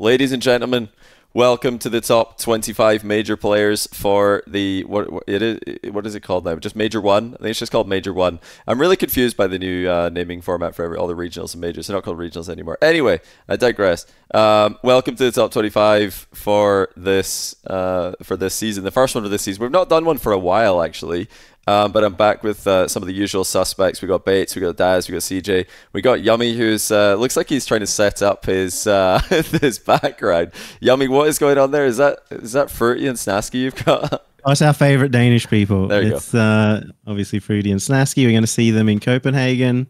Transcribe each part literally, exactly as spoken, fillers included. Ladies and gentlemen, welcome to the top twenty-five major players for the what, what it is. What is it called now? Just Major One. I think it's just called Major One. I'm really confused by the new uh, naming format for every, all the regionals and majors. They're not called regionals anymore. Anyway, I digress. Um, welcome to the top twenty-five for this uh, for this season. The first one of this season. We've not done one for a while actually. Um, but I'm back with uh, some of the usual suspects. We got Bates, we got Daz, we got C J, we got Yummy, who's uh, looks like he's trying to set up his uh, his background. Yummy, what is going on there? Is that is that Fruity and Snasky you've got? That's our favourite Danish people. There you it's, go. Uh, obviously Fruity and Snasky. We're going to see them in Copenhagen,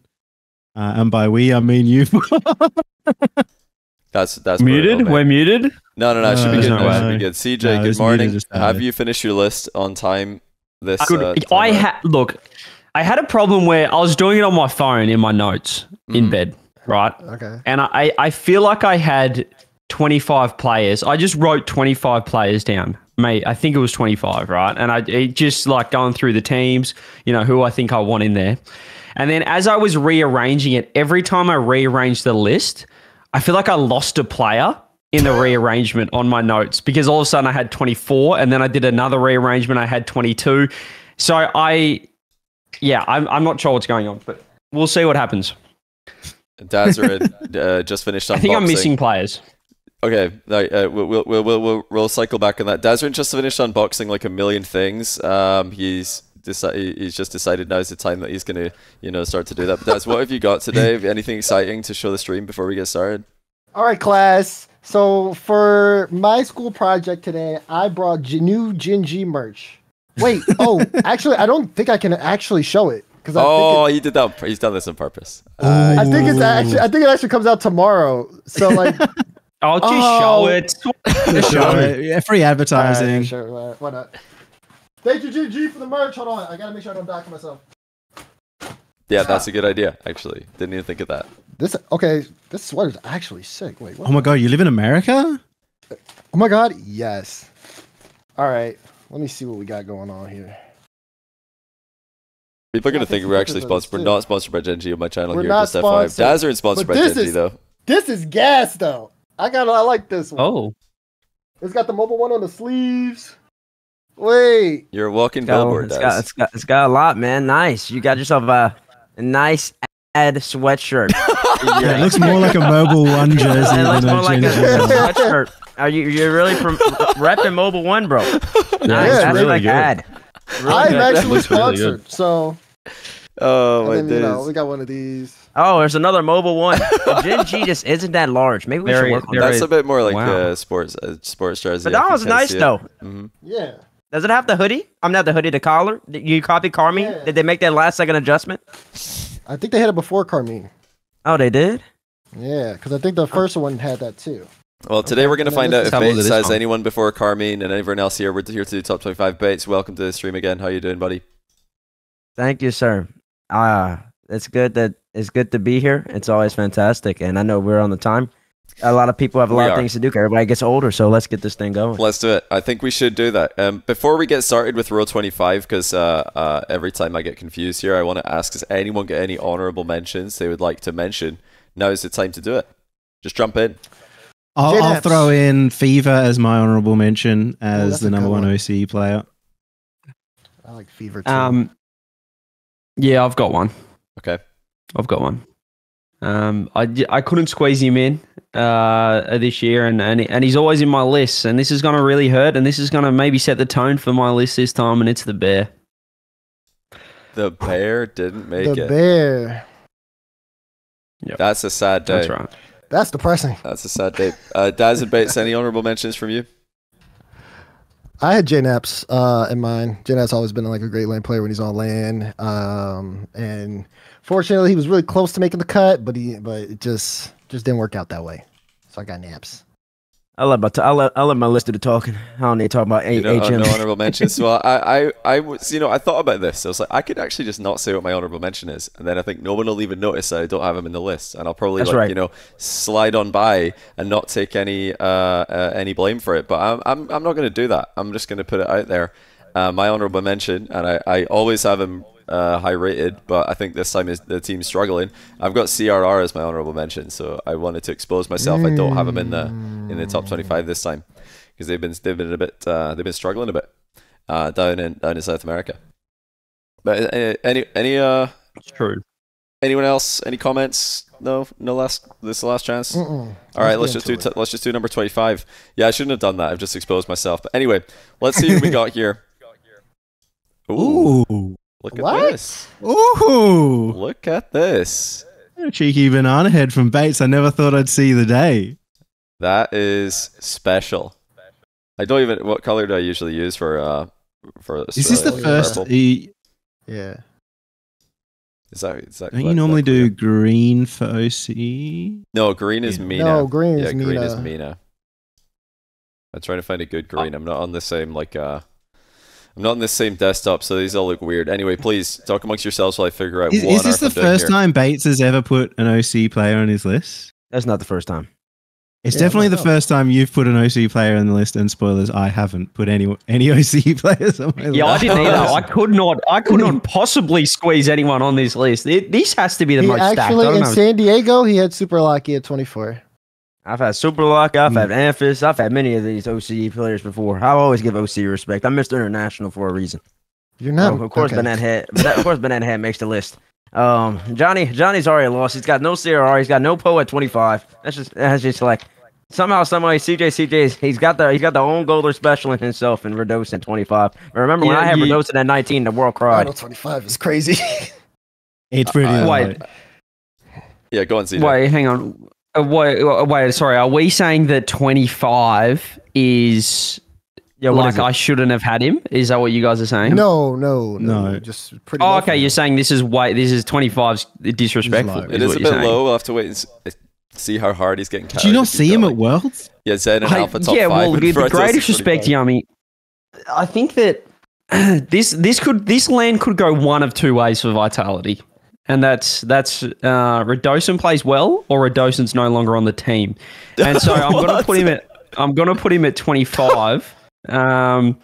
uh, and by we I mean you. That's that's muted. Brutal, we're muted. No, no, no. It should uh, be good. No, no, should be good. C J, no, good morning. Have you finished your list on time? This, I, uh, I had look. I had a problem where I was doing it on my phone in my notes mm. in bed, right? Okay. And I, I feel like I had twenty-five players. I just wrote twenty-five players down, mate. I think it was twenty-five, right? And I it just like going through the teams, you know, who I think I want in there. And then as I was rearranging it, every time I rearranged the list, I feel like I lost a player in the rearrangement on my notes, because all of a sudden I had twenty-four, and then I did another rearrangement, I had twenty-two. So I, yeah, I'm, I'm not sure what's going on, but we'll see what happens. Dazerin uh, just finished unboxing. I think I'm missing players. Okay, uh, we'll, we'll, we'll, we'll, we'll cycle back on that. Dazerin just finished unboxing like a million things. Um, he's... He's just decided now's the time that he's going to, you know, start to do that. But Daz, what have you got today? Anything exciting to show the stream before we get started? All right, class. So for my school project today, I brought new Gen G merch. Wait, oh, actually, I don't think I can actually show it. Cause I oh, think it, he did that. He's done this on purpose. Uh, I think it's actually. I think it actually comes out tomorrow. So like, I'll just oh, show it. Just show it. Yeah, free advertising. All right, sure, why not? Thank you, G G, for the merch. Hold on, I gotta make sure I don't back myself. Yeah, that's a good idea, actually. Didn't even think of that. This okay, this sweater's actually sick. Wait, what? Oh my god, you live in America? Oh my god, yes. Alright, let me see what we got going on here. People are gonna think we're actually sponsored. We're not sponsored by Gen G on my channel here, just F five. Dazerin sponsored by Gen G though. This is gas though. I got I like this one. Oh. It's got the Mobil one on the sleeves. Wait, you're a walking billboard. It's got, it's, got, it's got a lot, man. Nice. You got yourself a, a nice ad sweatshirt. Yeah, it looks more like a Mobil one jersey than a Gen G sweatshirt. Are you you're really from repping Mobil one, bro? Nice. Yeah, it's really like good. Ad. Really I'm good. Actually sponsored, really so. Oh my days. You know, we got one of these. Oh, there's another Mobil one. Well, Gen G just isn't that large. Maybe we there should work on that. That's a bit more like wow. a sports uh, sports jersey. But that was nice though. Mm-hmm. Yeah. Does it have the hoodie? I'm not the hoodie, the collar. You copy Karmine? Yeah. Did they make that last second adjustment? I think they had it before Karmine. Oh, they did? Yeah, because I think the first one had that too. Well, today okay. we're going to find out if Bates has song. anyone before Karmine and everyone else here. We're here to do top twenty-five. Bates, welcome to the stream again. How you doing, buddy? Thank you, sir. Uh, it's good that it's good to be here. It's always fantastic, and I know we're on the time. A lot of people have a lot of things to do. Everybody gets older, so let's get this thing going. Let's do it. I think we should do that. Um, before we get started with row twenty-five, because uh, uh, every time I get confused here, I want to ask, does anyone get any honorable mentions they would like to mention? Now is the time to do it. Just jump in. I'll, I'll throw in Fever as my honorable mention as oh, the number one O C E player. I like Fever too. Um, yeah, I've got one. Okay. I've got one. Um, I, I couldn't squeeze him in uh, this year, and, and and he's always in my list, and this is going to really hurt, and this is going to maybe set the tone for my list this time, and it's the bear. The bear didn't make the it. The bear. Yep. That's a sad day. That's right. That's depressing. That's a sad day. Uh, Daz and Bates, any honorable mentions from you? I had J Naps uh, in mind. J Naps always been like a great lane player when he's on lane, um, and fortunately he was really close to making the cut, but he but it just just didn't work out that way. So I got Naps. I love my t I love I love my list of the talking. I don't need to talk about a you know, H M. No honorable mentions. Well, I I I was you know I thought about this. I was like I could actually just not say what my honorable mention is, and then I think no one will even notice that I don't have him in the list, and I'll probably like, right. you know slide on by and not take any uh, uh any blame for it. But I'm I'm I'm not going to do that. I'm just going to put it out there. Uh, my honorable mention, and I I always have him uh, high rated, but I think this time is the team's struggling. I've got C R R as my honourable mention, so I wanted to expose myself. I don't have them in the in the top twenty-five this time because they've been they've been a bit uh, they've been struggling a bit uh, down in down in South America. But uh, any any uh true. Anyone else? Any comments? No, no last. This is the last chance. Mm -mm. All right, let's just do. T let's just do number twenty-five. Yeah, I shouldn't have done that. I've just exposed myself. But anyway, let's see who we got here. Ooh, Ooh. Look at what? this. Ooh, look at this. A cheeky banana head from Bates. I never thought I'd see the day. That is special. I don't even. What color do I usually use for? Uh, for Australia? Is this the like first? E yeah. Is that, is that Don't you normally do green for O C? No, green is yeah. Mina. No, green yeah, is Mina. Yeah, green is Mina. I'm trying to find a good green. I'm not on the same like uh, I'm not on the same desktop, so these all look weird. Anyway, please talk amongst yourselves while I figure out. Is, what is this the first time Bates has ever put an O C player on his list? That's not the first time. It's yeah, definitely the first time you've put an O C player on the list, and spoilers, I haven't put any any O C players on my list. Yeah, I didn't either. I could not, I could not possibly squeeze anyone on this list. It, this has to be the he most actually, stacked. Actually, in know. San Diego, he had Super Lucky at twenty-four. I've had Super Lucky, I've mm. had Amphis, I've had many of these O C players before. I always give O C respect. I missed International for a reason. You're not. Oh, of course, okay. Banana Head. Of course, Banana Head makes the list. Um, Johnny, Johnny's already lost. He's got no C R R. He's got no P O at twenty-five. That's just, that's just like somehow, someway, C J, C J's. He's got the, he's got the own Golder special in himself in Redosin at twenty-five. But remember yeah, when I had yeah. Redosin at nineteen, the world cried. Final twenty-five is crazy. It's pretty. Uh, wait. Yeah, go on, C J. Wait, hang on. Uh, wait, wait, sorry. Are we saying that twenty-five is? Yeah, like I shouldn't have had him. Is that what you guys are saying? No, no, no. no. Just pretty. Oh, okay. You're saying this is way. This is twenty-five's disrespectful. Is it is a bit saying. low. We'll have to wait and see how hard he's getting. Did you not see him at Worlds? Yeah, Zen and I, Alpha top yeah, five. Yeah, well, with the greatest respect, Yummy. I think that this this could this land could go one of two ways for Vitality, and that's that's uh, Redosin plays well, or Redosin's no longer on the team, and so I'm gonna put him at I'm gonna put him at twenty-five. Um,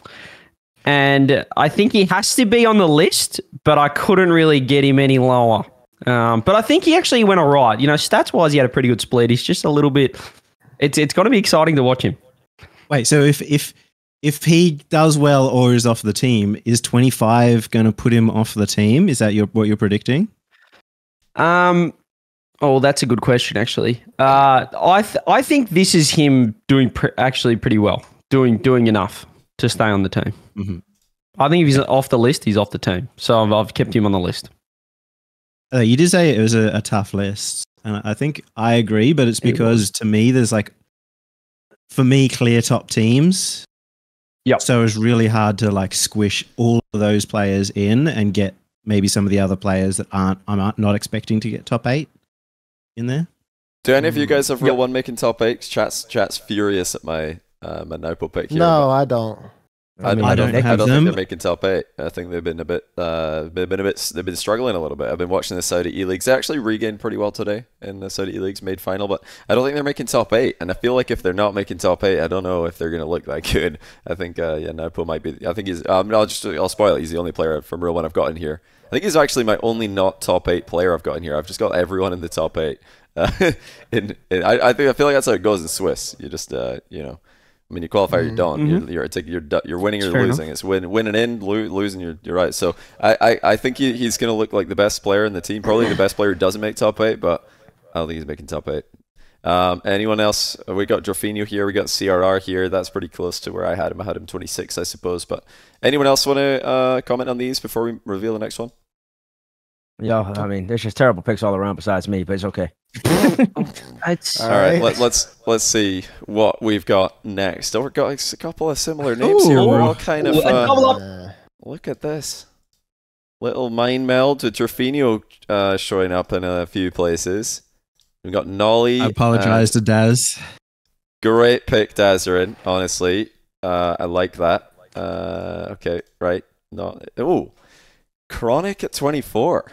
and I think he has to be on the list, but I couldn't really get him any lower. Um, but I think he actually went all right. You know, stats-wise, he had a pretty good split. He's just a little bit... It's it's going to be exciting to watch him. Wait, so if if if he does well or is off the team, is twenty-five going to put him off the team? Is that your what you're predicting? Um... Oh, that's a good question, actually. Uh, I, th I think this is him doing pr actually pretty well. Doing doing enough to stay on the team. Mm-hmm. I think if he's off the list, he's off the team. So I've, I've kept him on the list. Uh, you did say it was a, a tough list. And I think I agree, but it's because it to me, there's like, for me, clear top teams. Yep. So it's really hard to like squish all of those players in and get maybe some of the other players that aren't, I'm not expecting to get top eight in there. Do any of you guys have real yep. one making top eight? Chat's, chat's furious at my... Um, and no pick here, no, I don't. I, I, mean, I don't. I don't, have I don't them. think they're making top eight. I think they've been a bit. Uh, they've been a bit. They've been struggling a little bit. I've been watching the Saudi E leagues. They actually regained pretty well today in the Saudi E leagues made final, but I don't think they're making top eight. And I feel like if they're not making top eight, I don't know if they're going to look that good. I think. Uh, yeah, Napo might be. I think he's. Um, I'll just. I'll spoil it. He's the only player from Real One I've got in here. I think he's actually my only not top eight player I've got in here. I've just got everyone in the top eight. Uh, in, in, I, I think I feel like that's how it goes in Swiss. You just. Uh, you know. I mean, you qualify or you don't. Mm-hmm. You're, you're, you're, you're winning or losing. Enough. It's win, winning in, lo losing, you're, you're right. So I, I, I think he, he's going to look like the best player in the team. Probably the best player who doesn't make top eight, but I don't think he's making top eight. Um, anyone else? We got Jorfinho here. We got C R R here. That's pretty close to where I had him. I had him twenty-six, I suppose. But anyone else want to uh, comment on these before we reveal the next one? Yeah, I mean, there's just terrible picks all around besides me, but it's okay. It's all right, right. Let, let's let's see what we've got next. Oh, we've got a couple of similar names Ooh. here. We're all kind of uh, look at this little mind meld with Jorfinho uh, showing up in a few places. We've got Nolly. I apologize to Daz. Great pick, Dazerin. Honestly, uh, I like that. Uh, okay, right? No. Oh. Chronic at twenty-four.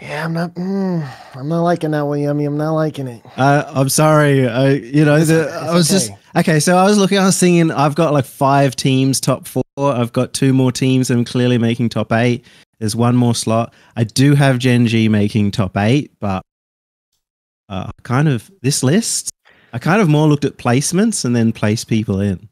Yeah, I'm not. Mm, I'm not liking that one, Yummy. I'm not liking it. Uh, I'm sorry. I, you know, it's, the, it's I was okay. just okay. So I was looking. I was thinking. I've got like five teams top four. I've got two more teams. I'm clearly making top eight, There's one more slot. I do have Gen G making top eight, but uh, kind of this list, I kind of more looked at placements and then place people in.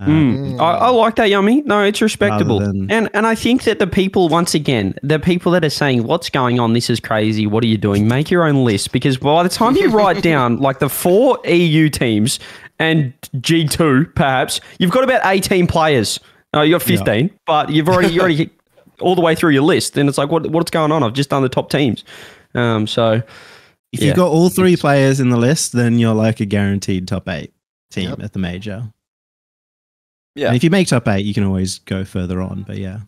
Um, mm. I, I like that, Yummy. No, it's respectable. Than, and and I think that the people, once again, the people that are saying, what's going on? This is crazy. What are you doing? Make your own list. Because by the time you write down like the four E U teams and G two, perhaps, you've got about eighteen players. No, you got fifteen, yeah. But you've already, you already all the way through your list. And it's like, what what's going on? I've just done the top teams. Um, so if yeah. you've got all three players in the list, then you're like a guaranteed top eight team yep. at the major. Yeah. And if you make top eight, you can always go further on, but yeah.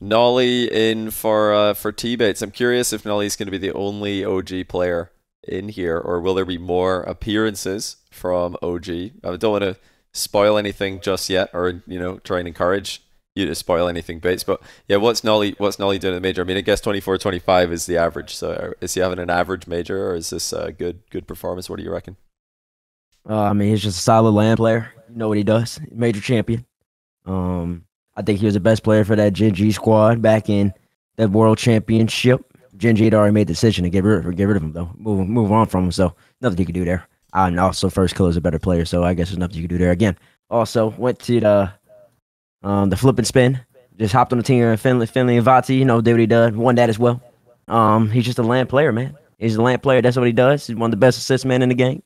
Nolly in for uh, for T-Bates. I'm curious if Nolly's going to be the only O G player in here, or will there be more appearances from O G? I don't want to spoil anything just yet, or, you know, try and encourage you to spoil anything, Bates. But yeah, what's Nolly, what's Nolly doing in the major? I mean, I guess twenty-four twenty-five is the average. So is he having an average major, or is this a good, good performance? What do you reckon? Uh, I mean, he's just a solid LAN player. You know what he does. Major champion. Um, I think he was the best player for that Gen G squad back in that World Championship. Gen G had already made the decision to get rid of, get rid of him, though. Move move on from him, so nothing you could do there. And also, First Killer is a better player, so I guess there's nothing you could do there again. Also, went to the um, the flip and spin. Just hopped on the team with Finley, Finley and Vati. You know, did what he did. Won that as well. Um, he's just a LAN player, man. He's a LAN player. That's what he does. He's one of the best assist men in the game.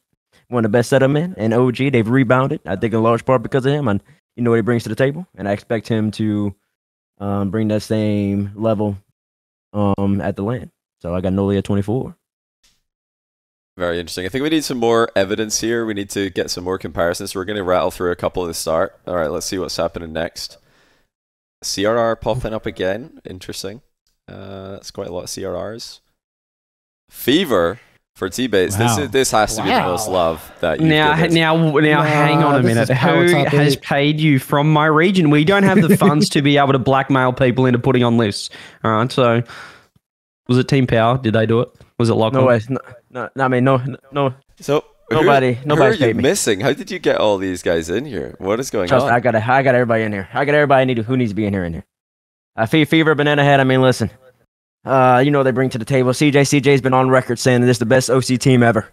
One of the best setup men, and O G, they've rebounded, I think in large part because of him, and you know what he brings to the table, and I expect him to um, bring that same level um, at the LAN. So I got Noli at twenty-four. Very interesting. I think we need some more evidence here. We need to get some more comparisons. We're going to rattle through a couple at the start. All right, let's see what's happening next. C R R popping up again. Interesting. Uh, that's quite a lot of C R Rs. Fever. For T-Bates, wow. this, this has to wow. be the most love that you've now, given. Now, now, wow, hang on a minute. Who has paid you from my region? We don't have the funds to be able to blackmail people into putting on lists. All right, so was it Team Power? Did they do it? Was it Lockdown? No way. No, no, no, I mean, no, no. So nobody, who, nobody's who are you paid me. Missing? How did you get all these guys in here? What is going Trust on? Me, I got, I got everybody in here. I got everybody need, who needs to be in here in here. I feed Fever, Banana Head. I mean, listen. Uh, you know what they bring to the table. C J, C J's been on record saying that this is the best O C team ever.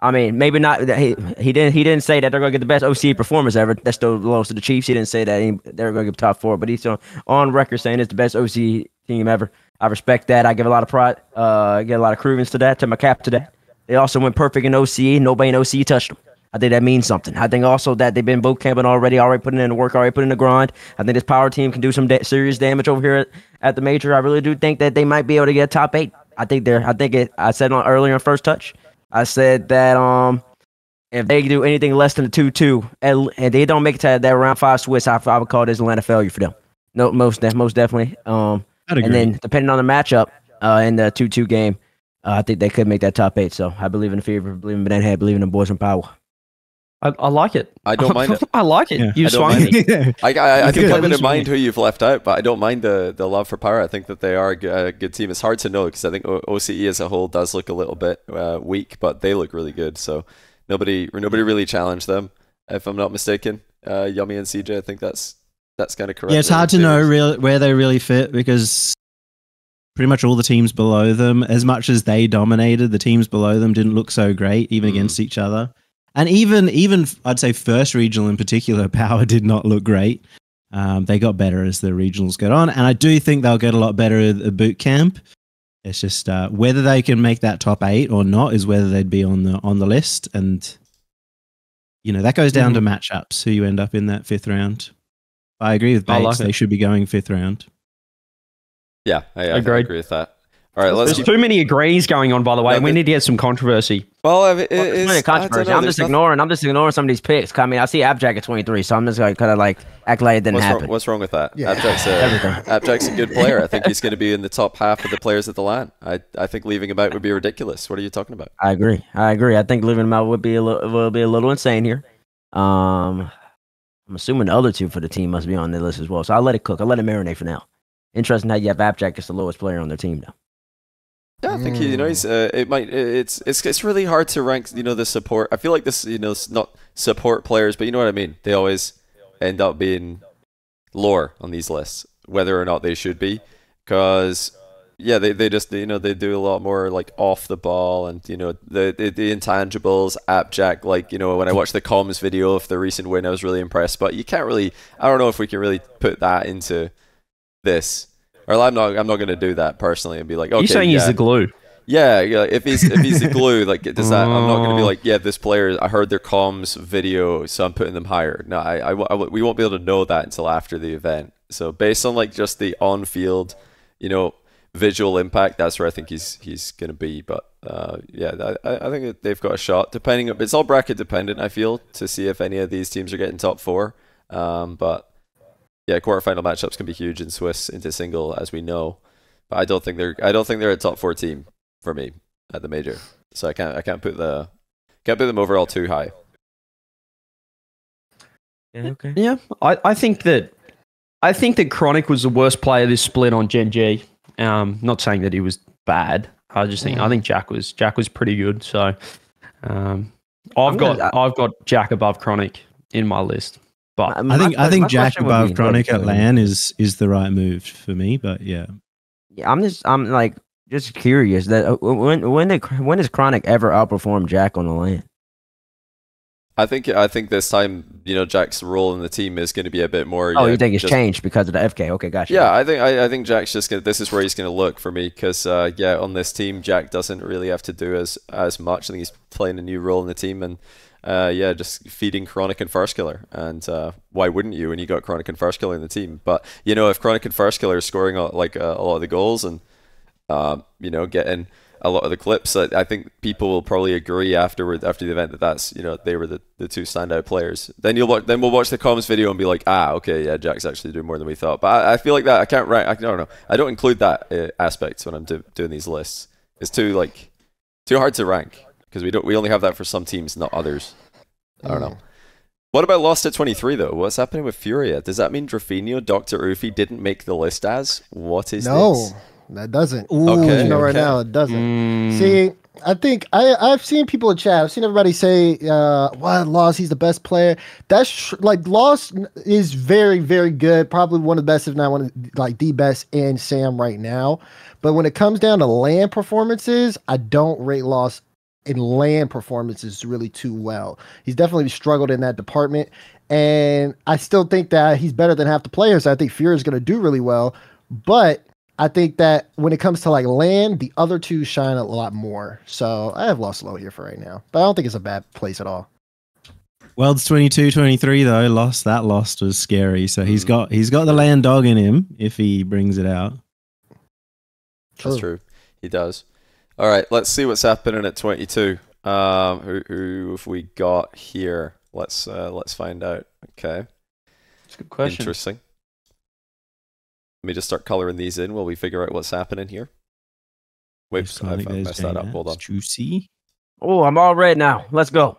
I mean, maybe not. He he didn't he didn't say that they're gonna get the best O C performers ever. That still belongs to the Chiefs. He didn't say that he, they're gonna get top four, but he's on, on record saying it's the best O C team ever. I respect that. I give a lot of pride. Uh, I get a lot of credence to that. To my cap to that. They also went perfect in O C E. Nobody in O C E touched them. I think that means something. I think also that they've been boot camping already, already putting in the work, already putting in the grind. I think this Power team can do some da- serious damage over here at, at the major. I really do think that they might be able to get top eight. I think they're. I think it. I said on earlier on First Touch. I said that um, if they do anything less than a two two and, and they don't make it to that round five Swiss, I, I would call this Atlanta failure for them. No, most most definitely. Um, I'd agree. And then depending on the matchup uh, in the two two game, uh, I think they could make that top eight. So I believe in the Fever, believe in Banana Head, believe in the boys from Power. I, I like it. I don't mind it. I like it. Yeah. You swung me. I, I, I, I think I'm going to mind who you've left out, but I don't mind the, the love for Power. I think that they are a good, a good team. It's hard to know because I think O C E as a whole does look a little bit uh, weak, but they look really good. So nobody nobody really challenged them, if I'm not mistaken. Uh, Yummy and C J, I think that's that's kind of correct. Yeah, it's hard to know real, where they really fit because pretty much all the teams below them, as much as they dominated, the teams below them didn't look so great, even mm. against each other. And even, even I'd say first regional in particular, Power did not look great. Um, they got better as the regionals got on. And I do think they'll get a lot better at the boot camp. It's just uh, whether they can make that top eight or not is whether they'd be on the on the list. And, you know, that goes down mm-hmm. to matchups, who you end up in that fifth round. I agree with Bates. Like they should be going fifth round. Yeah, I, I agree with that. All right, let's There's keep... too many agrees going on, by the way. No, we but... need to get some controversy. Well, it, it, it's plenty of controversy. I'm just nothing... ignoring. I'm just ignoring some of these picks. I mean, I see AppJack at twenty-three, so I'm just like kind of like act like it didn't what's happen. Wrong, what's wrong with that? Yeah. AppJack's, a, AppJack's a good player. I think he's going to be in the top half of the players at the LAN. I I think leaving him out would be ridiculous. What are you talking about? I agree. I agree. I think leaving him out would be a little would be a little insane here. Um, I'm assuming the other two for the team must be on their list as well. So I'll let it cook. I'll let it marinate for now. Interesting how you have AppJack as the lowest player on their team now. Yeah, I think he, you know, he's, uh, it might. It's it's it's really hard to rank. You know, the support. I feel like this. You know, not support players, but you know what I mean. They always end up being lower on these lists, whether or not they should be, because yeah, they, they just, you know, they do a lot more like off the ball, and you know, the the, the intangibles, AppJack, like, you know, when I watched the comms video of the recent win, I was really impressed, but you can't really, I don't know if we can really put that into this, or I'm not I'm not going to do that personally and be like, okay, you're saying yeah, he's the glue. Yeah, yeah. If he's if he's the glue, like, does that? I'm not gonna be like, yeah, this player. I heard their comms video, so I'm putting them higher. No, I, I, I we won't be able to know that until after the event. So based on like just the on-field, you know, visual impact, that's where I think he's he's gonna be. But uh, yeah, I, I think that they've got a shot. Depending, it's all bracket dependent, I feel, to see if any of these teams are getting top four. Um, but yeah, quarterfinal matchups can be huge in Swiss into single, as we know. But I don't think they're I don't think they're a top four team for me at the major, so I can't I can't put the can't put them overall too high. Yeah, okay. Yeah, I, I think that I think that Chronic was the worst player this split on Gen G. Um, not saying that he was bad. I just think yeah. I think Jack was Jack was pretty good. So, um, I've I'm got gonna, I've got Jack above Chronic in my list. But I think much, I think Jack above Chronic at LAN is is the right move for me. But yeah, yeah, I'm just I'm like. Just curious that when when did when has Chronic ever outperformed Jack on the lane? I think I think this time, you know, Jack's role in the team is going to be a bit more. Oh, yeah, you think it's just changed because of the F K? Okay, gotcha. Yeah, I think I, I think Jack's just gonna, this is where he's going to look for me, because uh, yeah, on this team Jack doesn't really have to do as as much. I think he's playing a new role in the team, and uh, yeah, just feeding Chronic and First Killer. And uh, why wouldn't you when you got Chronic and First Killer in the team? But you know, if Chronic and First Killer are scoring all, like uh, a lot of the goals and Um, you know, getting a lot of the clips, I, I think people will probably agree afterward after the event that that's, you know, they were the, the two standout players. Then you'll watch, then we'll watch the comms video and be like, ah, okay, yeah, Jack's actually doing more than we thought. But I, I feel like that I can't rank. I don't know. I don't include that uh, aspect when I'm do, doing these lists. It's too like too hard to rank because we don't we only have that for some teams, not others. I don't know. What about Lost at twenty-three though? What's happening with Furia? Does that mean Drafinio, Doctor Ufi didn't make the list as? What is no. this? That doesn't. Ooh, okay. You know, right okay. now it doesn't. Mm. See, I think I I've seen people in chat. I've seen everybody say, uh, "Wow, Lost, he's the best player." That's like Lost is very, very good. Probably one of the best, if not one of like the best, in Sam right now. But when it comes down to LAN performances, I don't rate Lost in LAN performances really too well. He's definitely struggled in that department, and I still think that he's better than half the players. I think Fury is going to do really well, but I think that when it comes to like land, the other two shine a lot more. So I have Lost low here for right now, but I don't think it's a bad place at all. Worlds twenty-two twenty-three though, Lost that Lost was scary. So he's got he's got the land dog in him if he brings it out. True. That's true. He does. All right, let's see what's happening at twenty-two. Um, who, who have we got here? Let's uh, let's find out. Okay, that's a good question. Interesting. Let me just start coloring these in while we figure out what's happening here. Wait, I messed that up. Hold on. Juicy. Oh, I'm all red now. Let's go.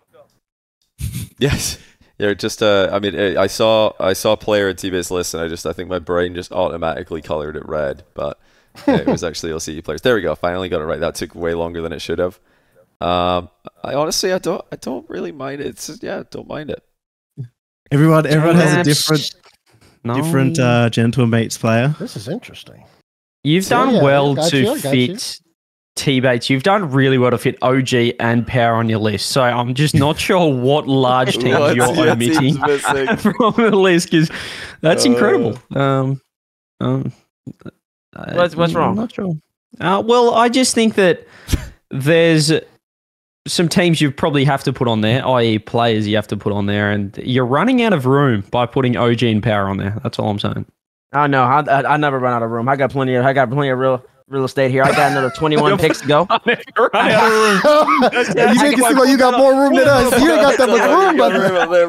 Yes. Yeah. Just. Uh. I mean, I saw. I saw a player in T-Base list, and I just. I think my brain just automatically colored it red. But yeah, it was actually L C E players. There we go. Finally got it right. That took way longer than it should have. Um. I honestly, I don't. I don't really mind it. It's just, yeah. Don't mind it. Everyone. Everyone has a different. No. Different uh, Gentlemates player. This is interesting. You've so, done yeah, well to you, fit T-Bates. You've done really well to fit O G and Power on your list. So I'm just not sure what large teams what you're yeah, omitting from the list, because that's uh, incredible. Um, um, what's, what's wrong? I'm not sure. Uh, well, I just think that there's some teams you probably have to put on there, that is players you have to put on there, and you're running out of room by putting O G and Power on there. That's all I'm saying. Oh, no, I know. I never run out of room. I got plenty of, I got plenty of real real estate here. I got another twenty-one picks to go. I never run out of room. yeah, you make it seem like you got more room than us. You ain't got that much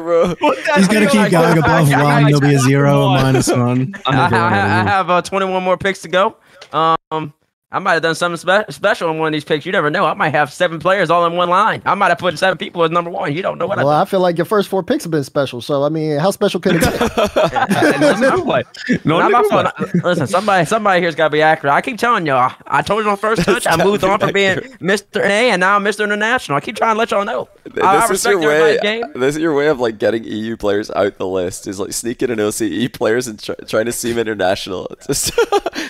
room, brother. He's going to keep going above one. You'll be a zero or minus one. I have uh, twenty-one more picks to go. Um... I might have done something spe special in one of these picks. You never know. I might have seven players all in one line. I might have put seven people as number one. You don't know what well, I Well, I feel like your first four picks have been special. So, I mean, how special can it be? no, no, no, no. Listen, somebody somebody here's got to be accurate. I keep telling y'all. I told you on first touch. I moved on from being Mister A and now I'm Mister International. I keep trying to let y'all know. This I, I is your way. Game. This is your way of like getting E U players out the list. Is like sneaking in O C E players and try, trying to seem international. Just,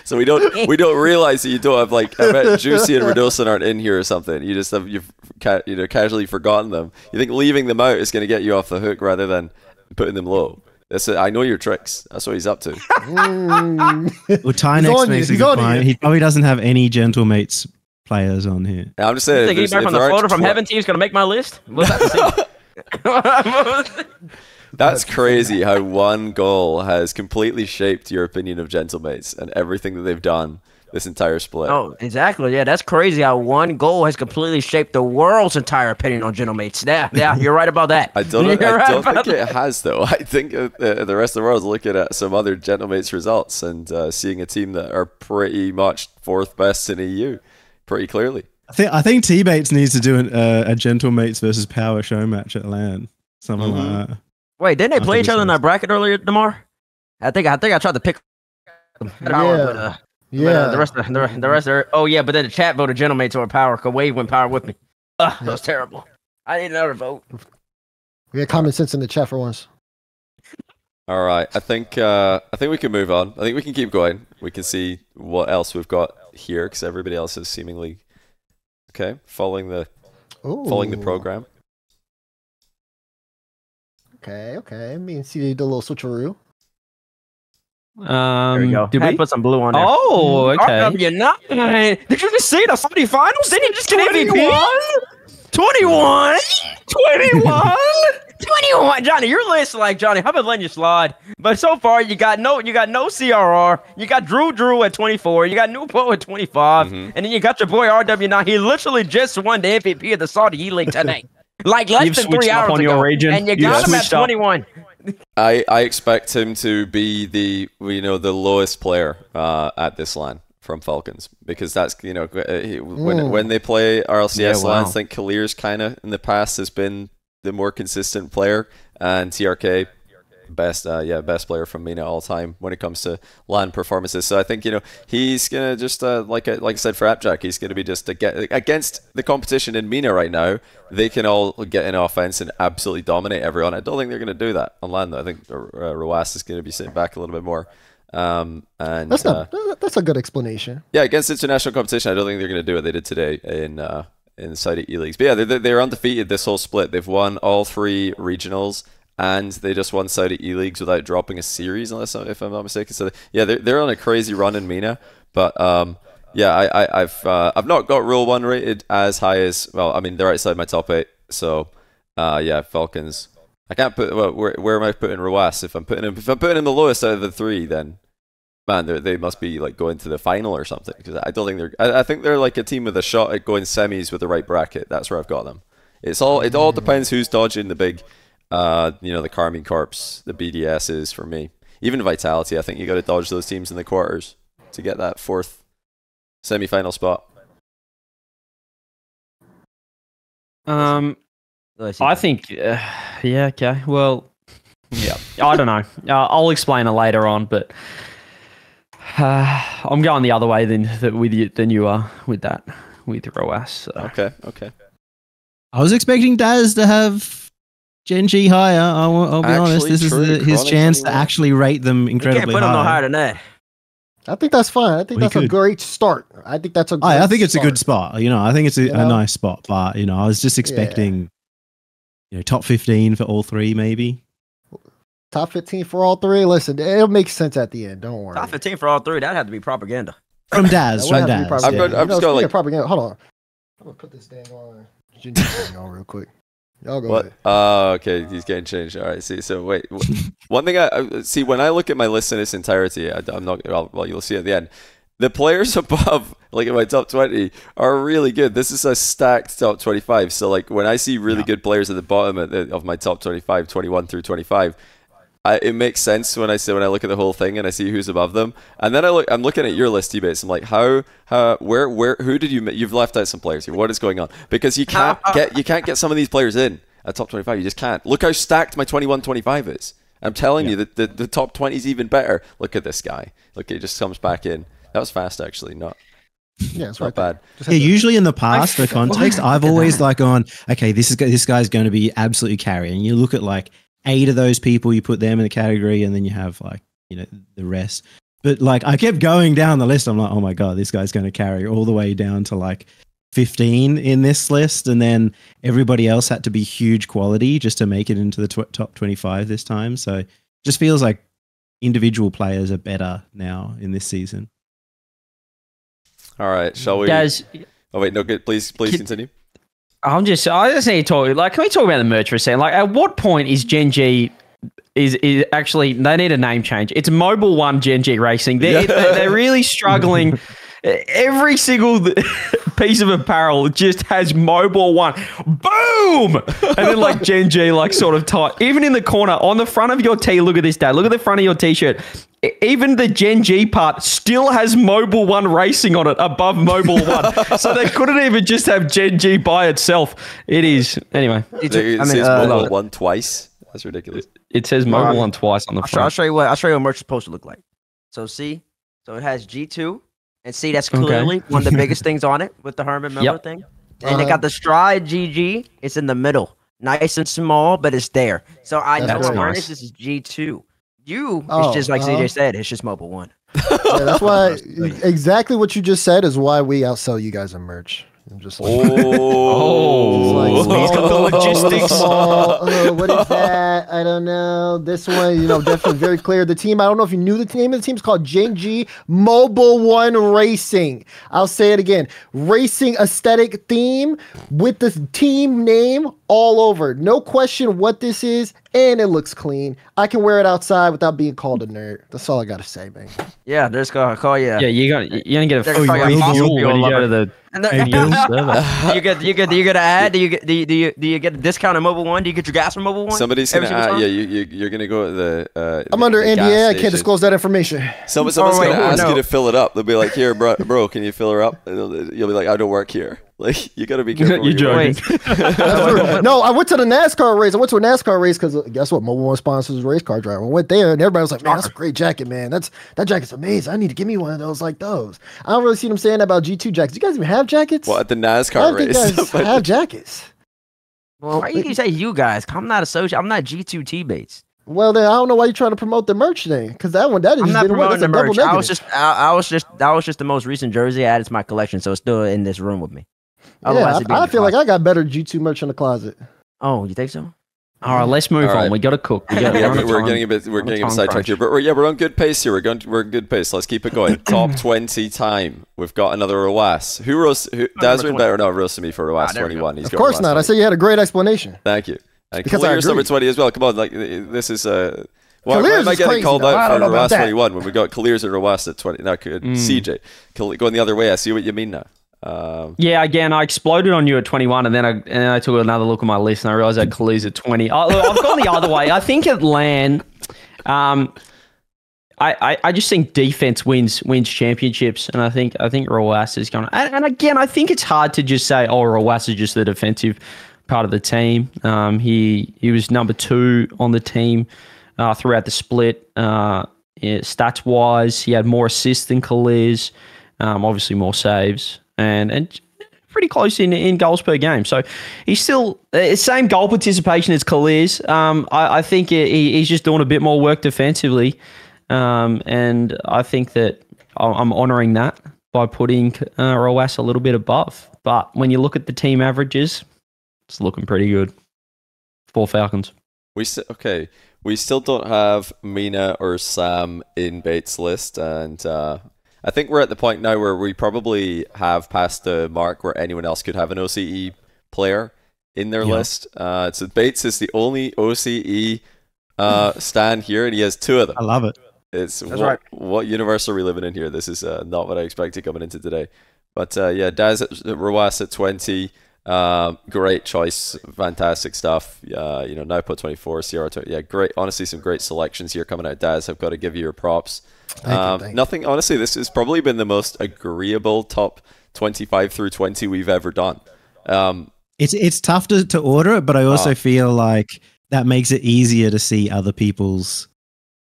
so we don't we don't realize that you don't. I've like I bet Juicy and Redosin aren't in here or something. You just have you've ca you know casually forgotten them. You think leaving them out is going to get you off the hook rather than putting them low. That's it. I know your tricks. That's what he's up to. Well, Tynex makes a good point. He probably doesn't have any Gentlemates players on here. I'm just saying. He's back from the folder from Heaven Team's going to make my list. What's that to see? That's crazy how one goal has completely shaped your opinion of Gentlemates and everything that they've done this entire split. Oh, exactly. Yeah, that's crazy how one goal has completely shaped the world's entire opinion on Gentlemates. Yeah, yeah, you're right about that. I don't, I right don't think that. It has, though. I think uh, the rest of the world is looking at some other Gentlemates results and uh, seeing a team that are pretty much fourth best in E U, pretty clearly. I think, I think T-Bates needs to do an, uh, a Gentlemates versus Power show match at LAN. Something mm-hmm. like that. Wait, didn't they I play each other in that bracket earlier, Damar? I think I, think I tried to pick them. Yeah. Yeah, but, uh, the rest of the, the rest of oh yeah, but then the chat voted Gentlemates over Power. Wave went Power with me. Ugh, that was terrible. I need another vote. We had common sense in the chat for once. All right, I think uh, I think we can move on. I think we can keep going. We can see what else we've got here because everybody else is seemingly okay following the Ooh. following the program. Okay, okay. Me and C J did a little switcheroo. Um, there we go. Did we put some blue on there? Oh, okay. R W nine. Did you just see the funny finals? Didn't you just get M V P? twenty-one, twenty-one, twenty-one. Johnny, your list, like Johnny, I've been letting you slide, but so far you got no, you got no C R R. You got Drew, Drew at twenty-four. You got Nupo at twenty-five, mm-hmm. and then you got your boy R W nine. He literally just won the M V P of the Saudi E-League tonight, like less You've than three hours on ago, your region. And you You've got him at twenty-one. Up. I, I expect him to be the you know the lowest player uh, at this line from Falcons because that's you know when mm. when they play R L C S yeah, wow. lines, I think Kaliers kind of in the past has been the more consistent player and T R K best uh, yeah best player from MENA all time when it comes to LAN performances. So I think you know he's gonna just uh, like I, like I said for AppJack, he's gonna be just against the competition in MENA right now. They can all get in offense and absolutely dominate everyone. I don't think they're gonna do that on LAN though. I think uh, Rawas is gonna be sitting back a little bit more. Um, and that's not uh, that's a good explanation. Yeah, against international competition, I don't think they're gonna do what they did today in uh, in Saudi E-Leagues. But yeah, they're, they're undefeated this whole split. They've won all three regionals. And they just won Saudi E-Leagues without dropping a series, unless if I'm not mistaken. So yeah, they're they're on a crazy run in MENA. But um, yeah, I, I I've uh, I've not got Rule One rated as high as well. I mean, they're outside my top eight. So uh, yeah, Falcons. I can't put well, where where am I putting Rawas? If I'm putting him if I'm putting him the lowest out of the three, then man, they must be like going to the final or something. Because I don't think they're. I, I think they're like a team with a shot at going semis with the right bracket. That's where I've got them. It's all it all depends who's dodging the big. Uh, you know, the Karmine Corps, the B D S's for me. Even Vitality, I think you got to dodge those teams in the quarters to get that fourth semi-final spot. Um, I think, uh, yeah, okay. Well, yeah, I don't know. Uh, I'll explain it later on, but uh, I'm going the other way than that with you than you are with that with Rawas. So. Okay, okay. I was expecting Daz to have. Gen G higher. I'll, I'll be actually honest. This true. is the, his chance anyway. to actually rate them incredibly high. You can't put them no higher than that. I think that's fine. I think well, that's a great start. I think that's a. Great I, I think it's start. a good spot. You know, I think it's a, a nice spot. But you know, I was just expecting, yeah. you know, top fifteen for all three, maybe. Top fifteen for all three. Listen, it'll make sense at the end. Don't worry. Top fifteen for all three. That'd have to be propaganda. From Daz. From Daz. I'm, yeah. I'm just going like propaganda. Hold on. I'm gonna put this thing on y'all real quick. Y'all go what? Uh, okay, he's getting changed. All right, see, so wait. One thing I, I see when I look at my list in its entirety, I, I'm not. Well, you'll see at the end. The players above, like in my top twenty, are really good. This is a stacked top twenty-five. So like when I see really yeah. good players at the bottom of, the, of my top twenty-five, twenty-one through twenty-five, I, it makes sense when I say when I look at the whole thing and I see who's above them, and then I look. I'm looking at your list, T-Bates. I'm like, how, how, where, where, who did you? You've left out some players here. What is going on? Because you can't get you can't get some of these players in at top twenty-five. You just can't. Look how stacked my twenty-one twenty-five is. I'm telling yeah. you that the, the top twenty is even better. Look at this guy. Look, he just comes back in. That was fast, actually. Not. Yeah, it's right bad. Yeah, usually in the past, I, the context, I've always like on, okay, this is this guy's going to be absolutely carrying. You look at like eight of those people, you put them in the category, and then you have like, you know, the rest. But like, I kept going down the list. I'm like, oh my God, this guy's going to carry all the way down to like fifteen in this list. And then everybody else had to be huge quality just to make it into the tw top twenty-five this time. So it just feels like individual players are better now in this season. All right, shall we? Guys, oh wait, no, good. Please, please can, continue. I'm just, I just need to talk. Like, can we talk about the merch for a second? Like, at what point is Gen G is is actually they need a name change? It's Mobil one Gen G Racing. They're yeah. they're, they're really struggling. Every single piece of apparel just has Mobil one. Boom! And then like Gen G like sort of tight. Even in the corner on the front of your tee. Look at this, Dad. Look at the front of your t-shirt. Even the Gen G part still has Mobil one Racing on it above Mobil one. So they couldn't even just have Gen G by itself. It is. Anyway. It says I mean, uh, Mobil one twice. That's ridiculous. It says Mobil right. one twice on the front. I'll show you what, I'll show you what merch is supposed to look like. So see? So it has G two. And see, that's clearly okay. one of the biggest things on it with the Herman Miller yep. thing. And uh, they got the Stride G G. It's in the middle. Nice and small, but it's there. So I know nice. Nice. This is G two. You, oh, it's just like uh, C J said, it's just Mobil one. Yeah, that's why exactly what you just said is why we outsell you guys on merch. I'm just like, oh, he's got the logistics. Oh, what is that? I don't know. This one, you know, definitely very clear. The team, I don't know if you knew the name of the team. It's called Gen G Mobil one Racing. I'll say it again. Racing aesthetic theme with the team name all over. No question what this is, and it looks clean. I can wear it outside without being called a nerd. That's all I got to say, man. Yeah, they're just going to call you. Yeah, you're going to get a full fuel when you go to the... And do you get do you get do you get an ad? Do you get do you, do you do you get a discount on Mobil one? Do you get your gas from Mobil one? Somebody's gonna add, yeah, you, you you're gonna go to the. Uh, I'm the, under the N D A. I can't disclose that information. Someone, someone's oh, wait, gonna oh, ask no. you to fill it up. They'll be like, "Here, bro, bro, can you fill her up?" And you'll be like, "I don't work here." Like, you gotta be careful. You're joking. No, I went to the NASCAR race. I went to a NASCAR race because guess what? Mobil one sponsors a race car driver. I went there and everybody was like, "Man, that's a great jacket, man. That's that jacket's amazing. I need to give me one of those like those." I don't really see them saying that about G two jackets. You guys even have jackets? Well, at the NASCAR race, I have, guys have jackets. Well, why you say you guys? I'm not associate. I'm not G two teammates. Well, then I don't know why you're trying to promote the merch thing, because that one that is I'm not promoting the merch. I was just, I, I was just, that was just the most recent jersey I added to my collection, so it's still in this room with me. Otherwise, yeah, I, I feel like I got better G two merch in the closet. Oh, you think so? All right, let's move All right. on. We got to cook. We gotta, yeah, we're, we're getting a bit, we're, we're getting a sidetracked here, but we're, yeah, we're on good pace here. We're going, we're on good pace. Let's keep it going. Top twenty time. We've got another Roas. Who roast? Who, Dazerin better not roasting me for Roas ah, twenty-one. He's of course not. twenty. I said you had a great explanation. Thank you. And Kaliers number twenty as well. Come on, like this is a. Uh, Why, why am I getting crazy, called though. out for Roas twenty-one when we got Kaliers and Roas at twenty? Now, mm. C J, going the other way. I see what you mean now. Um, yeah, again, I exploded on you at twenty-one, and then I and then I took another look at my list, and I realized I had Kaliers at twenty. I, look, I've gone the other way. I think at LAN, um, I, I I just think defense wins wins championships, and I think I think Roas is going. And, and again, I think it's hard to just say, oh, Roas is just the defensive part of the team. Um, he he was number two on the team uh, throughout the split. Uh, yeah, stats wise, he had more assists than Kaliers. Um, obviously more saves. And, and pretty close in, in goals per game. So he's still uh, same goal participation as Kaliers. Um, I, I think he, he's just doing a bit more work defensively. Um, and I think that I'm honouring that by putting uh, Roas a little bit above. But when you look at the team averages, it's looking pretty good for Falcons. We Okay. We still don't have Mina or Sam in Bates' list. And... Uh... I think we're at the point now where we probably have passed the mark where anyone else could have an O C E player in their yeah. list. Uh, so Bates is the only O C E uh, stand here, and he has two of them. I love it. It's That's what, right. what universe are we living in here? This is uh, not what I expected coming into today. But uh, yeah, Daz at Roas at twenty, Um, great choice, fantastic stuff. Uh, you know, Nowput twenty-four, C R R, yeah, great. Honestly, some great selections here coming out. Daz, I've got to give you your props. Thank um, you, nothing, honestly, this has probably been the most agreeable top twenty-five through twenty we've ever done. Um, it's it's tough to, to order it, but I also uh, feel like that makes it easier to see other people's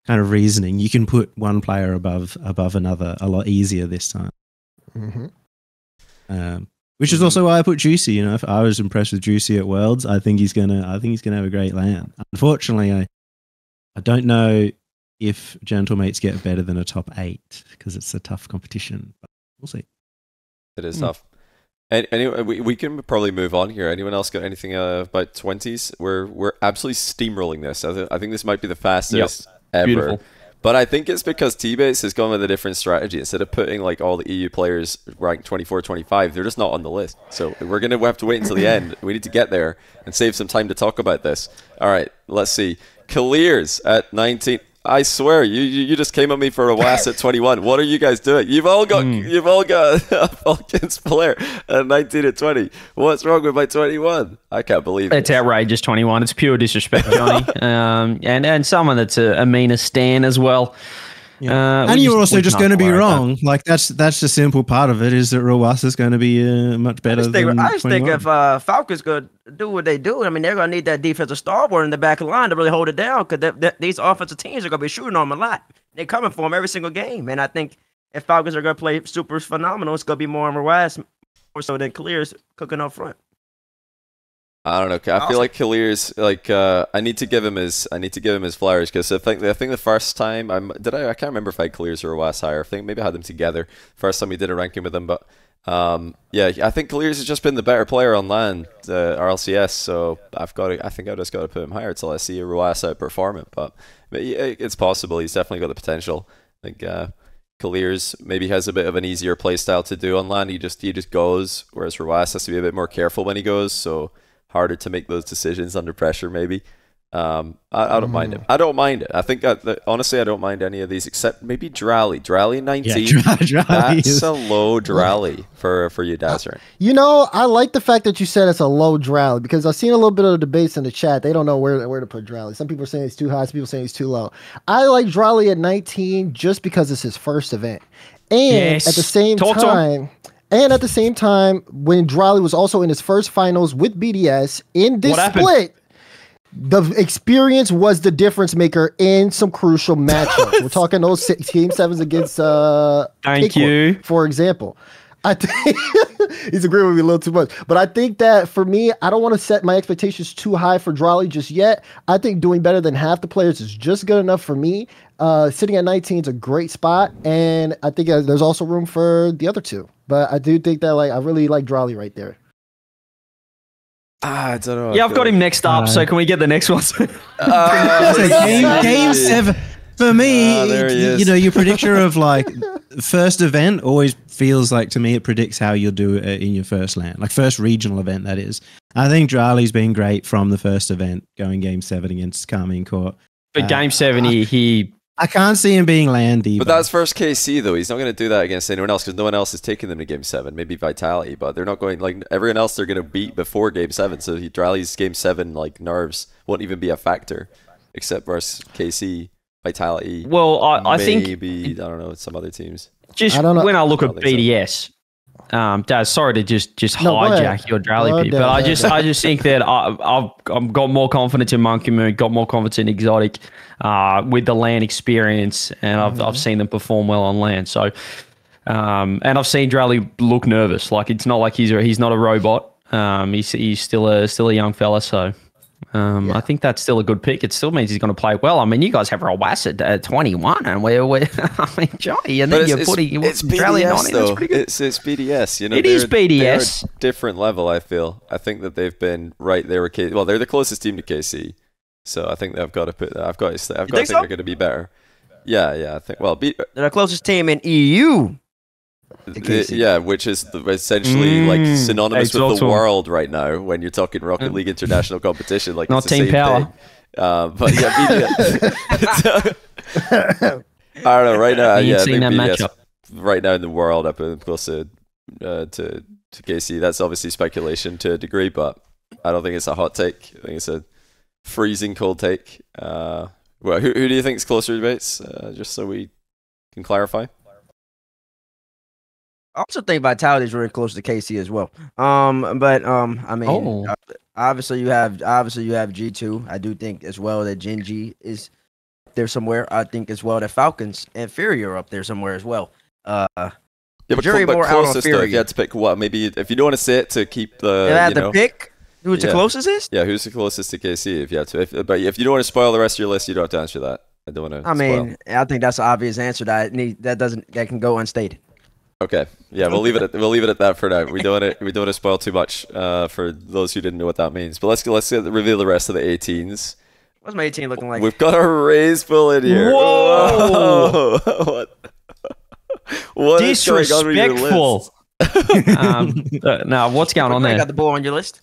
kind of reasoning. You can put one player above above another a lot easier this time. Mm-hmm. Um, which is also why I put Juicy. You know, if I was impressed with Juicy at Worlds, I think he's gonna. I think he's gonna have a great LAN. Unfortunately, I, I don't know if Gentlemates get better than a top eight because it's a tough competition. But we'll see. It is mm. tough. And anyway, we we can probably move on here. Anyone else got anything uh, about twenties? We're we're absolutely steamrolling this. I, th I think this might be the fastest yep. ever. Beautiful. But I think it's because T-Base has gone with a different strategy. Instead of putting like all the E U players ranked twenty-four, twenty-five, they're just not on the list. So we're going to have to wait until the end. We need to get there and save some time to talk about this. All right, let's see. Kaliers at nineteen. I swear, you you just came at me for a was at twenty-one. What are you guys doing? You've all got mm. you've all got a Falcons player at nineteen and twenty. What's wrong with my twenty-one? I can't believe it. It's outrageous twenty-one. It's pure disrespect, Johnny. um, and and someone that's a, a meaner stan as well. Yeah. Uh, and we you're just, also just going to be wrong. That. Like that's that's the simple part of it is that Rawas is going to be uh, much better. I just think, than I just think if uh, Falcons could do what they do, I mean they're going to need that defensive stalwart in the back of the line to really hold it down because these offensive teams are going to be shooting on them a lot. They're coming for them every single game, and I think if Falcons are going to play super phenomenal, it's going to be more on Rawas more so than Kaliers cooking up front. I don't know. I awesome. feel like Kaliers, like uh, I need to give him his, I need to give him his flowers because I think I think the first time I'm did I I can't remember if I had Kaliers or Rawas higher. I think maybe I had them together. First time we did a ranking with them, but um, yeah, I think Kaliers has just been the better player on land, uh, R L C S. So I've got, to, I think I just got to put him higher till I see a Rawas outperform it. But, but it's possible. He's definitely got the potential. I think uh, Kaliers maybe has a bit of an easier play style to do on land. He just he just goes, whereas Rawas has to be a bit more careful when he goes. So. Harder to make those decisions under pressure, maybe. Um, I, I don't mm. mind it. I don't mind it. I think, I, the, honestly, I don't mind any of these except maybe Drali. Drali nineteen. Yeah, Dr Drali that's is. a low Drali for, for you, Dazerin. You know, I like the fact that you said it's a low Drali because I've seen a little bit of debates in the chat. They don't know where, where to put Drali. Some people are saying he's too high. Some people are saying he's too low. I like Drali at nineteen just because it's his first event. And yes. at the same Talk time... And at the same time, when Drali was also in his first finals with B D S in this split, the experience was the difference maker in some crucial matchups. We're talking those six, game sevens against uh, Thank Acorn, you. for example. I think he's agreeing with me a little too much. But I think that for me, I don't want to set my expectations too high for Drali just yet. I think doing better than half the players is just good enough for me. Uh, sitting at nineteen is a great spot. And I think uh, there's also room for the other two. But I do think that like I really like Drali right there. Ah, I don't know. Yeah, I've got him next up. Uh, so can we get the next one? uh, so game, game seven. For me, ah, you know, your prediction of like first event always feels like to me it predicts how you'll do it in your first land, like first regional event. That is, I think Drali's been great from the first event, going game seven against Karmine Corp. But uh, game seven, he, he I can't see him being landy. But, but that's first K C though. He's not going to do that against anyone else because no one else is taking them to game seven. Maybe Vitality, but they're not going like everyone else. They're going to beat before game seven, so he, Drali's game seven like nerves won't even be a factor, except versus K C. Vitality. Well, I, I maybe, think maybe I don't know some other teams. Just I don't know. when I look I at B D S, so. um, Daz, sorry to just just no, hijack your Drali no, pick, no, but no, I just no. I just think that I, I've I've got more confidence in Monkey Moon, got more confidence in Exotic, uh, with the LAN experience, and I've mm-hmm. I've seen them perform well on LAN. So, um, and I've seen Drali look nervous. Like it's not like he's a, he's not a robot. Um, he's he's still a still a young fella. So. Um, yeah. I think that's still a good pick. It still means he's going to play well. I mean, you guys have Rawas at uh, twenty-one, and we're, we're I mean, Johnny, and but then you're it's, putting it's B D S though. It's, it's B D S, you know. It is B D S. They're a different level. I feel. I think that they've been right there with K. Well, they're the closest team to K C, so I think they've got to put. I've got. To, I've got to think so? They're going to be better. Yeah, yeah. I think. Well, B, they're the closest team in E U. The, yeah, which is the, essentially mm, like synonymous exalted. with the world right now when you're talking Rocket League international competition. Like Not it's the Team same Power. Thing. Uh, but yeah, B D S. I don't know. Right now, yeah, I think B D S, right now in the world, up close to, uh, to to Casey. That's obviously speculation to a degree, but I don't think it's a hot take. I think it's a freezing cold take. Uh, well, who, who do you think is closer to Bates? Uh, just so we can clarify. I also think Vitality is really close to K C as well. Um, but um, I mean, oh. obviously you have obviously you have G two. I do think as well that Gen G is up there somewhere. I think as well that Falcons and Furia are up there somewhere as well. Uh, yeah, but, but more closest though, if you had to pick what, maybe if you don't want to say it to keep the, you had you know, to pick who's yeah. the closest is. Yeah, who's the closest to K C? If you have to, if, but if you don't want to spoil the rest of your list, you don't have to answer that. I don't want to. I mean, spoil. I think that's an obvious answer that need that doesn't that can go unstated. Okay. Yeah, we'll leave it at we'll leave it at that for now. We don't want to we don't want to spoil too much uh, for those who didn't know what that means. But let's let's reveal the rest of the eighteens. What's my eighteen looking like? We've got a Raysbull in here. Whoa! Whoa. what? what Disrespectful. um, uh, now what's going on there? You got the ball on your list?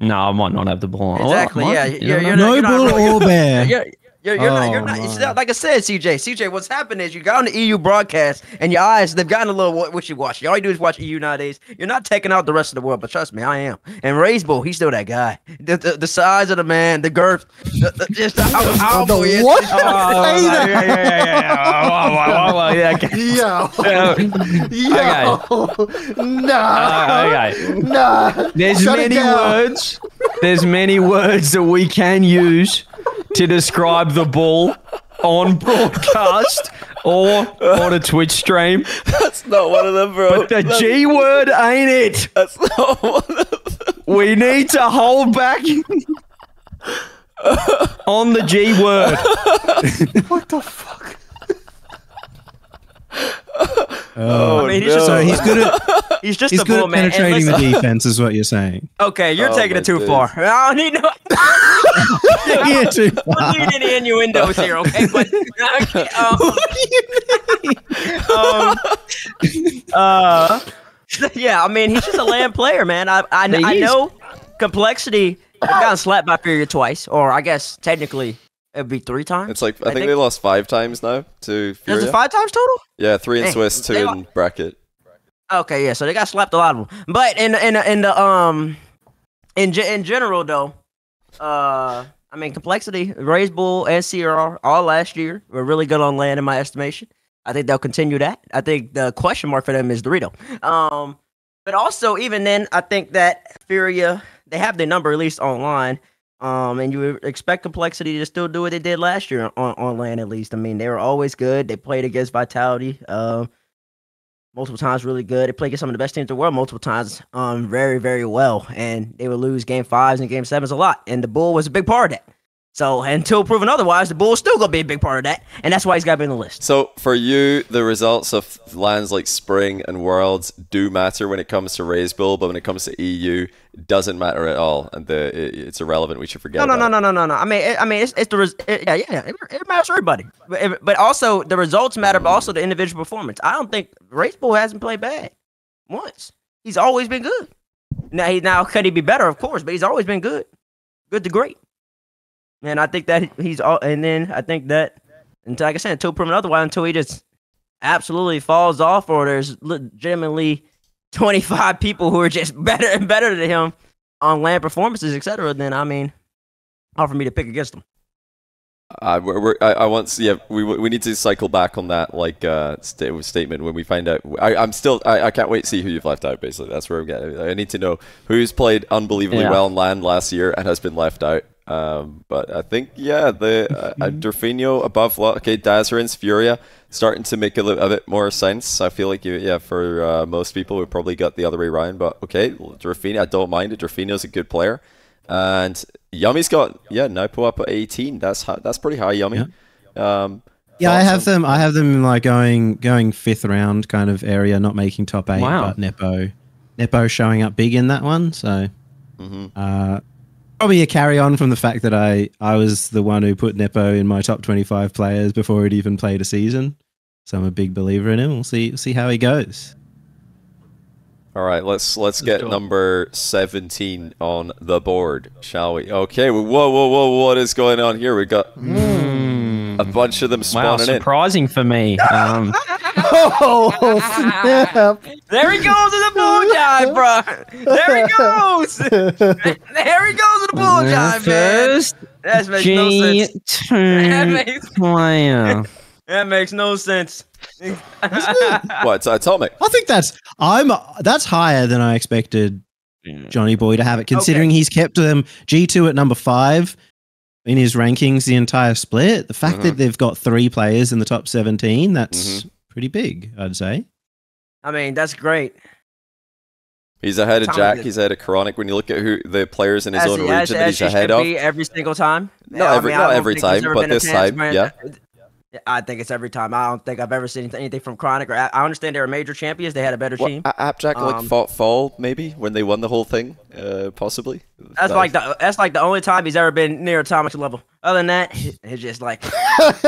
No, I might not have the ball on. Exactly. Oh, yeah, you're, you're no ball or bear. You're, You're, you're, oh, not, you're not, it's not, like I said, C J, C J, what's happened is you got on the E U broadcast and your eyes, they've gotten a little wishy-washy. All you do is watch E U nowadays. You're not taking out the rest of the world, but trust me, I am. And Raysbull, he's still that guy. The, the, the size of the man, the girth, the, the, just the, how, how the what? Oh, oh, yeah, yeah, yeah, yeah, yeah, yeah, yeah, yeah, yeah, okay. Nah, okay. Nah. There's Shut many words, there's many words that we can use to describe the ball on broadcast or on a Twitch stream. That's not one of them, bro. But the that's, G word ain't it. That's not one of them. We need to hold back on the G word. What the fuck? Oh, I mean, he's no. just so he's good at he's just he's a good bull, at man. penetrating the defense, is what you're saying. Okay, you're oh, taking it too dude. far. I don't need no. I don't need any innuendos here, okay? But okay, um, what do you mean? um, uh, yeah, I mean, he's just a land player, man. I I, I know Complexity. I've gotten slapped by Furia twice, or I guess technically. It'd be three times. It's like I, I think, think they lost five times now to Furia. Is it five times total? Yeah, three in Dang, Swiss, two in bracket. Okay, yeah, so they got slapped a lot of them. But in in in the um in in general though, uh, I mean Complexity, Raysbull, and C R R all last year were really good on land in my estimation. I think they'll continue that. I think the question mark for them is Dorito. Um, but also even then, I think that Furia they have their number at least online. Um, and you expect Complexity to still do what they did last year on, on land, at least. I mean, they were always good. They played against Vitality um, uh, multiple times really good. They played against some of the best teams in the world multiple times um, very, very well. And they would lose game fives and game sevens a lot. And the Bull was a big part of that. So until proven otherwise, the Bull's still going to be a big part of that. And that's why he's got to be on the list. So for you, the results of lands like Spring and Worlds do matter when it comes to Raysbull, but when it comes to E U, it doesn't matter at all. And the, it, it's irrelevant. We should forget no, no, about no, no, it. No, no, no, no. I mean, it, I mean, it's, it's the res it, yeah, yeah. It, it matters to everybody. But, it, but also, the results matter, but also the individual performance. I don't think Raysbull hasn't played bad once. He's always been good. Now, he, now could he be better? Of course, but he's always been good. Good to great. And I think that he's all, and then I think that, and like I said, until proven otherwise, until he just absolutely falls off, or there's legitimately twenty-five people who are just better and better than him on land performances, et cetera. Then I mean, hard for me to pick against him. Uh, we're, we're, I, I once, yeah, we we need to cycle back on that like uh, st statement when we find out. I, I'm still, I, I can't wait to see who you've left out. Basically, that's where I'm getting. I need to know who's played unbelievably yeah. well on land last year and has been left out. Um, but I think, yeah, the uh, uh, Dorfinho above, okay, Dazerin's Furia starting to make a, little, a bit more sense. I feel like, you, yeah, for uh, most people, we probably got the other way around. But, okay, Dorfinho, I don't mind it. Dorfinho's a good player. And Yummy's got, yeah, Naipo up at eighteen. That's high, that's pretty high, Yummy. Yeah, um, yeah I have them I have them like going going fifth round kind of area, not making top eight. Wow. But Nepo, Nepo showing up big in that one. So, mm-hmm. uh probably a carry on from the fact that I, I was the one who put Nepo in my top twenty-five players before he'd even played a season. So I'm a big believer in him. We'll see see how he goes. All right, let's let's, let's get number seventeen on the board, shall we? Okay, well, whoa, whoa, whoa, what is going on here? We've got mm. a bunch of them spawning in. Wow, surprising in. for me. Um, Oh, snap. There he goes in the bull dive, bro. There he goes. There he goes in the bull dive, man. That makes no sense. That makes, that makes no sense. What's Atomic? I think that's I'm that's higher than I expected Johnny Boy to have it, considering okay. he's kept them um, G two at number five in his rankings the entire split. The fact mm-hmm. that they've got three players in the top seventeen, that's mm-hmm. pretty big, I'd say. I mean, that's great. He's ahead of Jack. He's ahead of Chronic. When you look at who the players in his as own he, region as, that he's ahead of, every single time. Not every, I mean, not every time, but this time, yeah. I think it's every time. I don't think I've ever seen anything from Chronic. Or I understand they were major champions. They had a better what, team. AppJack um, like fought Fall maybe when they won the whole thing, uh, possibly. That's that like the that's like the only time he's ever been near Atomic level. Other than that, it's just like. all right,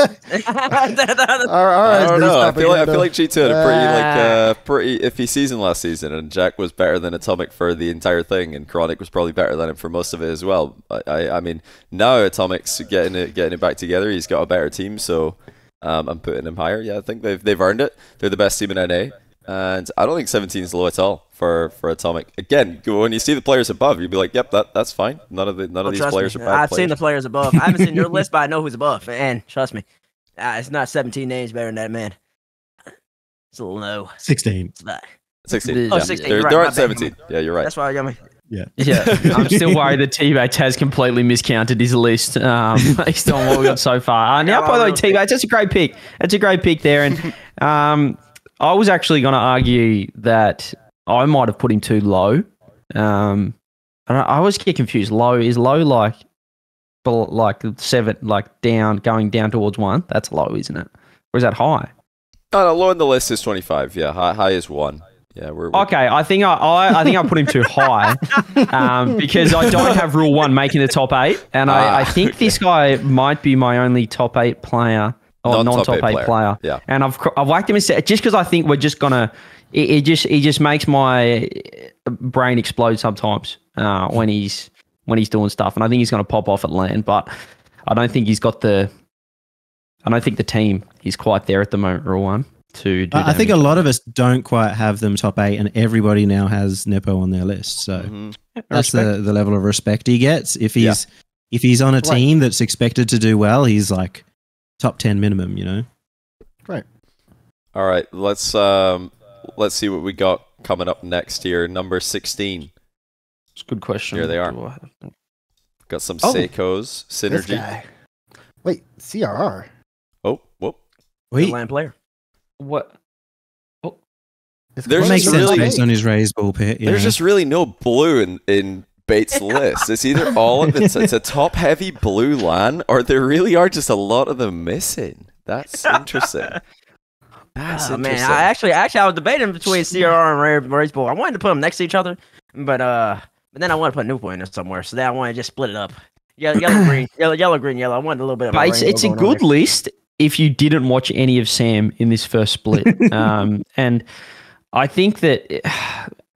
I don't know. I feel like I feel like G two had a pretty like uh, pretty iffy season last season, and Jack was better than Atomic for the entire thing, and Chronic was probably better than him for most of it as well. I I, I mean now Atomic's getting it getting it back together. He's got a better team, so. Um, I'm putting them higher. Yeah, I think they've they've earned it. They're the best team in N A, and I don't think seventeen is low at all for for Atomic. Again, when you see the players above, you'd be like, "Yep, that that's fine." None of the none oh, of these players me. are bad. I've players. seen the players above. I haven't seen your list, but I know who's above. And trust me, uh, it's not seventeen names better than that, man. It's a little low. Sixteen. Sixteen. Yeah. Oh, sixteen. They're, right, they're at seventeen. Bad. Yeah, you're right. That's why Yummy. Yeah, yeah. I'm still worried that T-Bates has completely miscounted his list um, based on what we got so far. Uh, now, by the way, T-Bates, that's a great pick. That's a great pick there. And um, I was actually going to argue that I might have put him too low. Um, and I always get confused. Low is low, like like seven, like down, going down towards one. That's low, isn't it? Or is that high? No, no. Low on the list is twenty-five. Yeah, high, high is one. Yeah, we're, we're okay. I think I, I I think I put him too high um, because I don't have rule one making the top eight, and ah, I, I think okay. this guy might be my only top eight player or non top eight, eight player. player. Yeah, and I've I've whacked him instead just because I think we're just gonna it, it just it just makes my brain explode sometimes uh, when he's when he's doing stuff, and I think he's gonna pop off at land, but I don't think he's got the I don't think the team is quite there at the moment. Rule one. To do I think a lot of us don't quite have them top eight, and everybody now has Nepo on their list. So mm-hmm. that's the, the level of respect he gets. If he's yeah. if he's on a right. team that's expected to do well, he's like top ten minimum, you know. Right. All right, let's um let's see what we got coming up next here. Number sixteen. It's a good question. Here they are. Got some oh, Seiko's synergy. Wait, C R R. Oh, whoop. Wait, land player. What? Oh. There's makes sense really, based on his Raysbull pit. Yeah. There's just really no blue in, in Bates' list. It's either all of it's, it's a top heavy blue LAN, or there really are just a lot of them missing. That's interesting. That's oh, interesting. Man, I actually, actually, I was debating between C R R and Raysbull. I wanted to put them next to each other, but uh, but then I wanted to put Newport in there somewhere, so then I wanted to just split it up. Yeah, yellow, yellow, green, yellow, yellow, green, yellow. I wanted a little bit of Bates. It's a good list. If you didn't watch any of Sam in this first split, um, and I think that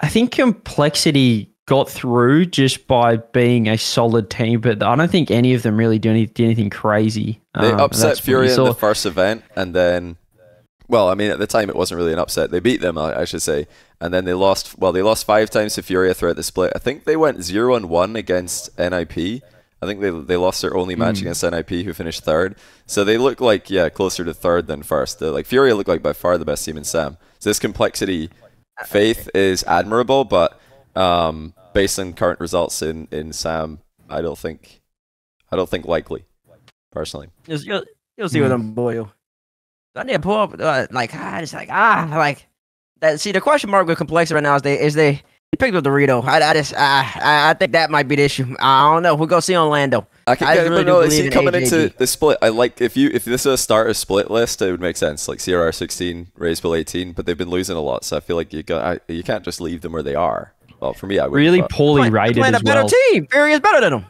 I think Complexity got through just by being a solid team, but I don't think any of them really do, any, do anything crazy. They um, upset Furia in the first event, and then, well, I mean, at the time it wasn't really an upset. They beat them, I, I should say, and then they lost. Well, they lost five times to Furia throughout the split. I think they went zero and one against N I P. I think they they lost their only match mm. against N I P, who finished third. So they look like yeah closer to third than first. They're like Furia looked like by far the best team in Sam. So this Complexity faith is admirable, but um, based on current results in in Sam, I don't think I don't think likely personally. You'll, you'll see mm. what I'm boil. I need to pull up uh, like I just like ah like that. See the question mark with Complexity right now is they is they. Picked up Dorito. I, I just, I, I think that might be the issue. I don't know. We'll go see Orlando. I can I get, really but no, see, in coming into the split. I like if you if this is a starter split list, it would make sense. Like C R R sixteen, Raysbull eighteen, but they've been losing a lot, so I feel like you got I, you can't just leave them where they are. Well, for me, I would really but. poorly rated as well. They're playing a better team. Fury is better than them.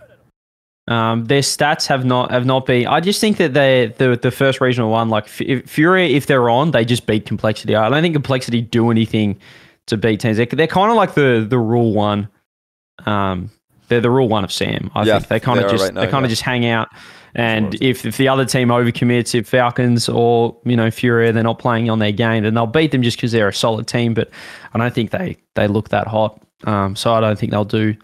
Um, their stats have not have not been. I just think that they the the first regional one, like if Fury, if they're on, they just beat Complexity. I don't think Complexity do anything to beat teams. They're, they're kind of like the the rule one. Um, they're the rule one of Sam. I yeah, think they kind of just right now, they kind of yeah. just hang out And if, if the other team overcommits, if Falcons or, you know, Furia, they're not playing on their game, then they'll beat them just because they're a solid team. But I don't think they, they look that hot. Um, so I don't think they'll do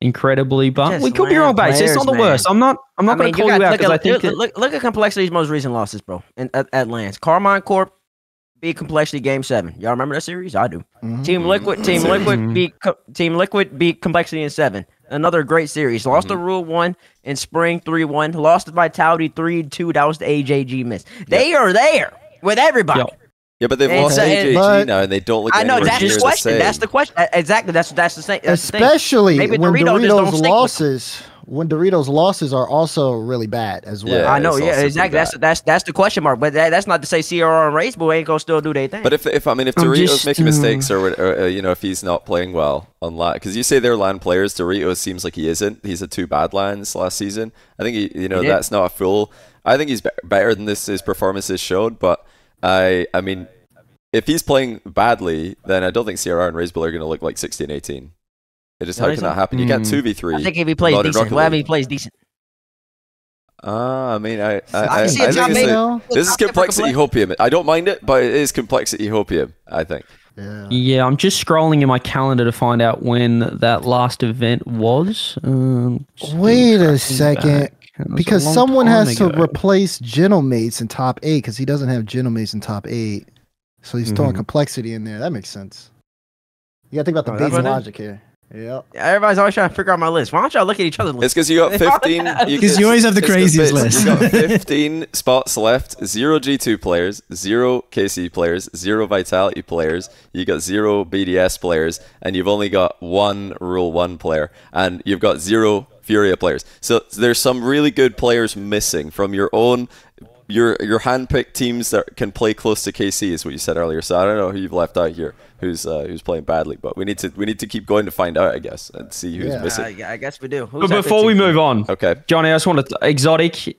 incredibly, but just we could be wrong, Bates. It's not the man. worst. I'm not. I'm not I mean, going to call you, got, you out because I think look, look, look at Complexity's most recent losses, bro. In, at, at Lance, Karmine Corp beat Complexity game seven. Y'all remember that series? I do. Mm-hmm. Team Liquid. Team Liquid beat Co Team Liquid beat Complexity in seven. Another great series. Lost mm-hmm. to Rule one in spring three one. Lost to Vitality three two. That was the A J G miss. Yep. They are there with everybody. Yep. Yeah, but they've and lost A J G now, and they don't look. I know that's the question. The that's the question. Exactly. That's that's the same. That's Especially the thing. when Dorito Doritos losses, when Doritos losses are also really bad as well. Yeah, I know. Yeah, exactly. That's that's that's the question mark. But that, that's not to say C R R and Raysbull ain't gonna still do their thing. But if if I mean if Doritos just, making mistakes or, or uh, you know, if he's not playing well on LAN, because you say they're LAN players, Doritos seems like he isn't. He's a two bad LANs last season. I think he, you know he that's not a fool. I think he's be better than this. His performances showed, but. I I mean, if he's playing badly, then I don't think C R R and Raysbull are going to look like sixteen eighteen. It just no, how can that happen? Mm. You can't two v three. I think if he plays decent, well, I mean, he plays decent. Ah, I mean, I I, I, I think John it's like, this is complexity hopium. I don't mind it, but it is complexity hopium, I think. Yeah. Yeah, I'm just scrolling in my calendar to find out when that last event was. Um, Wait a second. Back. Because someone has ago. to replace Gentlemates in top eight because he doesn't have Gentlemates in top eight. So he's mm-hmm. throwing complexity in there. That makes sense. You got to think about the oh, basic logic here. Yeah. Everybody's always trying to figure out my list. Why don't y'all look at each other's list? It's because you got fifteen. Because you, you always have the craziest list. You got fifteen spots left. Zero G two players. Zero K C players. Zero Vitality players. You got zero B D S players. And you've only got one Rule one player. And you've got zero Furia players. So there's some really good players missing from your own, your your handpicked teams that can play close to K C is what you said earlier. So I don't know who you've left out here, who's uh, who's playing badly, but we need to we need to keep going to find out, I guess, and see who's yeah. missing. I, I guess we do. Who's but before we move on, okay, Johnny, I just want to exotic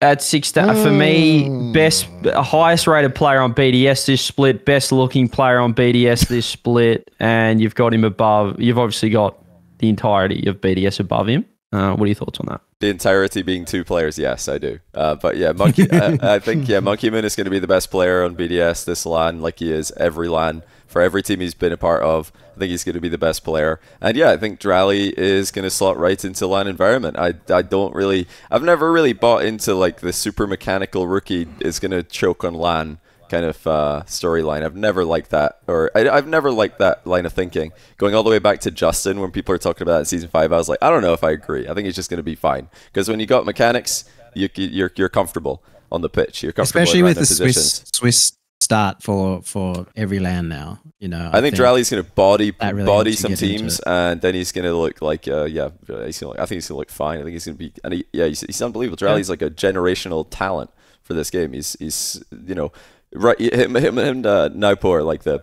at six to, mm. for me, best highest rated player on B D S this split, best looking player on B D S this split, and you've got him above. You've obviously got the entirety of B D S above him. Uh, what are your thoughts on that? The entirety being two players, yes, I do. Uh, but yeah, Monkey, I, I think yeah, Monkey Moon is going to be the best player on B D S this LAN, like he is every LAN for every team he's been a part of. I think he's going to be the best player, and yeah, I think Drali is going to slot right into LAN environment. I I don't really, I've never really bought into like the super mechanical rookie is going to choke on LAN kind of uh, storyline. I've never liked that, or I, I've never liked that line of thinking. Going all the way back to Justin, when people are talking about that in season five, I was like, I don't know if I agree. I think he's just going to be fine because when you got mechanics, you, you're you're comfortable on the pitch. You're comfortable, especially with the Swiss, Swiss start for for every LAN now. You know, I, I think, think Drali's going to body really body some teams, and then he's going to look like uh, yeah, he's gonna look, I think he's going to look fine. I think he's going to be, and he, yeah, he's, he's unbelievable. Drali's yeah. like a generational talent for this game. He's he's you know. Right, him, him, and uh, Naipor, like the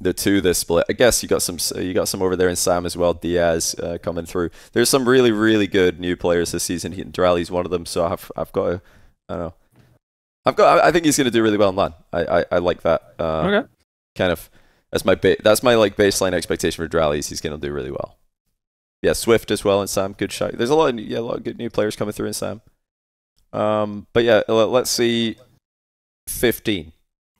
the two this split. I guess you got some, you got some over there in Sam as well. Diaz uh, coming through. There's some really, really good new players this season. He, Drali's one of them. So I've, I've got, to, I don't know, I've got. I, I think he's going to do really well in LAN. I, I, I like that. Uh, okay. Kind of. That's my ba That's my like baseline expectation for Drali. Is he's going to do really well. Yeah, Swift as well in Sam. Good shot. There's a lot of yeah, a lot of good new players coming through in Sam. Um, but yeah, let's see. fifteen.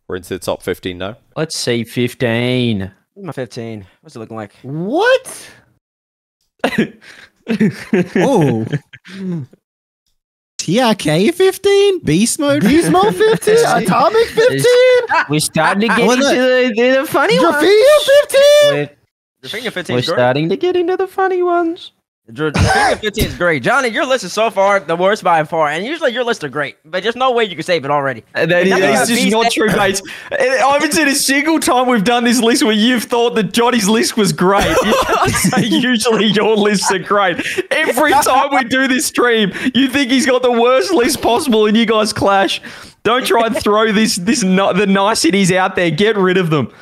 We're into the top fifteen now. Let's see, fifteen. My fifteen. What's it looking like? What? Oh. T R K fifteen? Beast mode? Beast mode fifteen? Atomic fifteen? We're starting to get into the, the, the funny Drafia ones. Drafia fifteen? fifteen We're starting to get into the funny ones. Drafiga fifteen is great. Johnny, your list is so far the worst by far, and usually your lists are great, but there's no way you can save it already. And that and is, is just not true, mate. I haven't seen a single time we've done this list where you've thought that Johnny's list was great. You can't say usually your lists are great. Every time we do this stream, you think he's got the worst list possible and you guys clash. Don't try and throw this, this no, the niceties out there. Get rid of them.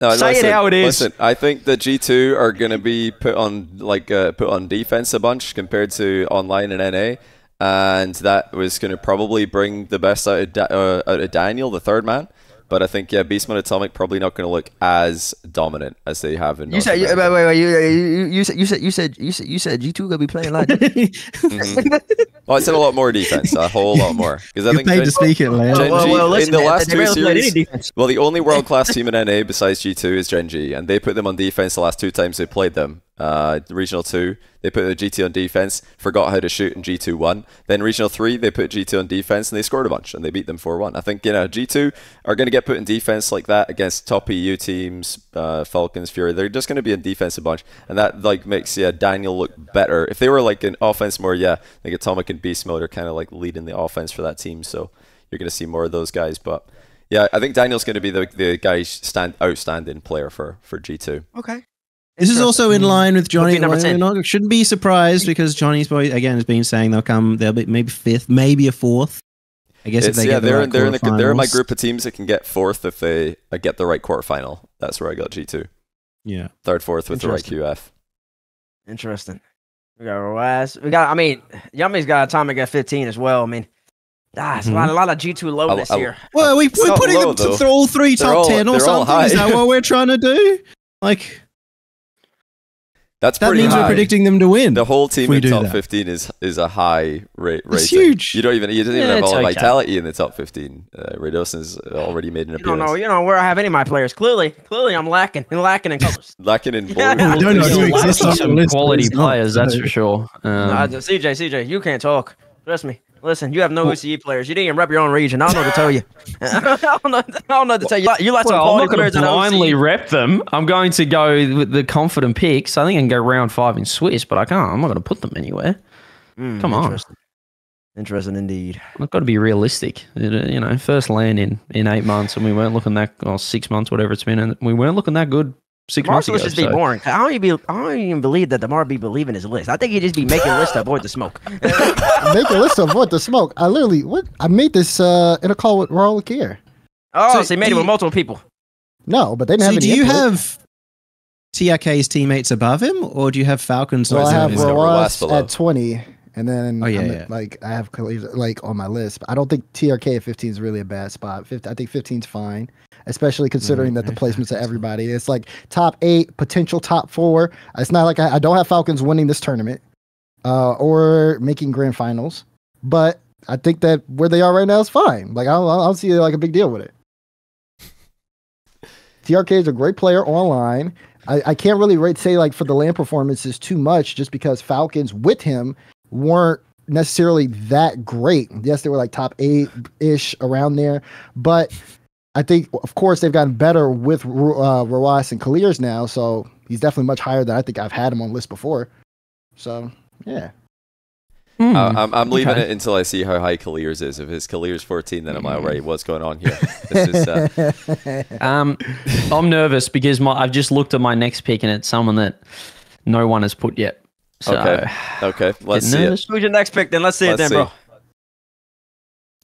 No, Say listen, it how it is. Listen, I think the G two are going to be put on like uh, put on defense a bunch compared to online and N A, and that was going to probably bring the best out of, da uh, out of Daniel, the third man. But I think, yeah, Beast Mode Atomic probably not going to look as dominant as they have in North America. You said, wait, wait, wait, you, you, you said, you said, you said, you said, you said, G two gonna be playing like. mm-hmm. Well, I said a lot more defense, a whole lot more, because I think Gen, to speak it, man. Gen well, well, well, listen, in the last two series, well, the only world class team in N A besides G two is Gen G, and they put them on defense the last two times they played them. Uh, Regional two, they put the G T on defense, forgot how to shoot, and G two won. Then Regional three, they put G two on defense, and they scored a bunch, and they beat them four one. I think, you know, G two are going to get put in defense like that against top E U teams, uh, Falcons, Fury. They're just going to be in defense a bunch, and that, like, makes, yeah, Daniel look better. If they were, like, in offense more, yeah, like Atomic and Beast Mode are kind of, like, leading the offense for that team, so you're going to see more of those guys, but... yeah, I think Daniel's going to be the, the guy stand outstanding player for, for G two. Okay. This is also in line with Johnny. We're not, shouldn't be surprised because Johnny's boy again has been saying they'll come. They'll be maybe fifth, maybe a fourth. I guess it's, if they yeah, get they're, the right they're, in the, they're in my group of teams that can get fourth if they uh, get the right quarterfinal. That's where I got G two. Yeah, third, fourth with the right Q F. Interesting. We got Roaz. We got. I mean, Yummy's got Atomic at fifteen as well. I mean. Ah, it's mm-hmm. a, lot, a lot of G two low I'll, this I'll, year. Well, we, we're putting low, them to all three top all, ten or something. Is that what we're trying to do? Like, that's that pretty means high. We're predicting them to win. The whole team in top that. fifteen is is a high rate. It's rating. Huge. You don't even you don't even yeah, have all okay. Vitality in the top fifteen. Uh, Redosin's already made an appearance. I don't know. You know where I have any of my players. Clearly, clearly, I'm lacking and lacking in colors. lacking in. Yeah, I don't know. You exist on some quality players, that's for sure. C J, C J, you can't talk. Trust me. Listen, you have no O C E players. You didn't even rep your own region. I don't know what to tell you. I don't know, I don't know what to tell you. You lots well, of quality I'm not players in O C E. Blindly rep them. I'm going to go with the confident picks. I think I can go round five in Swiss, but I can't. I'm not going to put them anywhere. Mm, Come on. Interesting. Interesting indeed. I've got to be realistic. You know, first land in, in eight months, and we weren't looking that, or six months, whatever it's been, and we weren't looking that good. Six Mark would just so. be boring. I don't, even be, I don't even believe that the Mar be believing his list. I think he'd just be making a list to avoid the smoke. Make a list to avoid the smoke. I literally, what? I made this uh, in a call with Raul Kier. Oh, so, so he made it with multiple people. No, but they didn't so have any. Do you input. have T R K's teammates above him, or do you have Falcons? Well, I have Raul at twenty, and then oh, yeah, I'm, yeah. like I have Kaliers like on my list. But I don't think T R K at fifteen is really a bad spot. fifty, I think fifteen's fine. Especially considering that the placements of everybody. It's like top eight, potential top four. It's not like I, I don't have Falcons winning this tournament uh, or making grand finals. But I think that where they are right now is fine. Like I don't, I don't see like a big deal with it. T R K is a great player online. I, I can't really rate, say like for the land performances too much just because Falcons with him weren't necessarily that great. Yes, they were like top eight-ish around there. But... I think, of course, they've gotten better with uh, Roas and Kaliers now, so he's definitely much higher than I think I've had him on list before. So, yeah. Mm. Uh, I'm, I'm leaving okay. it until I see how high Kaliers is. If it's Kaliers fourteen, then I'm like, right, what's going on here? This is, uh... um, I'm nervous because my, I've just looked at my next pick, and it's someone that no one has put yet. So, okay, okay. Let's see it. Who's your next pick, then? Let's see Let's it then, see. bro.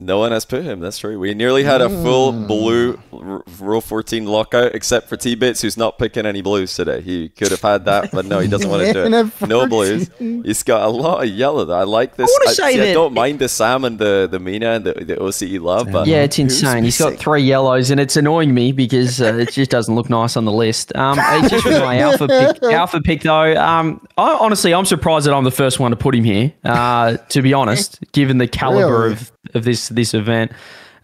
No one has put him, that's true. We nearly had a full blue Rule fourteen lockout, except for T-Bits, who's not picking any blues today. He could have had that, but no, he doesn't want to do it. No blues. He's got a lot of yellow, though. I like this. I, I, see, that I don't mind the Sam and the, the Mina and the, the O C E love. But yeah, it's insane. He's got three yellows, and it's annoying me because uh, it just doesn't look nice on the list. Um, it's just with my alpha pick, alpha pick though. Um, I, honestly, I'm surprised that I'm the first one to put him here, uh, to be honest, given the caliber really? of... of this this event,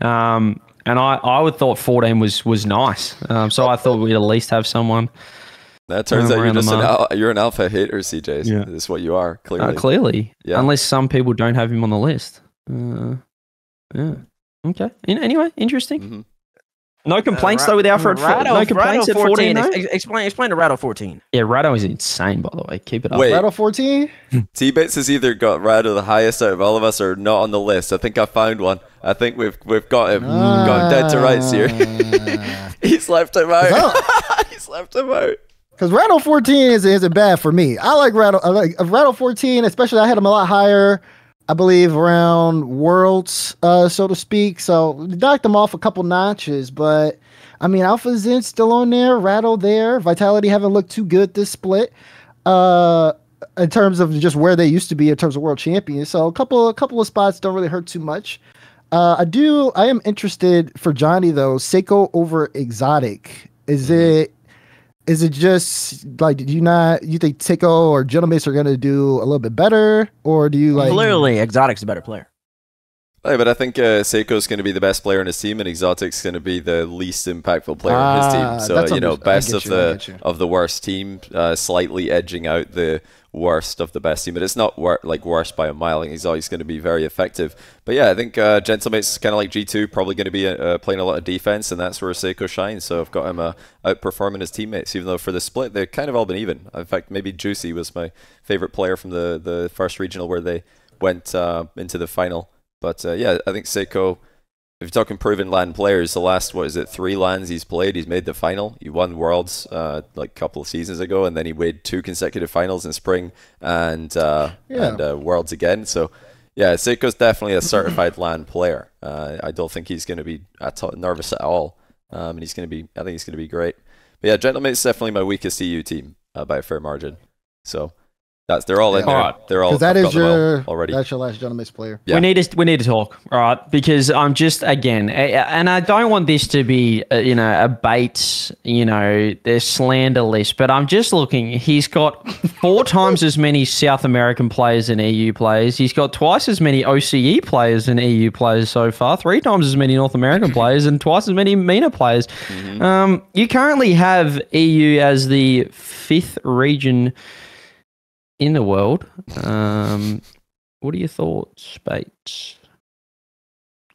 um, and I I would thought fourteen was was nice, um, so I thought we'd at least have someone. That turns out you're just an al you're an alpha hater, C J. Yeah. That's what you are, clearly. Uh, clearly, yeah. Unless some people don't have him on the list. Uh, yeah. Okay. In, anyway, interesting. Mm-hmm. No complaints uh, though with Alfred. Ratto, no complaints Ratto at fourteen. fourteen ex explain, explain to Ratto fourteen. Yeah, Ratto is insane. By the way, keep it up. Wait, Ratto fourteen. T-Bits has either got Ratto the highest out of all of us, or not on the list. I think I found one. I think we've we've got him. Uh, Gone dead to rights here. He's left him out. He's left him out. Because Ratto fourteen isn't isn't bad for me. I like Ratto. I like Ratto fourteen, especially. I had him a lot higher. I believe around Worlds, uh, so to speak. So knocked them off a couple notches, but I mean, Alpha Zen still on there, Rattle there. Vitality haven't looked too good this split, uh, in terms of just where they used to be in terms of World Champions. So a couple, a couple of spots don't really hurt too much. Uh, I do. I am interested for Johnny though. Seiko over Exotic. Is it? Is it just like? Did you not? You think Seiko or Gentlemates are gonna do a little bit better, or do you like? Clearly, Exotic's a better player. Yeah, but I think uh, Seiko's going to be the best player on his team, and Exotic's going to be the least impactful player ah, on his team. So you know, best you, of the of the worst team, uh, slightly edging out the worst of the best team. But it's not wor like worst by a mile. And Exotic's going to be very effective. But yeah, I think uh, Gentlemates, kind of like G two, probably going to be uh, playing a lot of defense, and that's where Seiko shines. So I've got him uh, outperforming his teammates, even though for the split they've kind of all been even. In fact, maybe Juicy was my favorite player from the the first regional where they went uh, into the final. But uh, yeah, I think Seiko, if you're talking proven LAN players, the last, what is it, three LANs he's played, he's made the final. He won Worlds uh, like a couple of seasons ago, and then he made two consecutive finals in spring and, uh, yeah. and uh, Worlds again. So yeah, Seiko's definitely a certified LAN player. Uh, I don't think he's going to be at nervous at all. Um, and he's going to be, I think he's going to be great. But yeah, Gentlemates definitely my weakest E U team uh, by a fair margin. So... That's they're all yeah. in there. All right. They're all. Because that I've is your already. That's your last Gentlemates player. Yeah. We need to we need to talk, all right? Because I'm just again, and I don't want this to be a, you know a Bates, you know, their slander list, but I'm just looking. He's got four times as many South American players than E U players. He's got twice as many O C E players than E U players so far. Three times as many North American players and twice as many MENA players. Mm-hmm. Um, you currently have E U as the fifth region in the world. Um, what are your thoughts, Bates?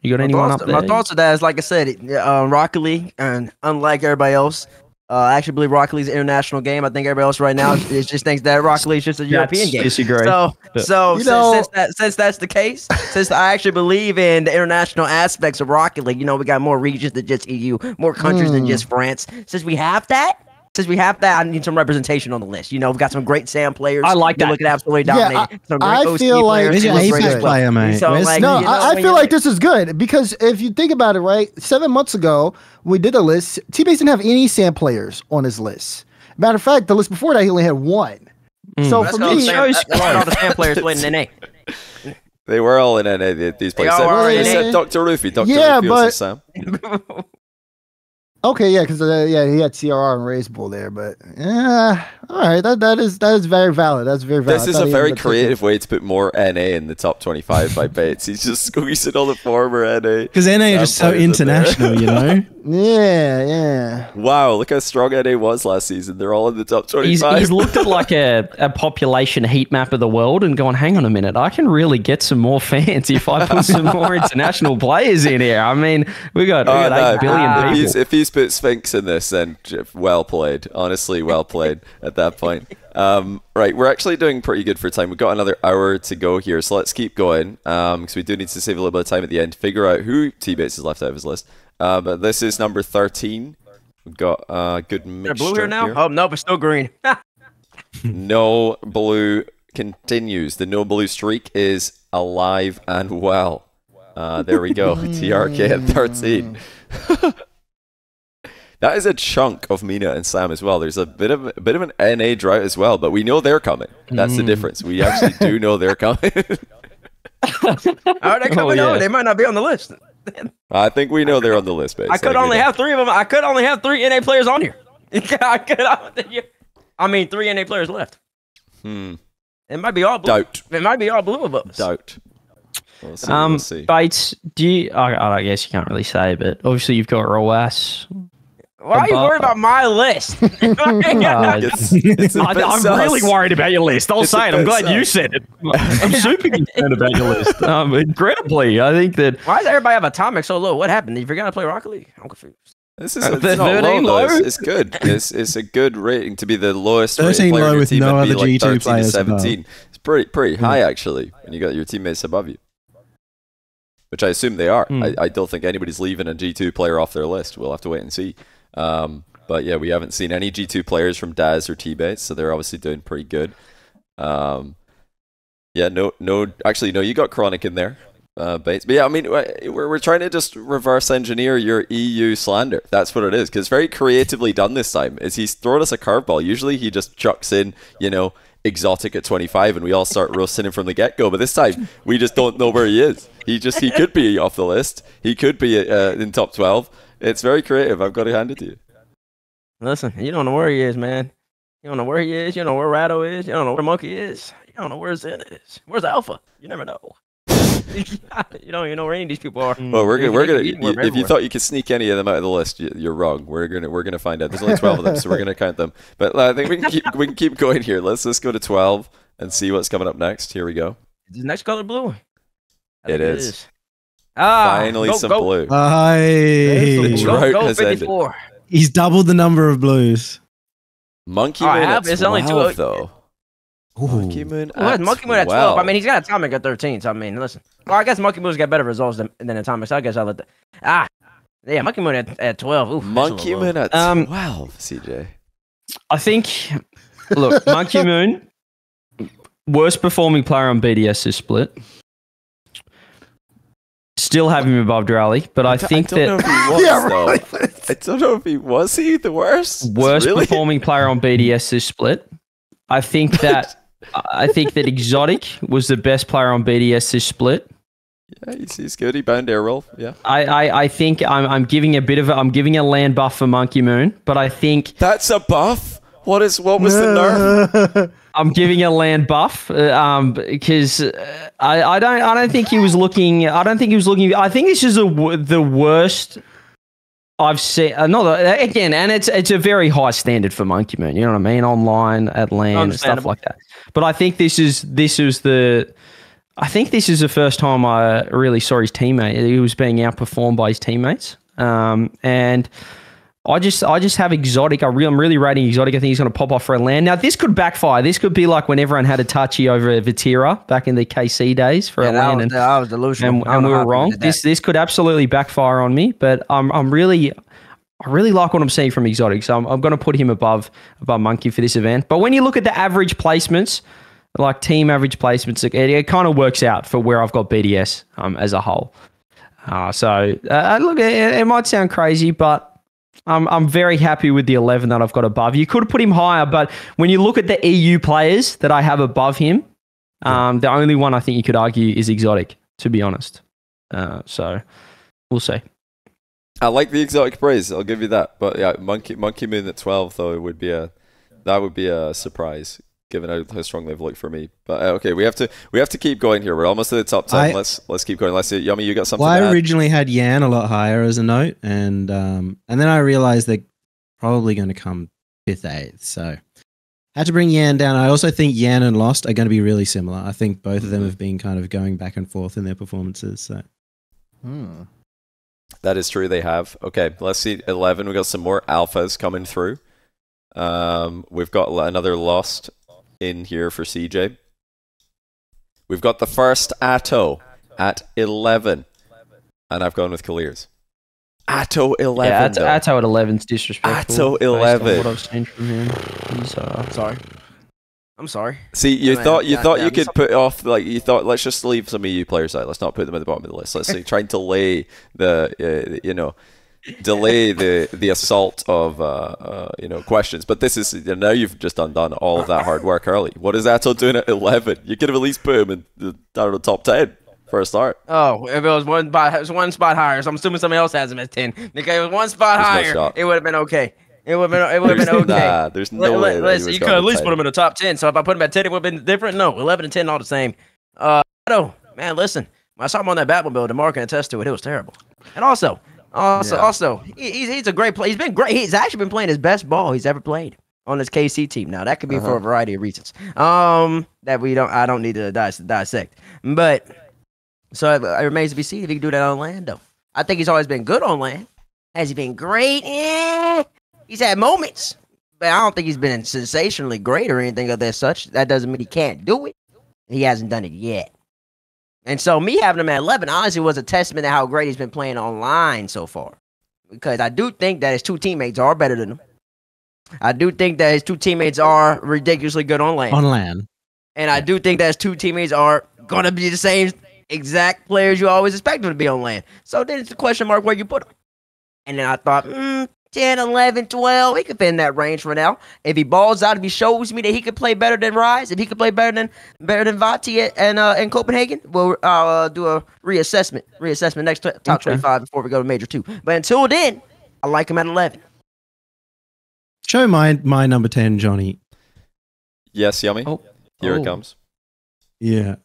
You got my anyone thoughts, up there? My thoughts on that is, like I said, uh, Rocket League, and unlike everybody else, uh, I actually believe Rocket League's an international game. I think everybody else right now is, is just thinks that Rocket League's just a European game. Disagree. So, so you know, since, since, that, since that's the case, since I actually believe in the international aspects of Rocket League, you know, we got more regions than just E U, more countries mm. than just France. Since we have that, Since we have that, I need some representation on the list. You know, we've got some great SAM players. I like that. They're looking absolutely dominating. Yeah, I, I feel like this is good because if you think about it, right, seven months ago, we did a list. T-Base didn't have any SAM players on his list. Matter of fact, the list before that, he only had one. Mm, so for me, Sam, that's why all the SAM players played in N A. They were all in N A, these players. Except Doctor Rufy. Doctor Rufy was SAM. Okay, yeah, because uh, yeah, he had C R R and Raysbull there, but yeah, all right, that that is that is very valid. That's very valid. This is a very creative way to put more N A in the top twenty-five by Bates. He's just squeezing all the former N A because N A is just so international, you know. Yeah, yeah. Wow, look how strong N A was last season. They're all in the top twenty-five. He's, he's looked at like a a population heat map of the world and gone, hang on a minute, I can really get some more fans if I put some more international players in here. I mean, we got, oh, we got no, eight billion people. If he's, if he's put Sphinx in this, then well played. Honestly, well played at that point. Um, right, we're actually doing pretty good for time. We've got another hour to go here, so let's keep going because um, we do need to save a little bit of time at the end to figure out who T-Bates has left out of his list. Uh, but this is number thirteen. We've got a uh, good mixture blue here now? Here. Oh, no, but still green. No blue continues. The no blue streak is alive and well. Uh, there we go. T R K at thirteen. That is a chunk of MENA and SAM as well. There's a bit of a bit of an N A drought as well, but we know they're coming. That's mm. the difference. We actually do know they're coming. Are they coming oh, yeah. over? They might not be on the list. I think we know they're on the list, basically. I could I only have three of them. I could only have three N A players on here. I could. I, I mean, three N A players left. Hmm. It might be all blue. Doubt. It might be all blue of us. Doubt. We'll see, um, we'll see. Bates, do you? I, I guess you can't really say, but obviously you've got Roas. Why are you worried about my list? uh, it's, it's I, I'm sus. really worried about your list. I'll it's say it. I'm glad sus. you said it. I'm super concerned about your list. Um, incredibly, I think that. Why does everybody have Atomic so low? What happened? If you're gonna play Rocket League, I'm confused. This is uh, it's not low, low? It's, it's good. It's it's a good rating to be the lowest rated player with team no other like G two thirteen players. seventeen. It's pretty pretty mm. high actually. When you got your teammates above you, which I assume they are. Mm. I, I don't think anybody's leaving a G two player off their list. We'll have to wait and see. Um, but yeah, we haven't seen any G two players from Daz or T-Bates, so they're obviously doing pretty good. Um, yeah, no, no, actually, no, you got Chronic in there, uh, Bates. But yeah, I mean, we're, we're trying to just reverse engineer your E U slander. That's what it is, because it's very creatively done this time. Is he's thrown us a curveball. Usually he just chucks in, you know, Exotic at twenty-five and we all start roasting him from the get-go, but this time we just don't know where he is. He just he could be off the list. He could be uh, in top twelve. It's very creative. I've got to hand it to you. Listen, you don't know where he is, man. You don't know where he is. You don't know where Ratto is. You don't know where Monkey is. You don't know where Zen is. Where's Alpha? You never know. You don't even know where any of these people are. Well, we're gonna, we're gonna. You, if everywhere. You thought you could sneak any of them out of the list, you're wrong. We're gonna, we're gonna find out. There's only twelve of them, so we're gonna count them. But I think we can keep, we can keep going here. Let's let's go to twelve and see what's coming up next. Here we go. Is the next color blue? It is. it is. Ah, finally go, some go. blue. Aye. The drought go, go, has ended. He's doubled the number of blues. Monkey Moon at twelve, though. Ooh. Monkey Moon at well, Monkey Moon at twelve. I mean, he's got Atomic at thirteen, so I mean, listen. Well, I guess Monkey Moon's got better results than, than Atomic, so I guess I'll let that. Ah, yeah, Monkey Moon at, at twelve. Ooh, Monkey Moon at um, twelve, C J. I think, look, Monkey Moon, worst performing player on B D S this split. Still have him above Drali, but I, I think I don't that know if he was, yeah, right. I don't know if he was he the worst worst really? performing player on B D S this split. I think that I think that Exotic was the best player on B D S this split. Yeah, he's, he's good. He bound air roll. Yeah, I, I I think I'm I'm giving a bit of a, I'm giving a land buff for Monkey Moon, but I think that's a buff. What is what was the nerf? I'm giving a land buff um, because I, I don't I don't think he was looking I don't think he was looking I think this is a, the worst I've seen. Uh, not the, again, and it's it's a very high standard for Monkey Moon. You know what I mean? Online, at land, stuff like that. But I think this is this is the I think this is the first time I really saw his teammate. He was being outperformed by his teammates, um, and. I just, I just have Exotic. I re I'm really rating Exotic. I think he's going to pop off for a land. Now, this could backfire. This could be like when everyone had a touchy over Vitera back in the K C days for yeah, a land, and I was delusional, and, and we were wrong. This, this could absolutely backfire on me. But I'm, I'm really, I really like what I'm seeing from Exotic. So I'm, I'm going to put him above, above Monkey for this event. But when you look at the average placements, like team average placements, it, it kind of works out for where I've got B D S um, as a whole. Uh, so uh, look, it, it might sound crazy, but. I'm, I'm very happy with the eleven that I've got above. You could have put him higher, but when you look at the E U players that I have above him, um, the only one I think you could argue is Exotic, to be honest. Uh, so we'll see. I like the Exotic praise. I'll give you that. But yeah, Monkey Monkey Moon at twelve, though, would be a that would be a surprise given how, how strong they've looked for me. But uh, okay, we have to we have to keep going here. We're almost at the top ten. I, let's let's keep going. Let's see. Yummy, you got something? Well, to I originally add? had Yan a lot higher as a note, and um, and then I realized they're probably going to come fifth, eighth. So had to bring Yan down. I also think Yan and Lost are going to be really similar. I think both mm-hmm. of them have been kind of going back and forth in their performances. So hmm. that is true. They have. Okay, let's see. Eleven. We got some more alphas coming through. Um, we've got another Lost in here for C J. We've got the first Atto at eleven, and I've gone with Kaliers. Atto eleven. Yeah, Atto, Atto at eleven is disrespectful. Atto eleven. What I've seen from him. I'm sorry. sorry. I'm sorry. See, you no, thought man, you no, thought no, you no, could put off like you thought. Let's just leave some E U players out. Let's not put them at the bottom of the list. Let's see, try and delay the uh, you know. delay the the assault of uh, uh you know questions, but this is now you've just undone all of that hard work early. What is Atto doing at eleven? You could have at least put him in the, the top ten for a start. Oh, if it was one spot, it was one spot higher. So I'm assuming somebody else has him at ten. If it was one spot there's higher, no it would have been okay. It would have been it would have been okay. Nah, there's no l way. Listen, you could at least put him in the top ten. So if I put him at ten, it would have been different. No, eleven and ten all the same. Uh, Atto, man, listen, when I saw him on that Batmobile, the mark can attest to it. It was terrible, and also. Also, yeah. also, he, he's he's a great player. He's been great. He's actually been playing his best ball he's ever played on his K C team. Now that could be uh-huh. for a variety of reasons. Um, that we don't. I don't need to dis dissect. But so it, it remains to be seen if he can do that on land. Though I think he's always been good on land. Has he been great? Eh. He's had moments, but I don't think he's been sensationally great or anything of that such. That doesn't mean he can't do it. He hasn't done it yet. And so me having him at eleven honestly was a testament to how great he's been playing online so far. Because I do think that his two teammates are better than him. I do think that his two teammates are ridiculously good on land. On land. And I do think that his two teammates are going to be the same exact players you always expect them to be on land. So then it's the question mark where you put them. And then I thought, mm, ten, eleven, twelve. He could fit in that range for now. If he balls out, if he shows me that he could play better than Rise, if he could play better than better than Vati and uh, in Copenhagen, we'll uh, do a reassessment. Reassessment next top okay. twenty-five before we go to Major two. But until then, I like him at eleven. Show my my number ten, Johnny. Yes, Yummy. Oh. Here oh. it comes. Yeah.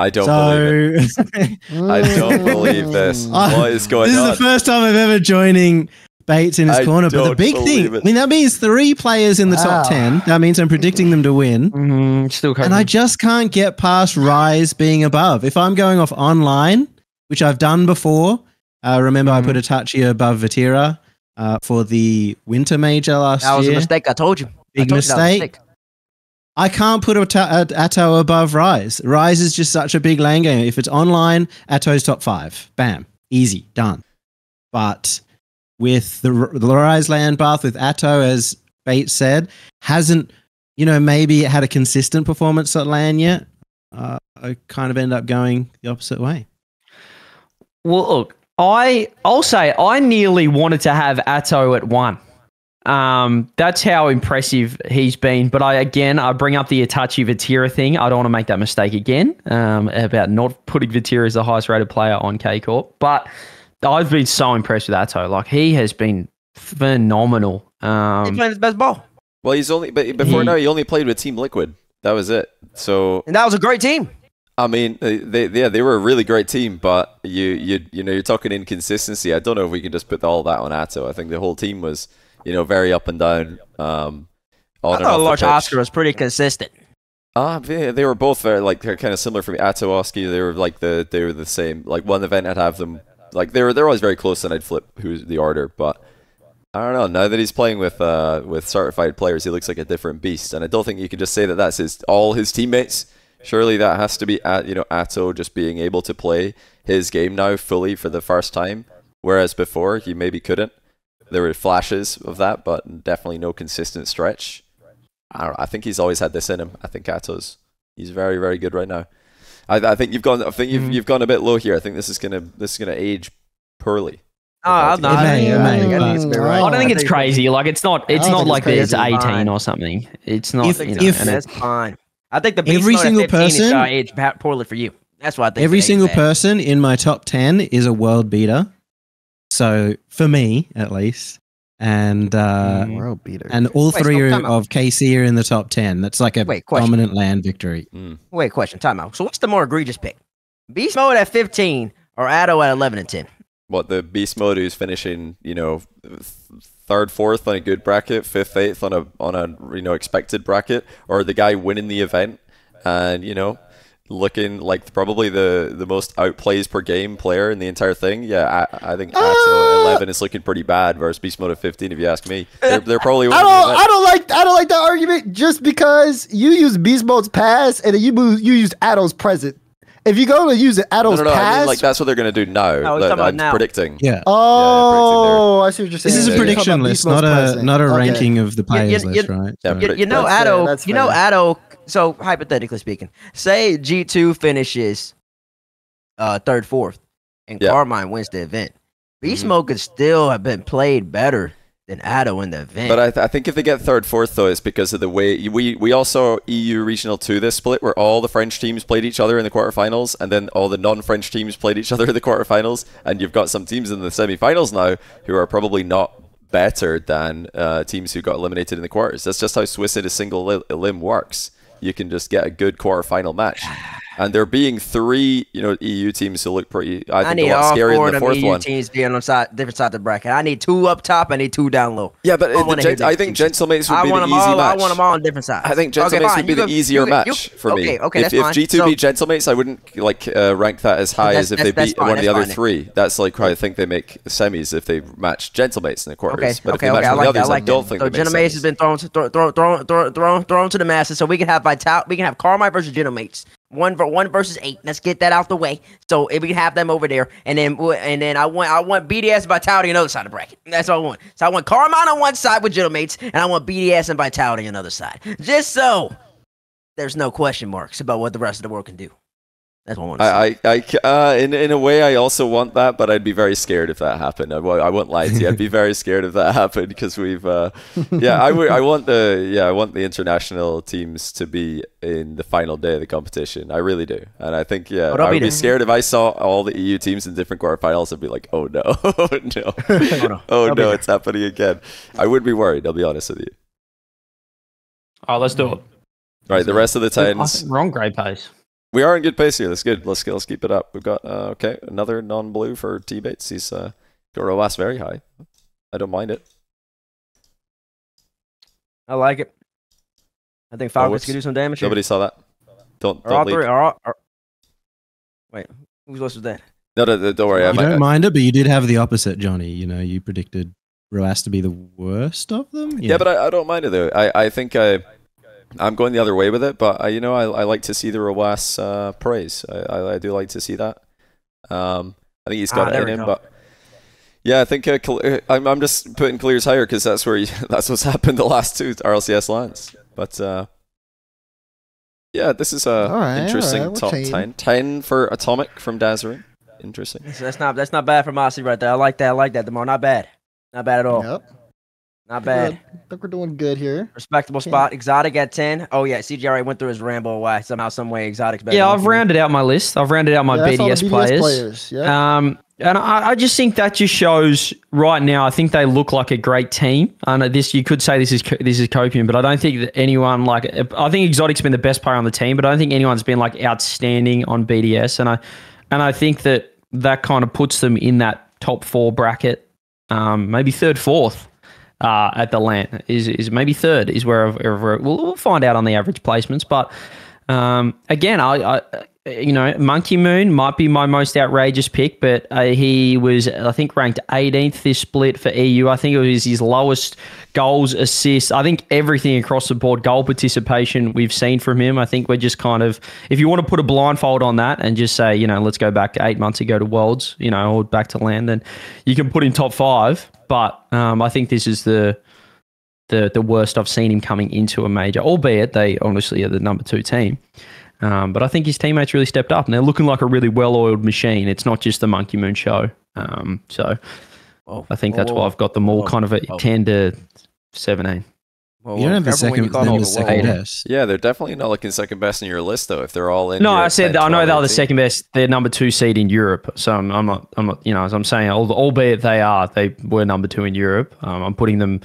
I don't so... believe it. I don't believe this. What is going on? This is on? the first time I've ever joining Bates in his I corner. But the big thing, it. I mean, that means three players in the wow. top ten. That means I'm predicting them to win. Mm, still and I just can't get past Rise being above. If I'm going off online, which I've done before, uh, remember mm. I put Itachi above Vatira uh, for the Winter Major last year. That was year. a mistake. I told you. Big I mistake. You mistake. I can't put Atto above Rise. Rise is just such a big lane game. If it's online, Atto's top five. Bam. Easy. Done. But with the, the Rise land bath, with Atto, as Bates said, hasn't, you know, maybe had a consistent performance at LAN yet. Uh, I kind of end up going the opposite way. Well, look, I, I'll say I nearly wanted to have Atto at one. Um, that's how impressive he's been. But I, again, I bring up the Itachi Vatira thing. I don't want to make that mistake again, um, about not putting Vatira as the highest rated player on K-Corp. But I've been so impressed with Atto. Like, he has been phenomenal. Um, he's playing his best ball. Well, he's only, but before he, now, he only played with Team Liquid. That was it. So, and that was a great team. I mean, they, yeah, they were a really great team, but you, you, you know, you're talking inconsistency. I don't know if we can just put all that on Atto. I think the whole team was, you know, very up and down. Um, I thought Large Oscar was pretty consistent. Ah, yeah, they were both very like kind of similar for me. Atto, Oski, they were like the they were the same. Like one event, I'd have them like they were they're always very close, and I'd flip who's the order. But I don't know. Now that he's playing with uh with certified players, he looks like a different beast. And I don't think you can just say that that's his all his teammates. Surely that has to be at you know Atto just being able to play his game now fully for the first time, whereas before he maybe couldn't. There were flashes of that, but definitely no consistent stretch. I don't know, I think he's always had this in him. I think Atto's he's very, very good right now. I, I think you've gone. I think you've you've gone a bit low here. I think this is gonna this is gonna age poorly. Oh, I don't know. I don't think it's crazy. Like it's not. It's not like there's eighteen or something. It's not. If, you know, if, and that's fine. I think the every single person is gonna age poorly for you. That's why I think every single person in my top ten is a world beater. So for me, at least, and uh, world beater. and all Wait, three no, of K C are in the top ten. That's like a Wait, dominant land victory. Mm. Wait, question, time out. So what's the more egregious pick? Beast Mode at fifteen or Atto at eleven and ten? What, the Beast Mode who's finishing, you know, third, fourth on a good bracket, fifth, eighth on a on a you know expected bracket, or the guy winning the event and you know. looking like probably the, the most outplays per game player in the entire thing. Yeah, I, I think uh, Atto eleven is looking pretty bad versus Beast Mode at fifteen, if you ask me. They're, they're probably I don't I don't like I don't like that argument just because you use Beast Mode's past and you move, you use Atto's present. If you go to use Atto's no, no, no, past, I mean, like that's what they're gonna do now. No, that, I'm now. predicting. Yeah. Oh, yeah, predicting I see what you're saying. This is a prediction list, not a not a okay. ranking of the players you, you, list, you, right? Yeah, you, you know Atto yeah, you know Atto So, hypothetically speaking, say G two finishes uh, third, fourth, and yeah. Karmine wins the event. Beast Mode could still have been played better than Atto in the event. But I, th I think if they get third, fourth, though, it's because of the way... We, we all saw E U Regional two this split, where all the French teams played each other in the quarterfinals, and then all the non-French teams played each other in the quarterfinals, and you've got some teams in the semifinals now who are probably not better than uh, teams who got eliminated in the quarters. That's just how Swiss at a single li limb works. You can just get a good quarterfinal match, and there being three, you know, E U teams who look pretty. I, I think need a lot all scarier four than the fourth E U one. Teams being on side, different side of the bracket. I need two up top. I need two down low. Yeah, but I, the gen I think Gentlemates would I be want the them easy all, match. I want them all on different sides. I think Gentlemates okay, would be the go, easier you, match you, for me. Okay, okay, if, that's if G two so, beat Gentlemates, I wouldn't like uh, rank that as high as if they beat fine, one of the other fine, three. Then. That's like how I think they make semis if they match Gentlemates in the quarters. Okay, but if they match one of the others, I don't think they make semis. Gentlemates has been thrown thrown thrown thrown thrown thrown to the masses, so we can have. Vitality, we can have Karmine versus Gentlemates. One for one versus eight. Let's get that out the way. So if we can have them over there, and then and then I want I want B D S and Vitality on the other side of the bracket. That's what I want. So I want Karmine on one side with Gentlemates, and I want B D S and Vitality on the other side. Just so there's no question marks about what the rest of the world can do. That's what I want to see. I, I, uh, in, in a way, I also want that, but I'd be very scared if that happened. I, I won't lie to you. I'd be very scared if that happened because we've, uh, yeah, I, I want the, yeah, I want the international teams to be in the final day of the competition. I really do. And I think, yeah, I would be scared if I saw all the E U teams in different quarterfinals. I'd be like, oh no, oh no, oh no, it's happening again. I would be worried, I'll be honest with you. Oh, let's do it. Right, the rest of the Titans. We're on great pace. We are in good pace here. That's good. Let's let's keep it up. We've got uh, okay, another non-blue for T Bates. He's uh, got O A S very high. I don't mind it. I like it. I think Falcons oh, can do some damage. Nobody here. Saw that. Don't don't leak. Three, or, or... Wait, whose loss was that? No, no, no, don't worry. I don't mind it, but you did have the opposite, Johnny. You know, you predicted Roas to be the worst of them. Yeah, yeah but I, I don't mind it though. I I think I. I'm going the other way with it, but, uh, you know, I, I like to see the Roas uh, praise. I, I, I do like to see that. Um, I think he's got ah, it in him, go. But... Yeah, I think uh, I'm, I'm just putting Kaliers higher because that's where he, that's what's happened the last two R L C S lines. But, uh, yeah, this is an right, interesting right, we'll top ten. ten for Atomic from Dazerin. Interesting. That's not that's not bad for Mossy right there. I like that. I like that, Demar. Not bad. Not bad at all. Yep. Not bad. I think we're doing good here. Respectable spot. Exotic at ten. Oh, yeah. C J already went through his ramble. Why? Somehow, some way, Exotic's better. Yeah, I've rounded out my list. I've rounded out my yeah, B D S, B D S players. players. Yeah. Um, and I, I just think that just shows right now, I think they look like a great team. And this, you could say this is this is copium, but I don't think that anyone, like, I think Exotic's been the best player on the team, but I don't think anyone's been, like, outstanding on B D S. And I, and I think that that kind of puts them in that top four bracket, um, maybe third, fourth. Uh, at the LAN is is maybe third is where, where we'll, we'll find out on the average placements. But um, again, I, I you know Monkey Moon might be my most outrageous pick, but uh, he was I think ranked eighteenth this split for E U. I think it was his lowest goals, assists. I think everything across the board, goal participation we've seen from him. I think we're just kind of if you want to put a blindfold on that and just say you know let's go back eight months ago to Worlds, you know or back to LAN, then you can put him top five. But um, I think this is the, the the worst I've seen him coming into a major, albeit they honestly are the number two team. Um, but I think his teammates really stepped up, and they're looking like a really well-oiled machine. It's not just the Monkey Moon show. Um, so oh, I think that's oh, why I've got them all oh, kind of at oh. ten to seventeen. Well, you don't have the second, the second best. Yeah, they're definitely not looking second best in your list, though. If they're all in, no, I said I know they're the second best. They're number two seed in Europe, so I'm, I'm not, I'm not, you know, as I'm saying, albeit they are, they were number two in Europe. Um, I'm putting them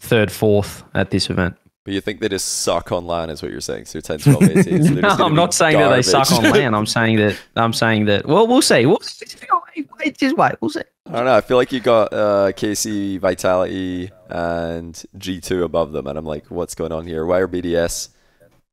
third, fourth at this event. But you think they just suck on LAN, is what you're saying? So ten, twelve, eighteen. So no, I'm not saying garbage. that they suck on LAN. I'm saying that I'm saying that. Well, we'll see. We'll see. Just wait. We'll see. I don't know. I feel like you got uh, K C, Vitality, and G two above them, and I'm like, what's going on here? Why are B D S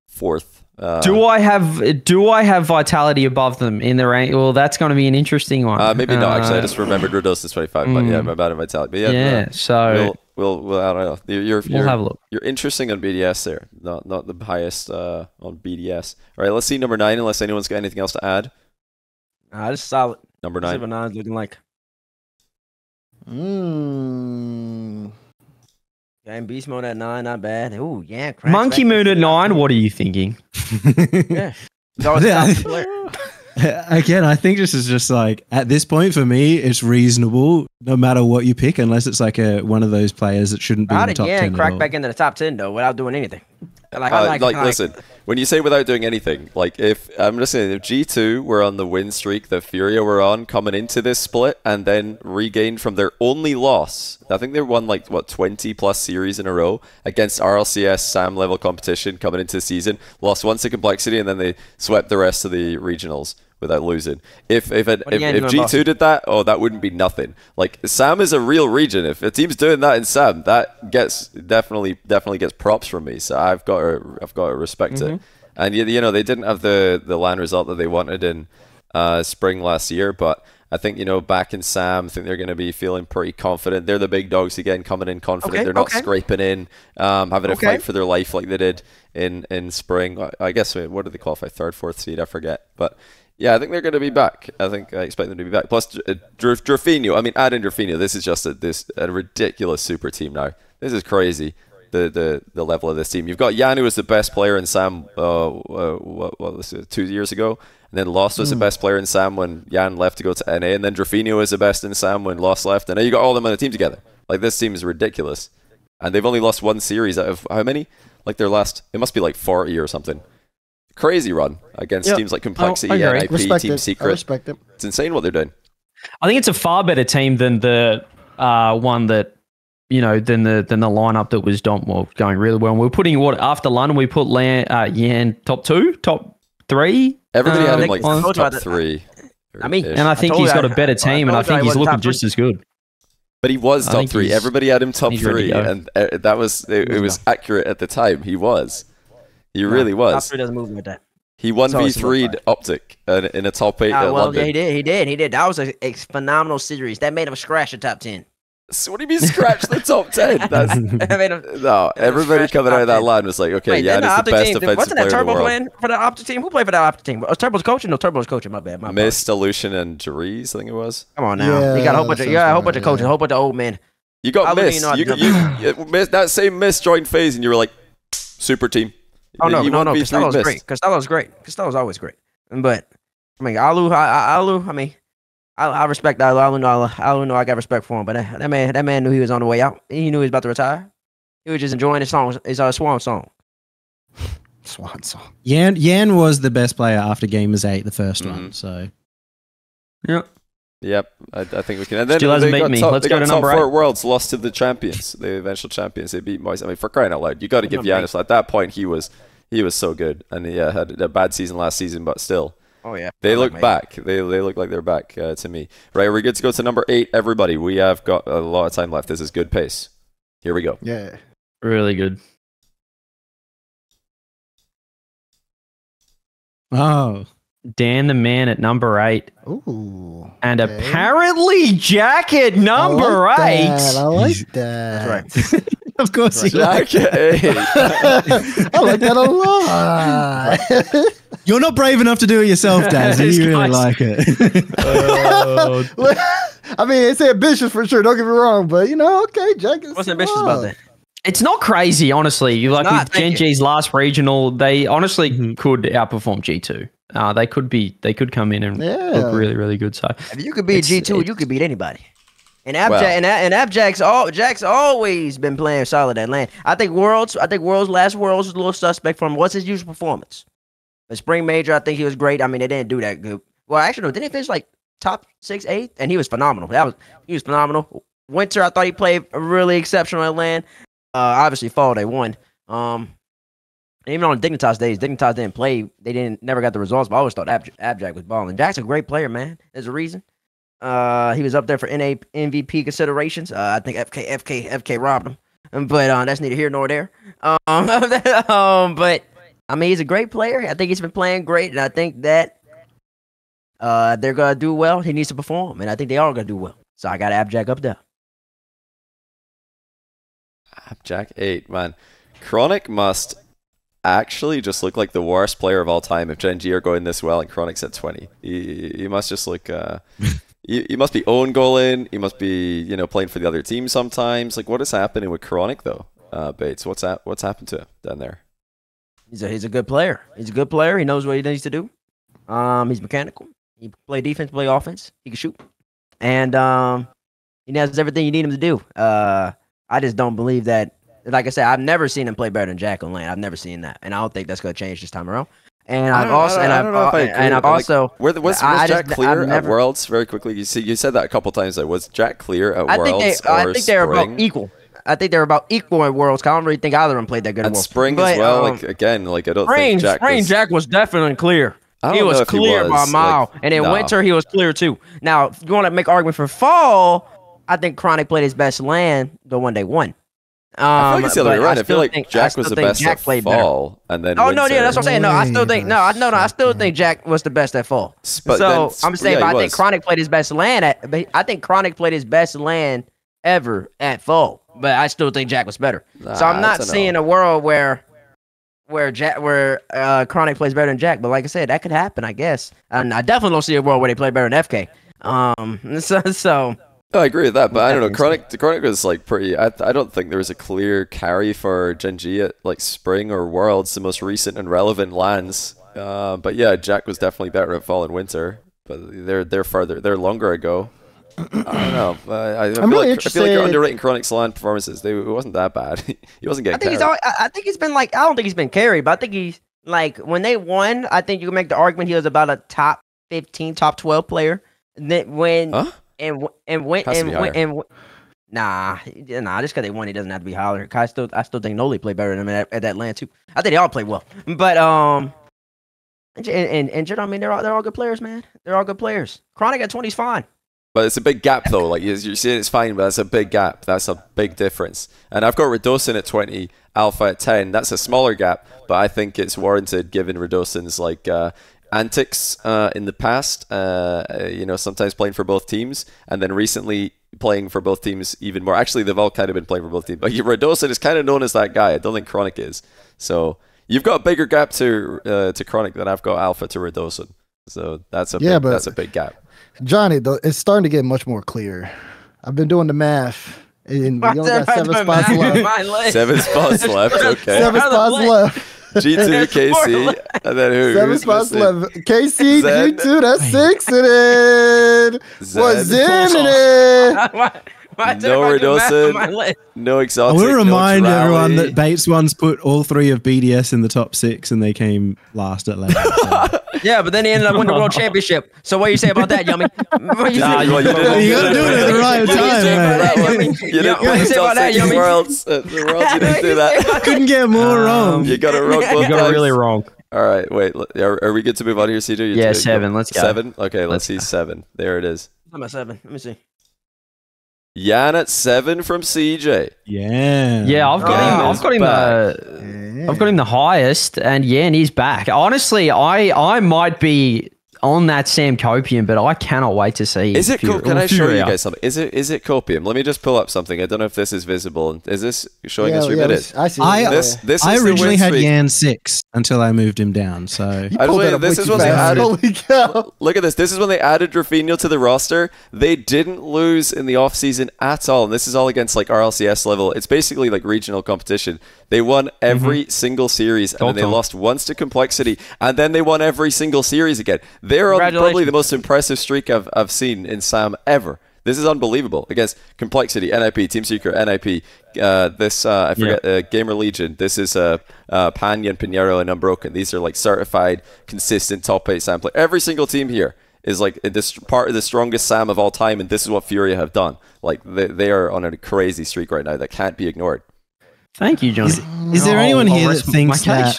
fourth? Uh, do I have do I have Vitality above them in the rank? Well, that's going to be an interesting one. Uh, maybe uh, not. Actually, I just remembered Redosin twenty-five, mm, but yeah, my bad on Vitality. But yeah, yeah no, so we'll, we'll we'll I don't know. You're, you're, we'll you're, have a look. You're interesting on B D S there. Not not the highest uh, on B D S. All right, let's see number nine. Unless anyone's got anything else to add. Nah, just solid. Number nine. Number nine is looking like. Mmm. Game Beast Mode at nine, not bad. Ooh, yeah. Crack, Monkey crack, Moon at nine, nine. What are you thinking? Yeah. Again, I think this is just like at this point for me, it's reasonable no matter what you pick, unless it's like a one of those players that shouldn't be in the top yeah, ten. Yeah, crack back into the top ten though without doing anything. Like, uh, I like, like, like listen, when you say without doing anything, like if I'm just saying if G two were on the win streak that Furia were on coming into this split and then regained from their only loss, I think they won like what twenty plus series in a row against R L C S SAM level competition coming into the season, lost once to Complexity and then they swept the rest of the regionals without losing. If if it, if, if G two Boston? did that, oh, that wouldn't be nothing. Like SAM is a real region. If a team's doing that in SAM, that gets definitely definitely gets props from me. So I've got to, I've got to respect mm-hmm. it. And you, you know they didn't have the the LAN result that they wanted in uh, spring last year, but I think you know back in SAM, I think they're going to be feeling pretty confident. They're the big dogs again, coming in confident. Okay, they're not okay. scraping in, um, having okay. a fight for their life like they did in in spring. I, I guess what did they qualify? Third, fourth seed? I forget, but. Yeah, I think they're going to be back. I think I expect them to be back. Plus, uh, Drafinho. I mean, add in Drafinho. This is just a, this, a ridiculous super team now. This is crazy. the, the, the level of this team. You've got Yan, who was the best player in SAM uh, uh, what, what was it, two years ago, and then Lost was mm. the best player in SAM when Yan left to go to N A, and then Drafinio was the best in SAM when Lost left, and now you got all of them on the team together. Like, this team is ridiculous. And they've only lost one series out of how many? Like their last, it must be like forty or something. Crazy run against yep. teams like Complexity, oh, N I P, respect Team it. Secret. I respect it. It's insane what they're doing. I think it's a far better team than the uh, one that, you know, than the than the lineup that was Dom well, going really well. And we we're putting what after London, we put Lan, uh, Yan top two, top three. Everybody uh, had him like on. top three. I mean, and I think I he's got I, a better team, I and I think he's looking just as good. But he was top three. Everybody had him top three, and uh, that was it, it was accurate at the time. He was, he no, really was. Top three doesn't move like that. He won V three'd Optic in, in a top eight. Uh, at well, London. Yeah, he did. He did. He did. That was a, a phenomenal series. That made him scratch the top ten. So what do you mean scratch the top ten? That's I mean, no. Everybody coming out of that line was like, okay, Wait, yeah, it's the, the best team, defensive wasn't that player Turbo in the world. Playing for the Optic team? Who played for that Optic team? Was Turbo's coaching? No, Turbo's coaching. My bad. My Miss Delusion and Jerez, I think it was. Come on now, yeah, you got a whole bunch of yeah, a whole bunch of coaches, a whole bunch of old men. You got Miss. You, you, you, you Miss. That same Miss joined phase, and you were like, super team. Oh no, you no, no. Costello's great. Costello's great. Costello's always great. But I mean, Alu, Alu. I mean. I, I respect that. I don't know. I don't know. I got respect for him, but that, that man, that man knew he was on the way out. He knew he was about to retire. He was just enjoying his song. His uh, swan song. Swan song. Yan Yan was the best player after Gamers Eight, the first mm-hmm. one. So. Yep. Yep. I, I think we can. And then Still hasn't beat me. Top, Let's go to number eight. Four worlds lost to the champions, the eventual champions. They beat Moise. I mean, for crying out loud, you got to give Giannis. At that point, he was, he was so good, and he uh, had a bad season last season, but still. Oh yeah, they look back. They they look like they're back uh, to me. Right, we're good to go to number eight. Everybody, we have got a lot of time left. This is good pace. Here we go. Yeah, really good. Oh, Dan the man at number eight. Ooh, and okay. apparently Jack at number I like eight. That. I like that. That's right. Of course, right. Like I like that a lot. You're not brave enough to do it yourself, Daz. You really nice. Like it. Oh. I mean, it's ambitious for sure. Don't get me wrong, but you know, okay, Jack. Is What's ambitious about that? It's not crazy, honestly. You like with Gen G's last regional, they honestly mm-hmm. could outperform G two. Uh, they could be, they could come in and yeah. look really, really good. So if you could beat it's, G two, it's, you could beat anybody. And AppJack, wow. and, and AppJack's all Jack's always been playing solid at LAN. I think Worlds, I think Worlds last Worlds was a little suspect from what's his usual performance. The Spring Major, I think he was great. I mean, they didn't do that good. Well, actually, no, didn't he finish like top six, eight? And he was phenomenal. That was he was phenomenal. Winter, I thought he played really exceptional at LAN. Uh, obviously, fall they won. Um, even on Dignitas days, Dignitas didn't play. They didn't never got the results. But I always thought AppJack was balling. Jack's a great player, man. There's a reason. Uh, he was up there for N A M V P considerations. Uh, I think F K F K F K robbed him, but uh, that's neither here nor there. Um, um, but I mean, he's a great player. I think he's been playing great, and I think that uh, they're gonna do well. He needs to perform, and I think they are gonna do well. So I got AppJack up there. AppJack eight, man. Chronic must actually just look like the worst player of all time if Gen G are going this well, and Chronic's at twenty. He, he must just look. Uh, You, you must be own goal in. You must be, you know, playing for the other team sometimes. Like, what is happening with Chronic though, uh, Bates? What's that? What's happened to him down there? He's a he's a good player. He's a good player. He knows what he needs to do. Um, he's mechanical. He can play defense, play offense. He can shoot, and um, he has everything you need him to do. Uh, I just don't believe that. Like I said, I've never seen him play better than Jack on LAN. I've never seen that, and I don't think that's gonna change this time around. And I've also, and I've also, was, was I, Jack just, clear never, at Worlds very quickly? You see, you said that a couple times. Though. Was Jack clear at I Worlds? Think they, or I think they're about equal. I think they're about equal at Worlds. I don't really think either of them played that good at, at Worlds. Spring but, as well. Um, like again, like I don't spring, think Jack. Spring was, Jack was definitely clear. He was clear he was. by a mile, like, and in no. winter he was clear too. Now, if you want to make argument for fall, I think Chronic played his best LAN the one they won. Um, I feel like it's the other way around. I, I feel like think, Jack was the best Jack at played fall, better. and then oh winter. no, yeah, that's what I'm saying. No, I still think no, I no, no, I still think Jack was the best at fall. But so then, I'm saying, yeah, but I think Chronic played his best LAN at. But I think Chronic played his best LAN ever at fall. But I still think Jack was better. Nah, so I'm not seeing a world where where Jack where uh, Chronic plays better than Jack. But like I said, that could happen, I guess. And I definitely don't see a world where they play better than F K. Um, so so. No, I agree with that, but I don't know. Chronic, the Chronic was like pretty. I, I don't think there was a clear carry for Gen.G at like Spring or Worlds, the most recent and relevant lands. Uh, but yeah, Jack was definitely better at Fall and Winter, but they're they're farther, they're longer ago. I don't know. Uh, I, I, feel really like, I feel like you're underrating Chronic's land performances. They, it wasn't that bad. He wasn't getting. I think he's. All, I think he's been like. I don't think he's been carried, but I think he's like when they won. I think you can make the argument he was about a top fifteen, top twelve player. And then when huh? and and went and went and nah nah just because they won, he doesn't have to be higher. I still I still think Noli played better than him at, at that land too. I think they all play well, but um. And and, and you know, I mean, they're all they're all good players, man. They're all good players. Chronic at twenty is fine, but it's a big gap though. Like you're saying, it's fine, but that's a big gap. That's a big difference. And I've got Redosin at twenty, Alpha at ten. That's a smaller gap, but I think it's warranted given Redosin's like uh, antics uh, in the past. Uh, you know, sometimes playing for both teams, and then recently playing for both teams even more. Actually, they've all kind of been playing for both teams, but Redosin is kind of known as that guy. I don't think Chronic is. So. You've got a bigger gap to uh, to Chronic than I've got Alpha to Redosin, so that's a yeah, big, but that's a big gap. Johnny, though, it's starting to get much more clear. I've been doing the math, and we only got seven spots left. Seven spots left. Okay. Seven spots left. G two, K C, and then who? Seven spots left. K C, Zen. G two, that's six in it. What Zen in it? Why no Redosin, no Exotic. I want to remind no everyone that Bates once put all three of B D S in the top six and they came last at last. So. Yeah, but then he ended up winning the World Championship. So what do you say about that, Yummy? What do you nah, say? You, you gotta do it at the right time, man. You didn't win the top six Worlds. You didn't do that. I couldn't get more wrong. You got it wrong both times. You got it really wrong. All right, wait. Are, are we good to move on here, C J? You're yeah, seven. Go. Let's go. Seven? Okay, let's see seven. There it is. I'm at seven. Let me see. Yan at seven from C J. Yeah, yeah, I've got oh, him. I've got him. The, yeah. I've got him the highest, and Yan is back. Honestly, I I might be on that Sam Copium, but I cannot wait to see. Is it? Fury, can I show Furia. you guys something? Is it? Is it Copium? Let me just pull up something. I don't know if this is visible. Is this showing yeah, us? Yeah, it is. I see. I, this, this I is originally had Yan six until I moved him down. So I wait, this is when they added. Holy cow. Look at this. This is when they added Rufinho to the roster. They didn't lose in the off season at all, and this is all against like R L C S level. It's basically like regional competition. They won every mm-hmm. single series, and then they lost once to Complexity, and then they won every single series again. They're on probably the most impressive streak I've, I've seen in Sam ever. This is unbelievable. Against Complexity, N I P, Team Secret, N I P, uh, this, uh, I forget, yeah. uh, Gamer Legion, this is uh, uh, Panyan, Pinheiro, and Unbroken. These are like certified, consistent top eight Sam play. Every single team here is like this part of the strongest Sam of all time, and this is what Furia have done. Like they, they are on a crazy streak right now that can't be ignored. Thank you, Johnny. Is, is there oh, anyone here that thinks that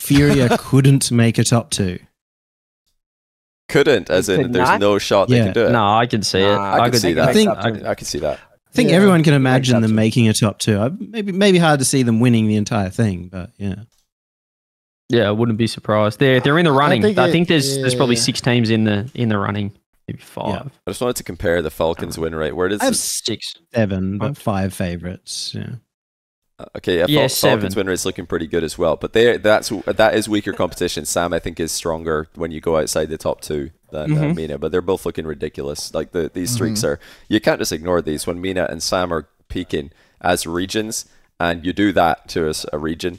Furia couldn't make a top two? Couldn't, as in there's no shot yeah. they can do it. No, I can see it. Nah, I, I can see that. I think I can, I can see that. I think yeah. everyone can imagine them making a top two. I, maybe, maybe hard to see them winning the entire thing, but yeah. Yeah, I wouldn't be surprised. They're they're in the running. I think, I think it, there's yeah, there's probably yeah. six teams in the in the running. Maybe five. Yeah. I just wanted to compare the Falcons win rate. Where does I have six, seven, but five favorites. Yeah. Okay, I yeah, thought Falcons winner is looking pretty good as well, but they that's that is weaker competition. Sam, I think, is stronger when you go outside the top two than mm-hmm. uh, Mina, but they're both looking ridiculous. Like the, these streaks mm-hmm. are, you can't just ignore these. When Mina and Sam are peaking as regions, and you do that to a, a region,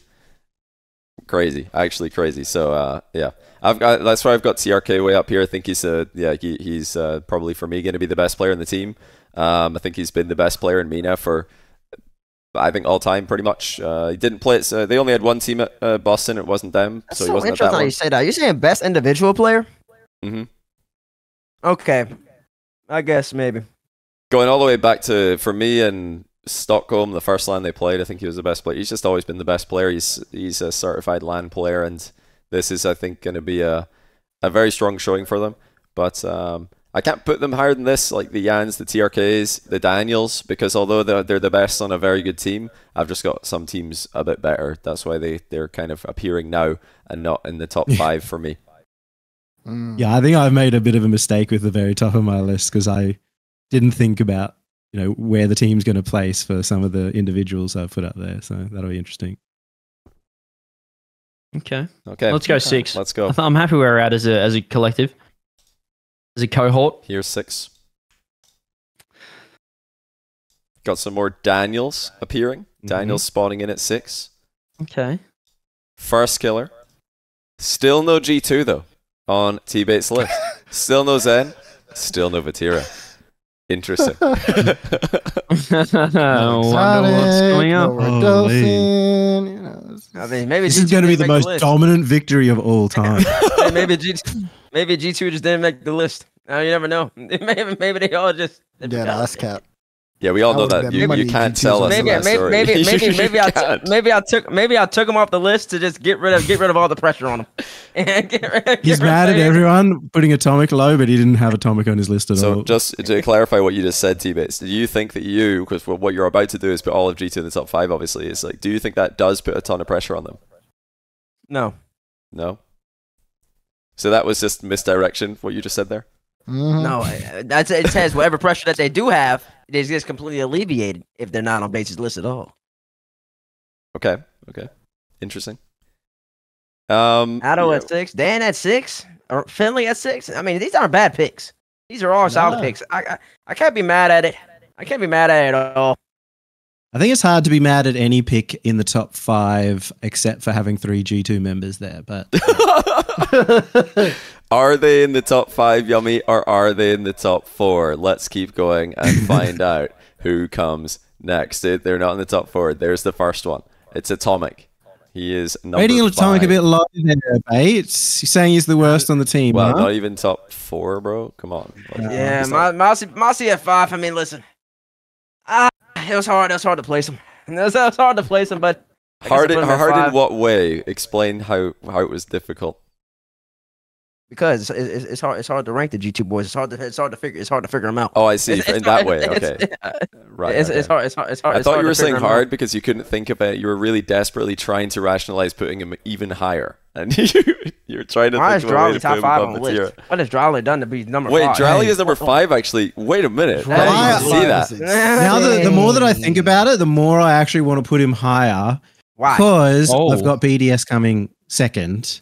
crazy, actually crazy. So uh, yeah, I've got that's why I've got T R K way up here. I think he's uh, yeah he, he's uh, probably for me going to be the best player in the team. Um, I think he's been the best player in Mina for. I think all time pretty much. Uh, he didn't play it. So they only had one team at uh, Boston. It wasn't them. That's so he so wasn't interesting at that how one. You say that. You're saying best individual player? Mm-hmm. Okay. I guess maybe. Going all the way back to, for me in Stockholm, the first LAN they played, I think he was the best player. He's just always been the best player. He's he's a certified LAN player, and this is, I think, going to be a, a very strong showing for them. But... Um, I can't put them higher than this, like the Yans, the T R Ks, the Daniels, because although they're, they're the best on a very good team, I've just got some teams a bit better. That's why they, they're kind of appearing now and not in the top five for me. Yeah, I think I've made a bit of a mistake with the very top of my list because I didn't think about you know where the team's going to place for some of the individuals I've put up there. So that'll be interesting. Okay. Okay. Let's go six. Let's go. I'm happy where we're at as a, as a collective. As a cohort. Here's six. Got some more Daniels appearing. Mm-hmm. Daniel's spawning in at six. Okay. First Killer. Still no G two, though, on T-Bait's list. Still no Zen. Still no Vatira. Interesting. I wonder what's going on. Redosin, you know, I mean, maybe this G two is going to be the most the dominant victory of all time. maybe, G two, maybe G two just didn't make the list. Now you never know. Maybe, maybe they all just... Dead ass cap. Yeah, we all know that. You, you can't tell us maybe, that maybe, story. Maybe, maybe, maybe, I t maybe I took maybe I took him off the list to just get rid of get rid of all the pressure on him. get rid, get He's mad at everyone putting Atomic low, but he didn't have Atomic on his list at so all. So just to clarify what you just said, T-Bates, do you think that you, because what you're about to do is put all of G two in the top five, obviously, is like, do you think that does put a ton of pressure on them? No. No? So that was just misdirection, what you just said there? Mm-hmm. No, that's, it says whatever pressure that they do have is just completely alleviated if they're not on Bates' list at all. Okay, okay. Interesting. Um, Atto at six, Dan at six, or Finley at six. I mean, these aren't bad picks. These are all solid no. picks. I, I I can't be mad at it. I can't be mad at it at all. I think it's hard to be mad at any pick in the top five except for having three G two members there, but... Are they in the top five, Yummy, or are they in the top four? Let's keep going and find out who comes next. They're not in the top four. There's the first one. It's Atomic. He is number Rating five. Atomic a bit low there, Bates. You're saying he's the worst on the team, Well, huh? not even top four, bro. Come on. Like, yeah, Mossy at five. I mean, listen. Ah, it was hard. It was hard to place him. It was, it was hard to place him, but... Hard, in, hard in what way? Explain how, how it was difficult. Because it's, it's hard, it's hard to rank the G two boys. It's hard to, it's hard to figure, it's hard to figure them out. Oh, I see. It's, it's in hard, that way, okay. It's, right. It's, okay. it's hard, it's hard, it's hard. I thought you were saying hard because you couldn't think about it. You were really desperately trying to rationalize putting him even higher, and you, you're trying to. Why think is Drali top five on the list? What has Drali done to be number? Wait, five? Wait, Drali hey. is number five actually. Wait a minute. Drali, I didn't see that. Now the, the more that I think about it, the more I actually want to put him higher. Why? Because oh. I've got B D S coming second.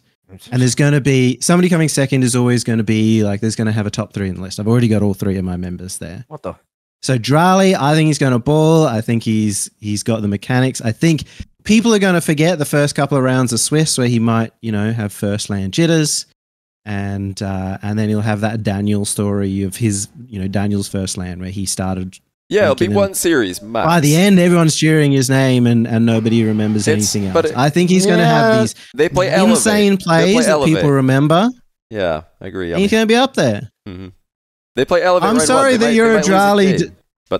And there's going to be somebody coming second is always going to be like, there's going to have a top three in the list. I've already got all three of my members there. What the? So Drali, I think he's going to ball. I think he's, he's got the mechanics. I think people are going to forget the first couple of rounds of Swiss where he might, you know, have first land jitters and, uh, and then he'll have that Daniel story of his, you know, Daniel's first land where he started. Yeah, it'll be one series max. By the end, everyone's cheering his name and, and nobody remembers it's, anything else. It, I think he's yeah, going to have these they play insane elevate. plays they play that elevate. people remember. Yeah, I agree. I mean, he's going to be up there. Mm-hmm. They play elevate. I'm sorry one. that might, you're a Drali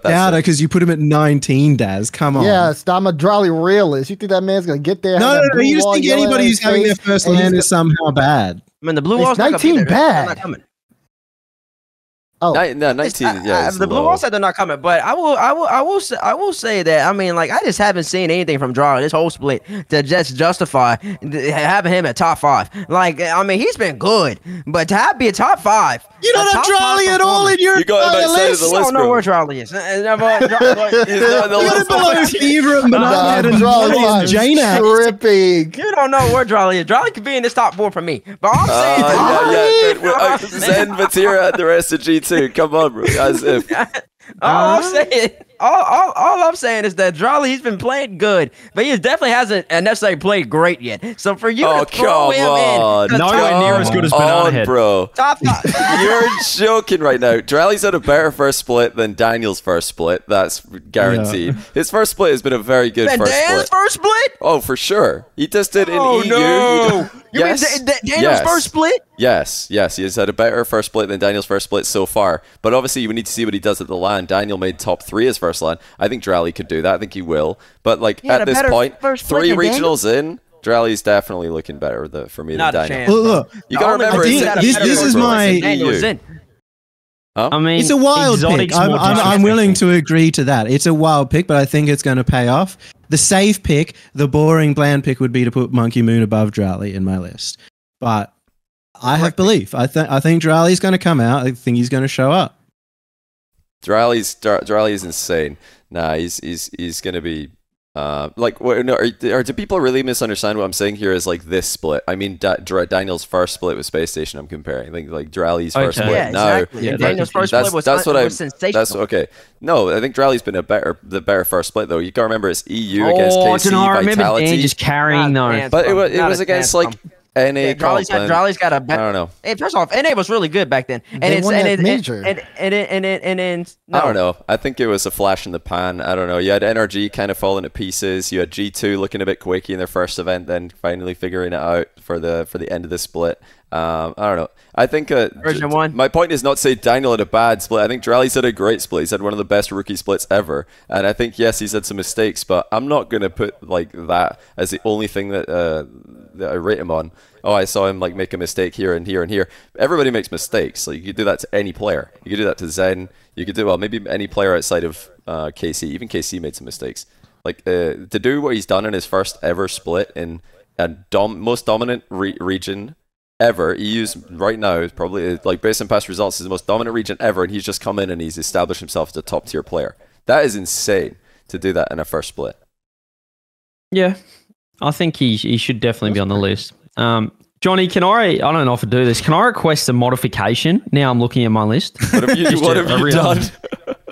doubter because you put him at nineteen, Daz. Come on. Yeah, I'm a Drali realist. You think that man's going to get there? No, no, no. You just think anybody who's having their first land is somehow bad. I mean, the blue wall's nineteen bad. Oh. Nine, no, nineteen. I, yeah, I, the Blue Wall said they're not coming, but I will, I will, I will, say, I will say that. I mean, like I just haven't seen anything from Drali this whole split to just justify having him at top five. Like, I mean, he's been good, but to have be a top five, you don't have Drali at all in your you got him list. Of the list. I don't know where Drali is. You don't know where Drali is. Drali could be in this top four for me, but I'm saying uh, Drali. Zen, Vatira, and the rest of G two. Come on, bro. As if. all, I'm saying, all, all, all I'm saying is that Drali, he's been playing good, but he definitely hasn't necessarily played great yet. So for you oh, to throw him on. in... Nowhere near as good as Banana bro. Top top. You're joking right now. Drali's had a better first split than Daniel's first split. That's guaranteed. Yeah. His first split has been a very good and first Dan's split. Dan's first split? Oh, for sure. He just did oh, in no. E U. He You yes. mean Daniel's yes. first split? Yes, yes. He has had a better first split than Daniel's first split so far. But obviously, we need to see what he does at the LAN. Daniel made top three his first LAN. I think Drali could do that. I think he will. But like at this point, three regionals in, Drali's definitely looking better the, for me Not than Daniel. Well, look, you got to remember, this, this is my... Huh? I mean, it's a wild pick. I'm, I'm, I'm willing to agree to that. It's a wild pick, but I think it's going to pay off. The safe pick, the boring, bland pick would be to put Monkey Moon above Drali in my list. But I have belief. I, th I think Drali's going to come out. I think he's going to show up. Drali's, Drali is insane. Nah, he's, he's, he's going to be Uh, like, what, no, are, are, do people really misunderstand what I'm saying here? Is like this split? I mean, da Daniel's first split with Space Station. I'm comparing, like, like Drali's okay. first split. Yeah, now, exactly. yeah, Daniel's first that's, split was, that's what was I, sensational. That's okay. No, I think Drali's been a better, the better first split though. You gotta remember it's E U oh, against K C know, Vitality. Remember Dan just carrying those, but it was, it was against like. N A yeah, Drali's got, Drali's got a better. I don't know. Hey, first off, N A was really good back then. And they it's won and, that it, major. and and and and and, and no. I don't know. I think it was a flash in the pan. I don't know. You had N R G kind of falling to pieces. You had G two looking a bit quirky in their first event, then finally figuring it out for the for the end of the split. Um, I don't know. I think uh, version one. My point is not to say Daniel had a bad split. I think Drali's had a great split. He's had one of the best rookie splits ever. And I think yes, he's had some mistakes, but I'm not gonna put like that as the only thing that uh, that I rate him on. Oh, I saw him like make a mistake here and here and here. Everybody makes mistakes. Like you could do that to any player. You could do that to Zen. You could do well maybe any player outside of uh, K C. Even K C made some mistakes. Like uh, to do what he's done in his first ever split in a dom most dominant re region. Ever. E U's right now is probably, like based on past results, is the most dominant region ever, and he's just come in and he's established himself as a top tier player. That is insane to do that in a first split. Yeah, I think he he should definitely That's be on the list. Um, Johnny, can I? I don't often do this. Can I request a modification? Now I'm looking at my list. What have you, what have you done?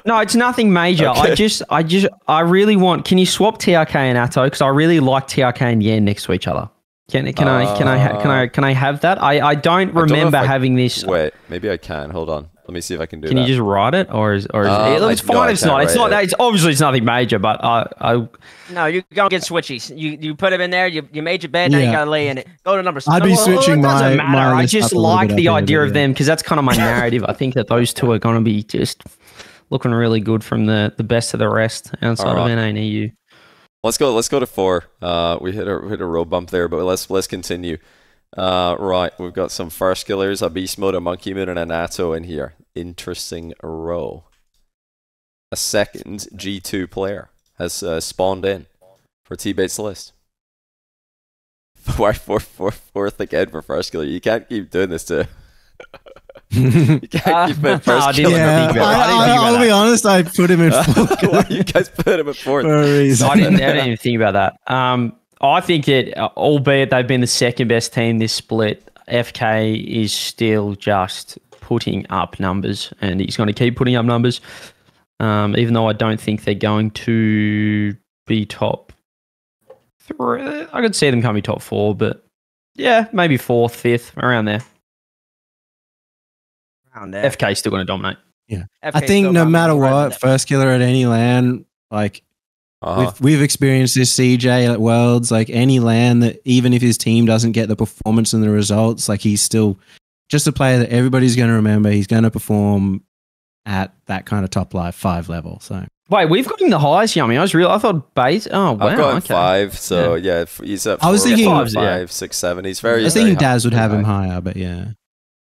No, it's nothing major. Okay. I just, I just, I really want. Can you swap T R K and Atto? Because I really like T R K and Yen next to each other. Can can uh, I can I can I can I have that? I I don't remember I don't having I, this. Wait, maybe I can. Hold on. Let me see if I can do. Can that. You just write it, or is or is uh, it? It's I, fine. No, it's not. It's not. It. It's obviously it's nothing major, but I I. No, you go and get switchies. You you put them in there. You you made your bed. Yeah. Now you gotta lay in it. Go to number six. I'd be well, switching well, my, my I just like the idea of them because that's kind of my narrative. I think that those two are gonna be just looking really good from the the best of the rest outside right. of N A and E U. Let's go. Let's go to four. Uh, we hit a hit a road bump there, but let's let's continue. Uh, right, we've got some First Killers, a Beast Mode, a Monkey Moon, and an Atto in here. Interesting row. A second G two player has uh, spawned in for T-Bait's list. Why fourth, fourth, fourth again for First Killer? You can't keep doing this to. You can't uh, keep him at first no, killer. Yeah. I, I, I, I'll be that. honest, I put him in fourth. Why you guys put him at fourth? For a reason. I didn't, I didn't even think about that. Um, I think that, uh, albeit they've been the second best team this split, F K is still just putting up numbers, and he's going to keep putting up numbers, um, even though I don't think they're going to be top three. I could see them coming top four, but yeah, maybe fourth, fifth, around there. F K is still going to dominate. Yeah, F K I think no matter what, First Killer at any LAN, like uh-huh. we've, we've experienced this. C J at Worlds, like any LAN that even if his team doesn't get the performance and the results, like he's still just a player that everybody's going to remember. He's going to perform at that kind of top life five level. So wait, we've gotten the highest, Yummy. I was real. I thought Bates. Oh wow, I've got okay. five. So yeah, yeah he's up. I was thinking five, yeah. five, six, seven. He's very. I was very thinking Daz would have him higher, but yeah.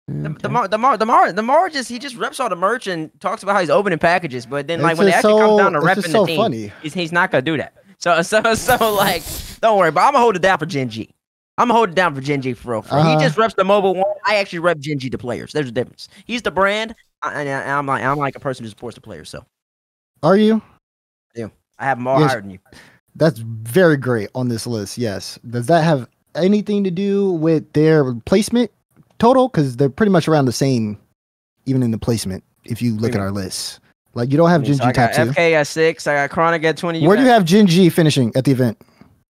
The okay. the Mar the Mar the Mar the Mar just he just reps all the merch and talks about how he's opening packages, but then like it's when it actually so, comes down to repping the so team, funny. he's he's not gonna do that. So so so like don't worry, but I'm gonna hold it down for Gen G. I'm gonna hold it down for Gen G for real. For uh, he just reps the Mobil one. I actually rep Gen G to players. There's a difference. He's the brand, and I'm like I'm like a person who supports the players. So are you? Yeah, I have more yes. higher than you. That's very great on this list. Yes. Does that have anything to do with their placement? Total, because they're pretty much around the same, even in the placement. If you look at our list, like you don't have Gen G top two. F K at six. I got Chronic at twenty. Where do you have Gen G finishing at the event?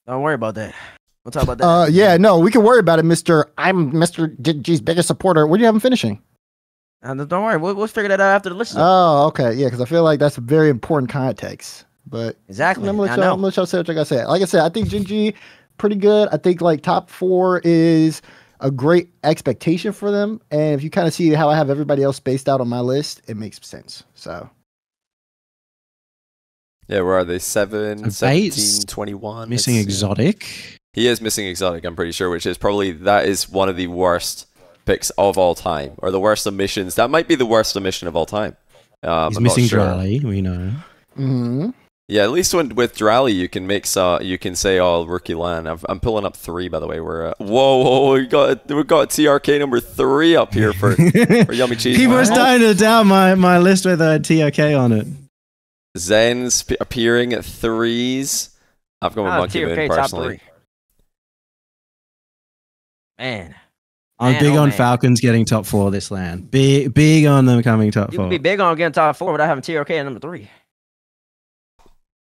Don't worry about that. We'll talk about that. Uh, yeah, no, we can worry about it, Mister I'm Mister Gen G's biggest supporter. Where do you have him finishing? Uh, don't worry, we'll, we'll figure that out after the list. Oh, okay, yeah, because I feel like that's a very important context. But exactly, I'm gonna let y'all say what I gotta say. Like I said, I think Gen G pretty good. I think like top four is a great expectation for them, and if you kind of see how I have everybody else spaced out on my list, it makes sense. So yeah, where are they? Seven, seventeen, twenty-one. Missing it's, Exotic. He is missing Exotic, I'm pretty sure, which is probably that is one of the worst picks of all time, or the worst omissions. That might be the worst omission of all time. um, He's I'm missing sure. Drali, we know. Mm-hmm. Yeah, at least when, with Drali, you can make uh, you can say, "Oh, rookie land." I've, I'm pulling up three, by the way. We're uh, whoa, whoa, we got we got T R K number three up here for, for Yummy Cheese. People are starting to doubt my my list with a T R K on it. Zen's appearing at threes. I've gone with oh, Monkey Moon personally. Man. I'm man, big oh, on man. Falcons getting top four this land. Big, big on them coming top you four. You'd be big on getting top four without having T R K at number three.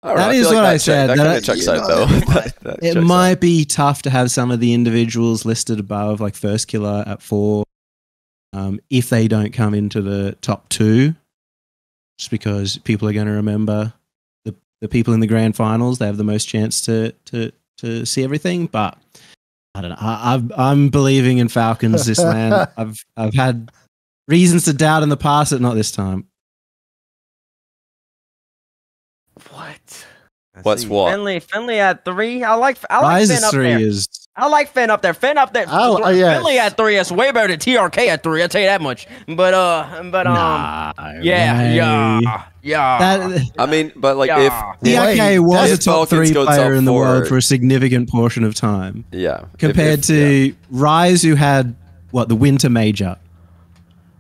Right, that I is like what that I said. That, that, that, out, know, that, that it might out. be tough to have some of the individuals listed above, like First Killer at four, um, if they don't come into the top two, just because people are going to remember the the people in the grand finals. They have the most chance to to to see everything. But I don't know. I, I've, I'm believing in Falcons this land. I've I've had reasons to doubt in the past, but not this time. What? What's what? Finley, Finley at three. I like. I like Finn up there. Is... I like Finn up there. Finn up there. Oh, yes. Finley at three is way better than T R K at three. I'll tell you that much. But uh, but um, nah, yeah, way. yeah, yeah. That, I mean, but like yeah. if T R K was if a top Falcons three player in the forward. world for a significant portion of time, yeah, compared if, to yeah. Ryze, who had what the winter major,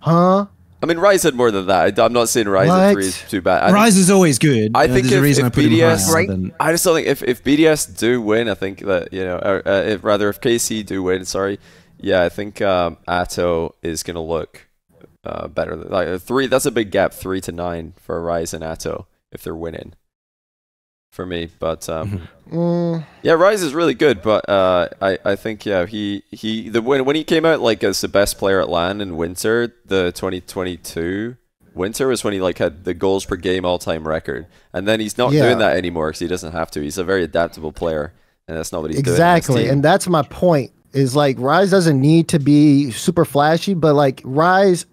huh? I mean, Ryze had more than that. I'm not saying Ryze at three is too bad. Ryze is always good. I you know, think if, if I B D S, right? Than... I just don't think if if B D S do win, I think that you know, or, uh, if, rather if K C do win, sorry, yeah, I think um, Atto is gonna look uh, better. Like three, that's a big gap, three to nine for Ryze and Atto if they're winning. For me, but um, mm. yeah, Ryze is really good, but uh, I I think yeah he he the when when he came out like as the best player at LAN in winter, the twenty twenty-two winter was when he like had the goals per game all time record, and then he's not yeah. doing that anymore because he doesn't have to. He's a very adaptable player, and that's not what he's exactly. doing. Exactly, and that's my point. Is like Ryze doesn't need to be super flashy, but like Ryze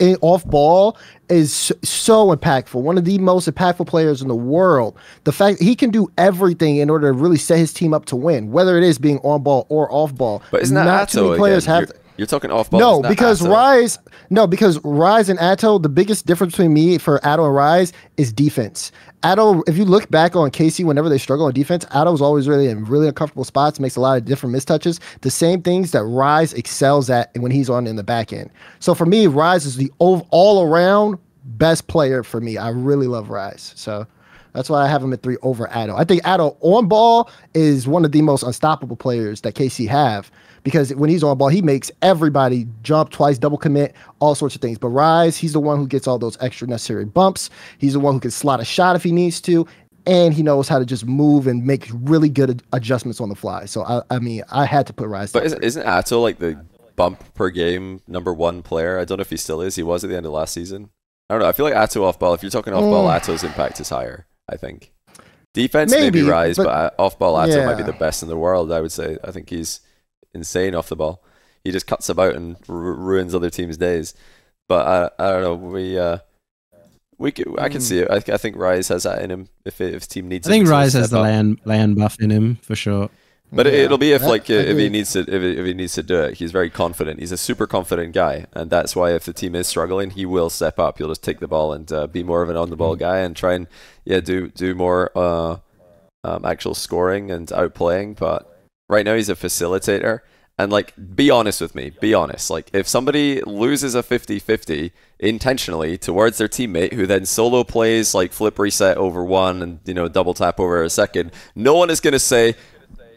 in off ball is so impactful. One of the most impactful players in the world. The fact he can do everything in order to really set his team up to win, whether it is being on ball or off ball. But it's not, not too many players again. have. You're, you're talking off ball. No, because Atto. Ryze. No, because Ryze and Atto. The biggest difference between me for Atto and Ryze is defense. Atto, if you look back on K C, whenever they struggle on defense, Atto's always really in really uncomfortable spots, makes a lot of different mistouches. The same things that Ryze excels at when he's on in the back end. So for me, Ryze is the all-around best player for me. I really love Ryze. So that's why I have him at three over Atto. I think Atto on ball is one of the most unstoppable players that K C have, because when he's on ball, he makes everybody jump twice, double commit, all sorts of things. But Ryze, he's the one who gets all those extra necessary bumps. He's the one who can slot a shot if he needs to. And he knows how to just move and make really good adjustments on the fly. So, I, I mean, I had to put Ryze. But isn't, isn't Atto like the bump per game number one player? I don't know if he still is. He was at the end of last season. I don't know. I feel like Atto off ball. If you're talking off ball, mm. Atto's impact is higher, I think. Defense maybe, maybe Ryze, but, but off ball Atto yeah. might be the best in the world, I would say. I think he's insane off the ball. He just cuts about and r ruins other teams' days. But I, I don't know. We uh, we could, I can see it. I, I think Ryze has that in him. If it, if his team needs, I think Ryze has the land land buff in him for sure. But yeah, it, it'll be if that, like uh, if he needs to if he, if he needs to do it. He's very confident. He's a super confident guy, and that's why if the team is struggling, he will step up. He'll just take the ball and uh, be more of an on the ball guy and try and yeah do do more uh, um, actual scoring and outplaying, but. Right now, he's a facilitator. And, like, be honest with me. Be honest. Like, if somebody loses a fifty fifty intentionally towards their teammate, who then solo plays, like, flip reset over one and, you know, double tap over a second, no one is going to say,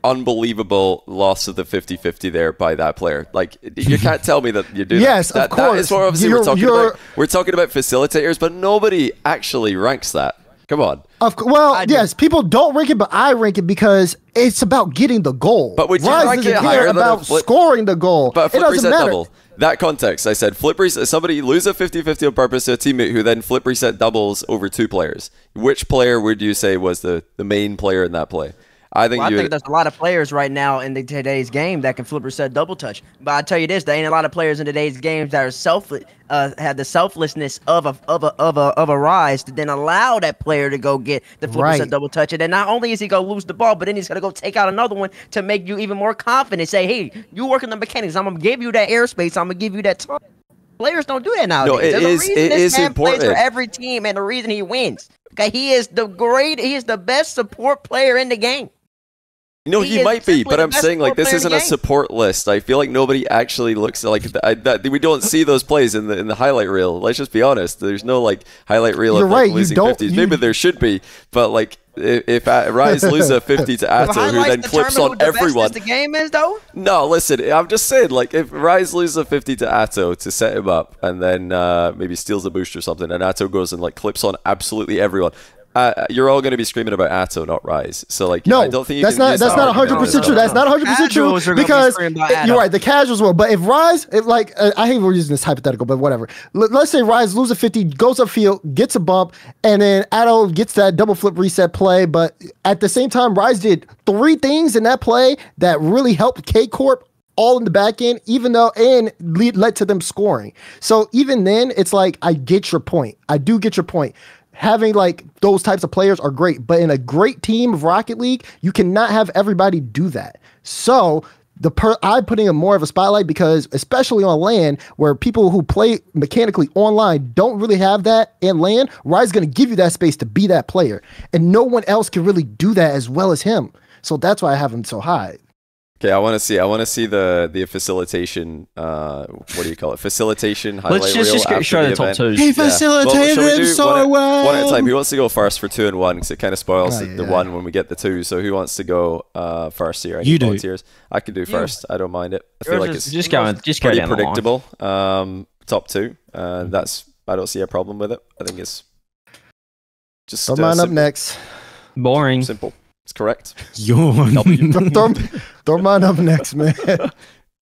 unbelievable loss of the fifty fifty there by that player. Like, you can't tell me that you do yes, that. Yes, of course. That is what obviously you're, we're talking you're... about. We're talking about facilitators, but nobody actually ranks that. Come on. Of well, I yes, do. people don't rank it, but I rank it because it's about getting the goal. But would you Ryze rank it higher than about scoring the goal? But flip it doesn't reset matter. double. That context, I said, flip reset. Somebody lose a fifty fifty on purpose to a teammate who then flip reset doubles over two players. Which player would you say was the the main player in that play? I think, well, I think there's a lot of players right now in the, today's game that can flip reset double touch. But I tell you this, there ain't a lot of players in today's games that are selfless, uh, have the selflessness of a of a of a of a Ryze to then allow that player to go get the flip right. reset double touch. And then not only is he gonna lose the ball, but then he's gonna go take out another one to make you even more confident. Say, hey, you working the mechanics. I'm gonna give you that airspace. I'm gonna give you that time. Players don't do that nowadays. No, it there's is. It is important for every team, and the reason he wins. Okay, he is the great. He is the best support player in the game. No, he, he might be, but I'm saying like this isn't a support list. I feel like nobody actually looks like I, that. We don't see those plays in the in the highlight reel. Let's just be honest. There's no like highlight reel of like, losing fifties. Maybe there should be, but like if, if Rise loses a fifty to Atto, who then clips on everyone. The game is though. No, listen. I'm just saying like if Rise loses a fifty to Atto to set him up, and then uh, maybe steals a boost or something, and Atto goes and like clips on absolutely everyone. Uh, you're all going to be screaming about Atto, not Rise. So, like, no, I don't think you that's can not that's not one hundred percent true. That's not one hundred percent true because be you're right. The casuals will. But if Rise, if like, uh, I hate we're using this hypothetical, but whatever. L let's say Rise loses fifty, goes upfield, gets a bump, and then Atto gets that double flip reset play. But at the same time, Rise did three things in that play that really helped K Corp all in the back end, even though and lead led to them scoring. So even then, it's like I get your point. I do get your point. Having like those types of players are great, but in a great team of Rocket League, you cannot have everybody do that. So the per I'm putting in more of a spotlight because especially on LAN, where people who play mechanically online don't really have that in LAN, Ryze's going to give you that space to be that player. And no one else can really do that as well as him. So that's why I have him so high. Okay, I want to see. I want to see the the facilitation. Uh, what do you call it? Facilitation highlight Let's just, reel just get show the, the top two. He facilitated yeah. well, him so one at, well. One at a time. Who wants to go first for two and one? Because it kind of spoils oh, yeah. the one when we get the two. So who wants to go uh, first here? I you do. Volunteers. I can do first. Yeah. I don't mind it. I feel You're like just, it's just going. Just pretty down predictable. Um, top two. Uh, that's. I don't see a problem with it. I think it's just. Come uh, on up next. Boring. Simple. It's correct. Yawn. throw, throw mine up next, man. Uh,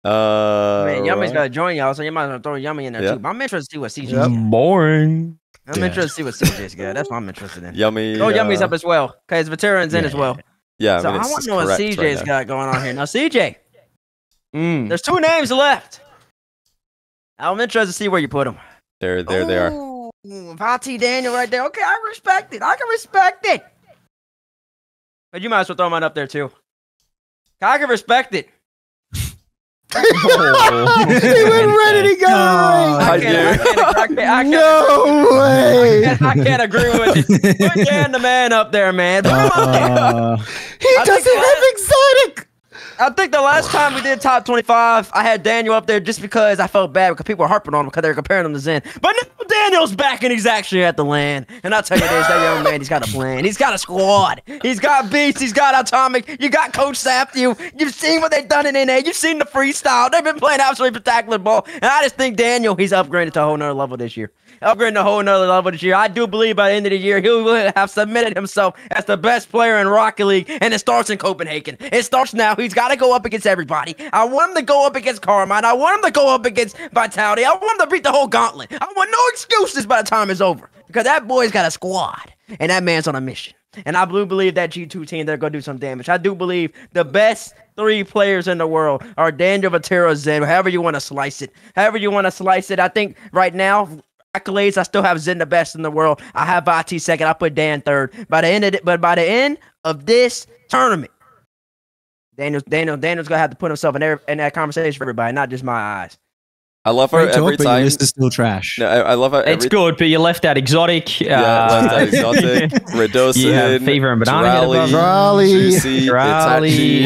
man, Yummy's right. Gotta join y'all, so you might as well throw Yummy in there yep. too. But I'm interested to see what C J's yep. got. Boring. I'm yeah. interested to see what C J's got. That's what I'm interested in. Yummy. Oh, uh, Yummy's up as well. Okay, his veteran's yeah. in as well. Yeah. So I, mean, I want to know what C J's right got going on here. Now, C J. mm. There's two names left. I'm interested to see where you put them. There, there, Ooh, they are. Vati Daniel right there. Okay, I respect it. I can respect it. But you might as well throw mine up there too. I can respect it. oh. He went ready to go. Oh, I, can't, I, can't, I, can't, I can't. No way. I can't, I can't agree with it. Put Dan the man up there, man. Uh, he I doesn't have I, exotic. I think the last time we did top twenty-five, I had Daniel up there just because I felt bad because people were harping on him because they were comparing him to Zen. But now Daniel's back and he's actually at the LAN. And I'll tell you this, that young man, he's got a plan. He's got a squad. He's got Beats. He's got Atomic. You got Coach Sapp. You, you've seen what they've done in N A. You've seen the freestyle. They've been playing absolutely spectacular ball. And I just think Daniel, he's upgraded to a whole nother level this year. Upgrading to a whole nother level this year. I do believe by the end of the year, he will have submitted himself as the best player in Rocket League. And it starts in Copenhagen. It starts now. He's got to go up against everybody. I want him to go up against Karmine. I want him to go up against Vitality. I want him to beat the whole gauntlet. I want no excuses by the time it's over. Because that boy's got a squad. And that man's on a mission. And I do believe that G two team, they're going to do some damage. I do believe the best three players in the world are Daniel, Vatero, Zen, however you want to slice it. However you want to slice it. I think right now... accolades, I still have Zen the best in the world. I have Vati second. I put Dan third. By the end of it, but by the end of this tournament, Daniel's Daniel Daniel's gonna have to put himself in every, in that conversation for everybody, not just my eyes. I love her every job, time. This is still trash. No, I, I love her. Every it's good, but you left out Exotic. Yeah, uh, left out Exotic. Redosin. Yeah, Fever and Banana. Drali. Drali.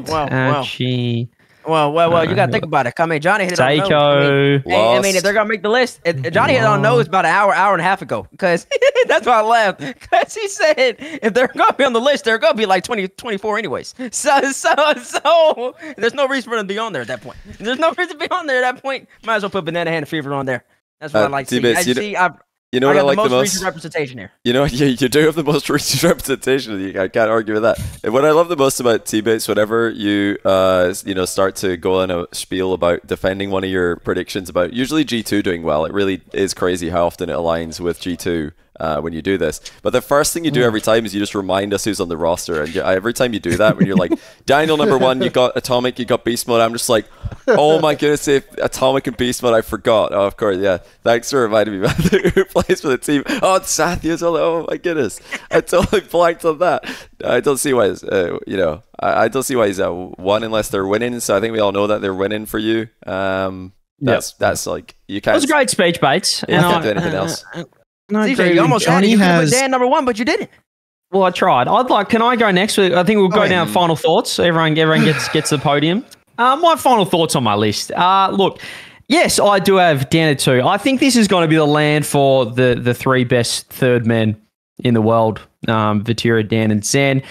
Drali. Well, well, well, you got to think about it. I mean, Johnny hit it on nose. I mean, I mean, if they're going to make the list, if Johnny hit it on nose about an hour, hour and a half ago. Because that's why I laughed. Because he said, if they're going to be on the list, they're going to be like twenty, twenty-four anyways. So, so, so, there's no reason for them to be on there at that point. There's no reason to be on there at that point. Might as well put Banana Hand Fever on there. That's what uh, I like to see. I see, I've... You know I what I like the most, the most recent representation here. You know, you, you do have the most recent representation. I can't argue with that. And what I love the most about T-Bates, whenever you uh, you know start to go on a spiel about defending one of your predictions about usually G two doing well, it really is crazy how often it aligns with G two. Uh, when you do this, but the first thing you do every time is you just remind us who's on the roster, and every time you do that, when you're like Daniel number one, you got Atomic, you got Beast Mode, I'm just like, oh my goodness, if Atomic and Beast Mode, I forgot. Oh, of course, yeah. Thanks for reminding me about who plays for the team. Oh, it's Sathya as well. Oh my goodness, I totally blanked on that. I don't see why, uh, you know, I, I don't see why he's at one unless they're winning. So I think we all know that they're winning for you. Um, that's yep. that's like you can't. It was a great speech, Bates. You can't do anything else. No, C J, you almost Johnny had it. You could have put Dan number one, but you didn't. Well, I tried. I'd like. Can I go next? I think we'll go oh, down. Man. Final thoughts. Everyone, everyone gets gets the podium. Uh, my final thoughts on my list. Uh, look, yes, I do have down at two. I think this is going to be the land for the the three best third men in the world: um, Vitira, Dan, and Zen.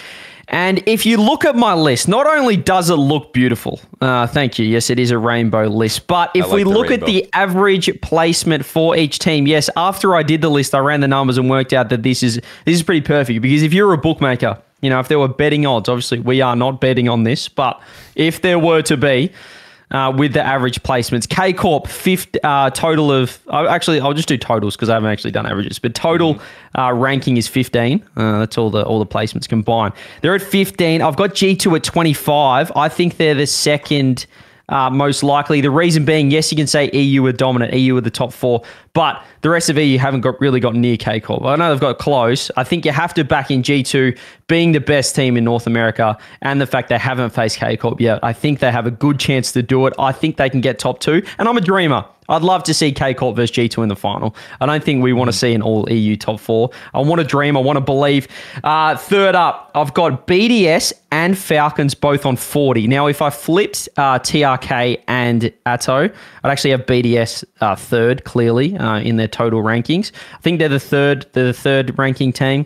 And if you look at my list, not only does it look beautiful, uh, thank you, yes, it is a rainbow list, but if we look at the average placement for each team, yes, after I did the list, I ran the numbers and worked out that this is this is pretty perfect, because if you're a bookmaker, you know, if there were betting odds, obviously we are not betting on this, but if there were to be, uh, with the average placements, K-Corp, fifth, uh, total of, uh, actually, I'll just do totals because I haven't actually done averages, but total uh, ranking is fifteen. Uh, that's all the all the placements combined. They're at fifteen. I've got G two at twenty-five. I think they're the second uh, most likely. The reason being, yes, you can say E U are dominant. E U are the top four, but the rest of E U haven't got really got near K-Corp. I know they've got close. I think you have to back in G two being the best team in North America and the fact they haven't faced K-Corp yet. I think they have a good chance to do it. I think they can get top two. And I'm a dreamer. I'd love to see K-Corp versus G two in the final. I don't think we want to see an all-E U top four. I want to dream. I want to believe. Uh, third up, I've got B D S and Falcons both on forty. Now, if I flipped uh, T R K and Atto, I'd actually have B D S uh, third, clearly, Uh, in their total rankings. I think they're the third, they're the third ranking team.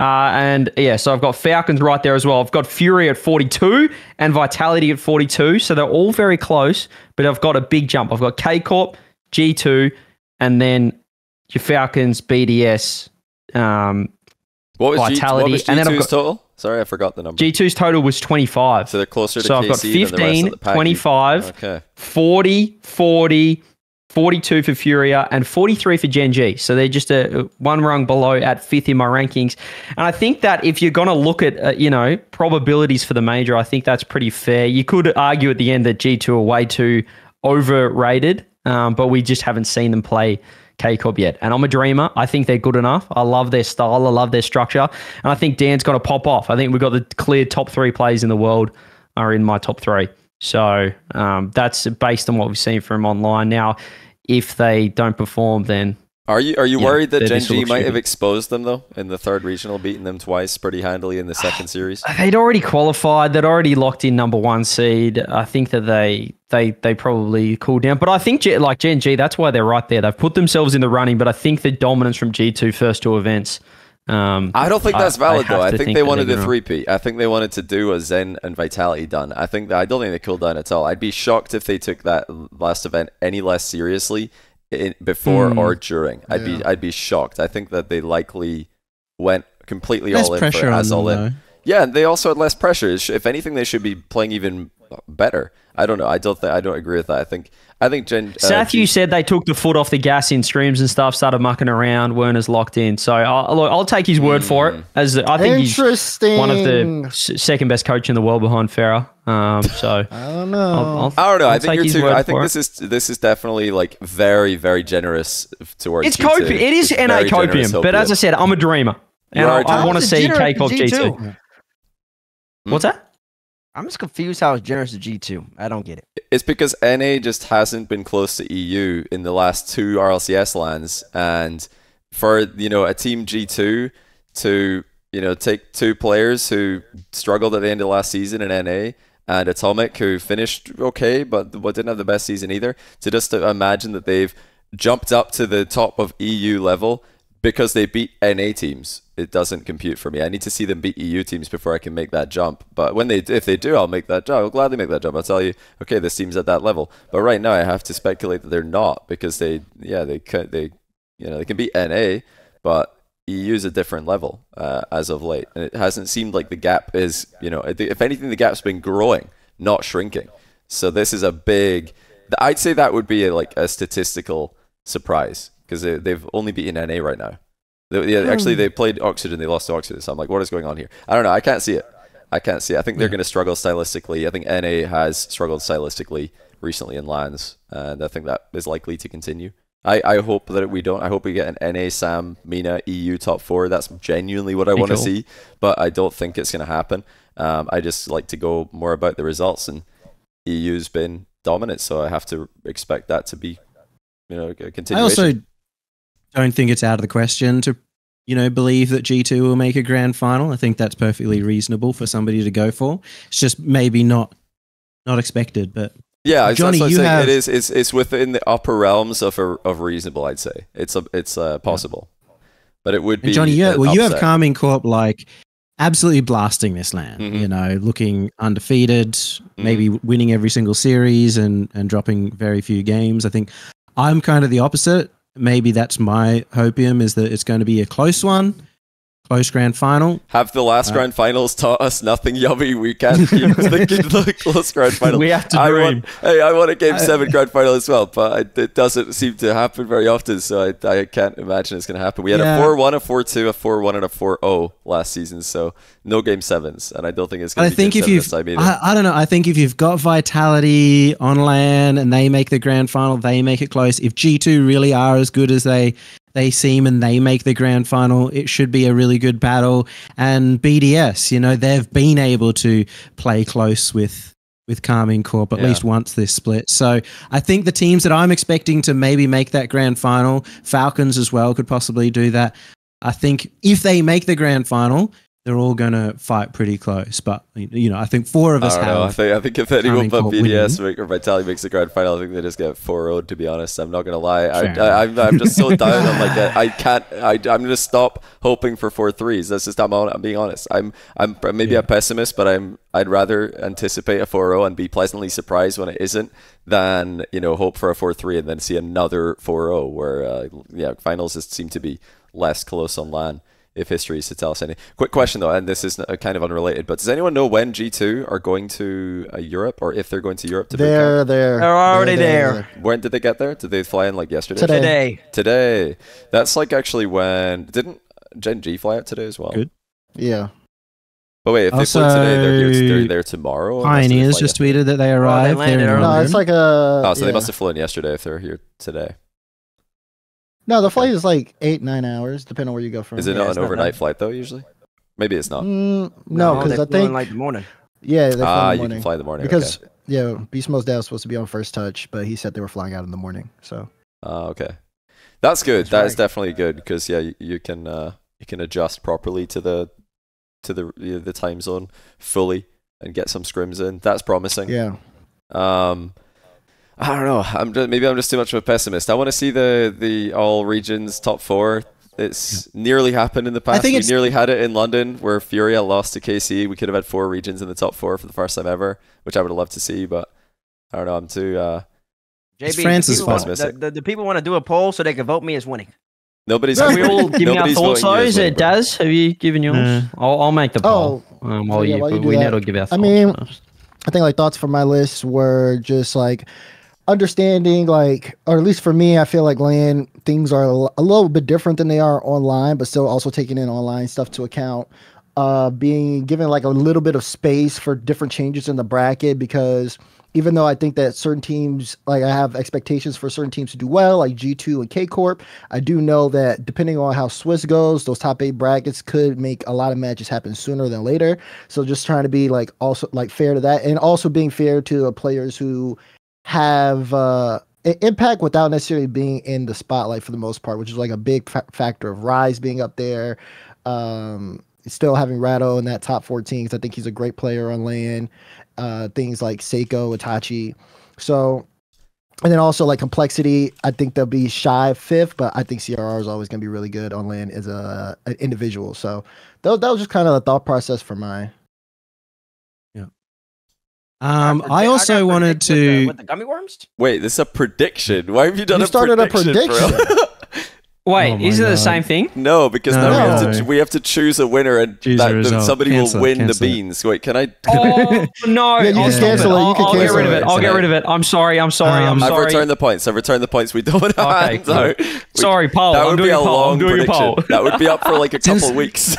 Uh, and yeah, so I've got Falcons right there as well. I've got Fury at forty-two and Vitality at forty-two. So they're all very close, but I've got a big jump. I've got K-Corp, G two, and then your Falcons, B D S, um, what was Vitality. G- what was G two's and then I've got, total? Sorry, I forgot the number. G two's total was twenty-five. So they're closer to so K C I've got fifteen, twenty-five, okay. forty, forty, forty-two for Furia and forty-three for Gen G. So they're just a one rung below at fifth in my rankings. And I think that if you're going to look at, uh, you know, probabilities for the major, I think that's pretty fair. You could argue at the end that G two are way too overrated, um, but we just haven't seen them play K-Corp yet. And I'm a dreamer. I think they're good enough. I love their style. I love their structure. And I think Dan's going to pop off. I think we've got the clear top three players in the world are in my top three. So um, that's based on what we've seen from online. Now, if they don't perform, then are you are you yeah, worried that Gen G might have exposed them though in the third regional, beating them twice pretty handily in the second series? They'd already qualified. They'd already locked in number one seed. I think that they they they probably cooled down. But I think like Gen G, that's why they're right there. They've put themselves in the running. But I think the dominance from G two first two events. Um, I don't think that's valid I, I though. I think, think they wanted a three-peat. I think they wanted to do a Zen and Vitality done. I think that, I don't think they cooled down at all. I'd be shocked if they took that last event any less seriously in, before mm. or during. I'd yeah. be I'd be shocked. I think that they likely went completely less all in for it, as all in. Though. Yeah, and they also had less pressure. If anything, they should be playing even better. I don't know. I don't think I don't agree with that. I think I think Gen. Uh, Seth, you said they took the foot off the gas in streams and stuff, started mucking around, weren't as locked in. So I'll, I'll take his word for it. As I think he's one of the second best coach in the world behind Farah. Um, so I don't know. I'll, I'll, I don't know. I'll I think you're too. I think this is this is definitely like very very generous towards. It's copium. It is it's N A copium. But opium. As I said, I'm a dreamer, and I, I want to see K-Corp G two. Yeah. Hmm? What's that? I'm just confused how it's generous to G two. I don't get it. It's because N A just hasn't been close to E U in the last two R L C S lands, and for you know a team G two to you know take two players who struggled at the end of last season in N A and Atomic who finished okay but didn't have the best season either, to just imagine that they've jumped up to the top of E U level because they beat N A teams. It doesn't compute for me. I need to see them beat E U teams before I can make that jump. But when they, if they do, I'll make that jump. I'll gladly make that jump. I'll tell you, okay, this team's at that level. But right now, I have to speculate that they're not because they, yeah, they can, they, you know, they can beat N A, but E U is a different level uh, as of late, and it hasn't seemed like the gap is, you know, if anything, the gap's been growing, not shrinking. So this is a big. I'd say that would be a, like a statistical surprise because they, they've only beaten N A right now. Yeah, actually, they played Oxygen. They lost to Oxygen. So I'm like, what is going on here? I don't know. I can't see it. I can't see it. I think they're going to struggle stylistically. I think N A has struggled stylistically recently in LANs, and I think that is likely to continue. I, I hope that we don't. I hope we get an N A, Sam, Mina, E U top four. That's genuinely what I want to see, but I don't think it's going to happen. Um, I just like to go more about the results, and E U's been dominant, so I have to expect that to be, you know, a continuation. I also don't think it's out of the question to you know, believe that G two will make a grand final. I think that's perfectly reasonable for somebody to go for. It's just maybe not not expected, but yeah, Johnny, that's what I'm you have it is it's it's within the upper realms of a, of reasonable. I'd say it's a, it's uh, possible, but it would be. And Johnny, yeah, well, upset. You have Karmine Corp like absolutely blasting this land. Mm-hmm. You know, looking undefeated, mm-hmm. maybe winning every single series and and dropping very few games. I think I'm kind of the opposite. Maybe that's my hopium, is that it's going to be a close one, close grand final. Have the last uh, grand finals taught us nothing, Yummy? We can't keep thinking the close grand final. We have to I dream. Want, hey, I want a game I, seven grand final as well, but it doesn't seem to happen very often, so I, I can't imagine it's going to happen. We had yeah. a four one, a four two, a four one, and a four oh last season, so no game sevens, and I don't think it's going to be game sevens. I, I, I don't know. I think if you've got Vitality on land and they make the grand final, they make it close. If G two really are as good as they... they seem and they make the grand final, it should be a really good battle. And B D S, you know, they've been able to play close with with Karmine Corp at yeah. least once this split. So I think the teams that I'm expecting to maybe make that grand final, Falcons as well could possibly do that. I think if they make the grand final, they're all going to fight pretty close. But, you know, I think four of us I have. Know. I think, I think if anyone but B D S winning. or Vitality makes the grand final, I think they just get four oh'd, to be honest. I'm not going to lie. I, I, I'm, I'm just so down. I'm like, I, I can't, I, I'm going to stop hoping for four threes. That's just, I'm, I'm being honest. I'm, I'm maybe yeah. a pessimist, but I'm, I'd rather anticipate a four oh and be pleasantly surprised when it isn't than, you know, hope for a four three and then see another four oh where, uh, yeah, finals just seem to be less close on land, if history is to tell us anything. Quick question though, and this is kind of unrelated, but does anyone know when G two are going to uh, Europe, or if they're going to Europe? To they're there. They're already they're there. there. When did they get there? Did they fly in like yesterday? Today. Today. That's like actually when... Didn't Gen G fly out today as well? Good. Yeah. But wait, if also, they flew today, they're, here, they're there tomorrow? Pioneers just yesterday. tweeted that they arrived. Oh, they landed in no, it's like a... Oh, so yeah. they must have flown yesterday if they're here today. No, the flight is like eight, nine hours, depending on where you go from. Is it yeah, not an overnight not flight, though, usually? Maybe it's not. Mm, no, because no, I think... like the morning. Yeah, they fly ah, in the morning. Ah, you can fly in the morning, Because, okay. yeah, Beast Mode's dad was supposed to be on First Touch, but he said they were flying out in the morning, so... Ah, uh, okay. That's good. That's that right. is definitely good, because, yeah, you, you can uh, you can adjust properly to the to the you know, the time zone fully and get some scrims in. That's promising. Yeah. Um... I don't know. I'm just, maybe I'm just too much of a pessimist. I want to see the the all regions top four. It's nearly happened in the past. I think we nearly had it in London, where Furia lost to K C. We could have had four regions in the top four for the first time ever, which I would have loved to see. But I don't know. I'm too. Uh, J B, France's pessimistic. The, the, the people want to do a poll so they can vote me as winning. Nobody's. Are we all giving our thoughts? So is it Daz? Have you given yours? Uh, I'll, I'll make the poll. Oh, um, while so yeah, you, while you do we that, need to give our thoughts. I mean, first. I think like thoughts for my list were just like. Understanding, like, or at least for me, I feel like LAN things are a little bit different than they are online, but still also taking in online stuff to account. Uh, being given like a little bit of space for different changes in the bracket, because even though I think that certain teams, like I have expectations for certain teams to do well, like G two and K Corp, I do know that depending on how Swiss goes, those top eight brackets could make a lot of matches happen sooner than later. So just trying to be like also like fair to that, and also being fair to uh, players who have uh, an impact without necessarily being in the spotlight for the most part, which is like a big fa factor of Ryze being up there. Um, still having Ratto in that top fourteen, because I think he's a great player on LAN. Uh, things like Seiko, Itachi. So, and then also like Complexity, I think they'll be shy fifth, but I think C R R is always going to be really good on LAN as a, an individual. So that, that was just kind of the thought process for mine. Um, I, I also I wanted to. With the, with the gummy worms? Wait, this is a prediction. Why have you done you a, started prediction, a prediction? Bro? Wait, oh is it the same thing? No, because no, now no. we, have to, we have to choose a winner, and that, then somebody cancel, will win cancel. the beans. Wait, can I? Can oh no! Yeah, you I'll, can cancel it. You can I'll cancel get rid of it. I'll tonight. get rid of it. I'm sorry. I'm sorry. Um, I'm sorry. I've returned the points. I've returned the points. We don't. Okay, no. Sorry, Paul. That would I'm doing be a poll. long prediction. That would be up for like a couple weeks.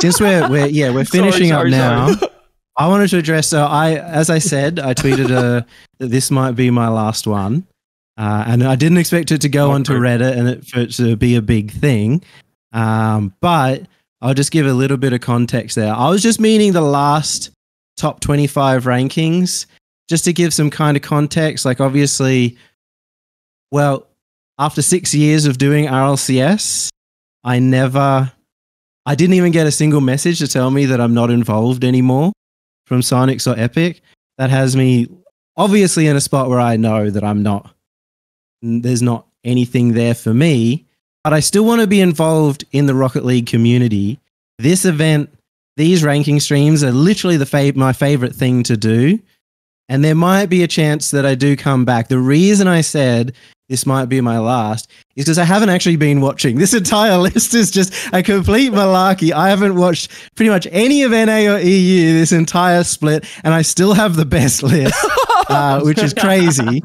Since we're yeah we're finishing up now. I wanted to address, so I, as I said, I tweeted uh, that this might be my last one, uh, and I didn't expect it to go onto Reddit and it, for it to be a big thing, um, but I'll just give a little bit of context there. I was just meaning the last top twenty-five rankings, just to give some kind of context, like obviously, well, after six years of doing R L C S, I never, I didn't even get a single message to tell me that I'm not involved anymore from Psyonix or Epic. That has me obviously in a spot where I know that I'm not, there's not anything there for me, but I still want to be involved in the Rocket League community. This event, these ranking streams are literally the fav- my favorite thing to do. And there might be a chance that I do come back. The reason I said this might be my last is because I haven't actually been watching. This entire list is just a complete malarkey. I haven't watched pretty much any of N A or E U this entire split, and I still have the best list, uh, which is crazy.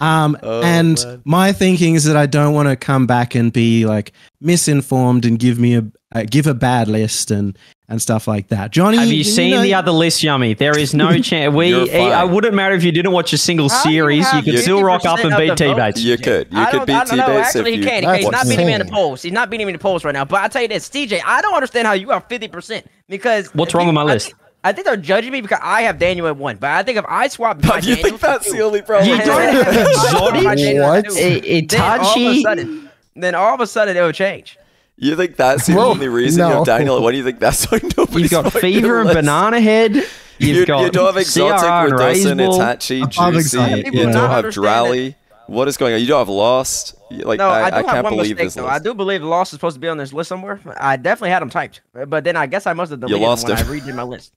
Um, oh, and man. My thinking is that I don't want to come back and be like misinformed and give me a uh, give a bad list and. And stuff like that. Johnny, have you seen you know, the other list, Yummy? There is no chance. We, I wouldn't matter if you didn't watch a single How series. You, you could still rock up and beat T-Bates. You could. You could beat T-Bates. Actually, you can. He's not beating me in the polls. He's not beating me in the polls right now. But I tell you this, C J, I don't understand how you are fifty percent because what's wrong with my list? I think they're judging me because I have Daniel at one, but I think if I swap my Daniel, you think that's the only problem? You don't have Exotic? What? Itachi? Then all of a sudden it will change. You think that's the well, only reason no. you have Daniel? What do you think that's why nobody's You've got Fever and Banana Head. You've you, got you don't have Exotic, Redosin, Itachi, Juicy. You don't have Drali. What is going on? You don't have Lost. Like, no, I, I, do I can't have one believe mistake, this list. I do believe Lost is supposed to be on this list somewhere. I definitely had him typed, but then I guess I must have deleted him when him. I redid my list.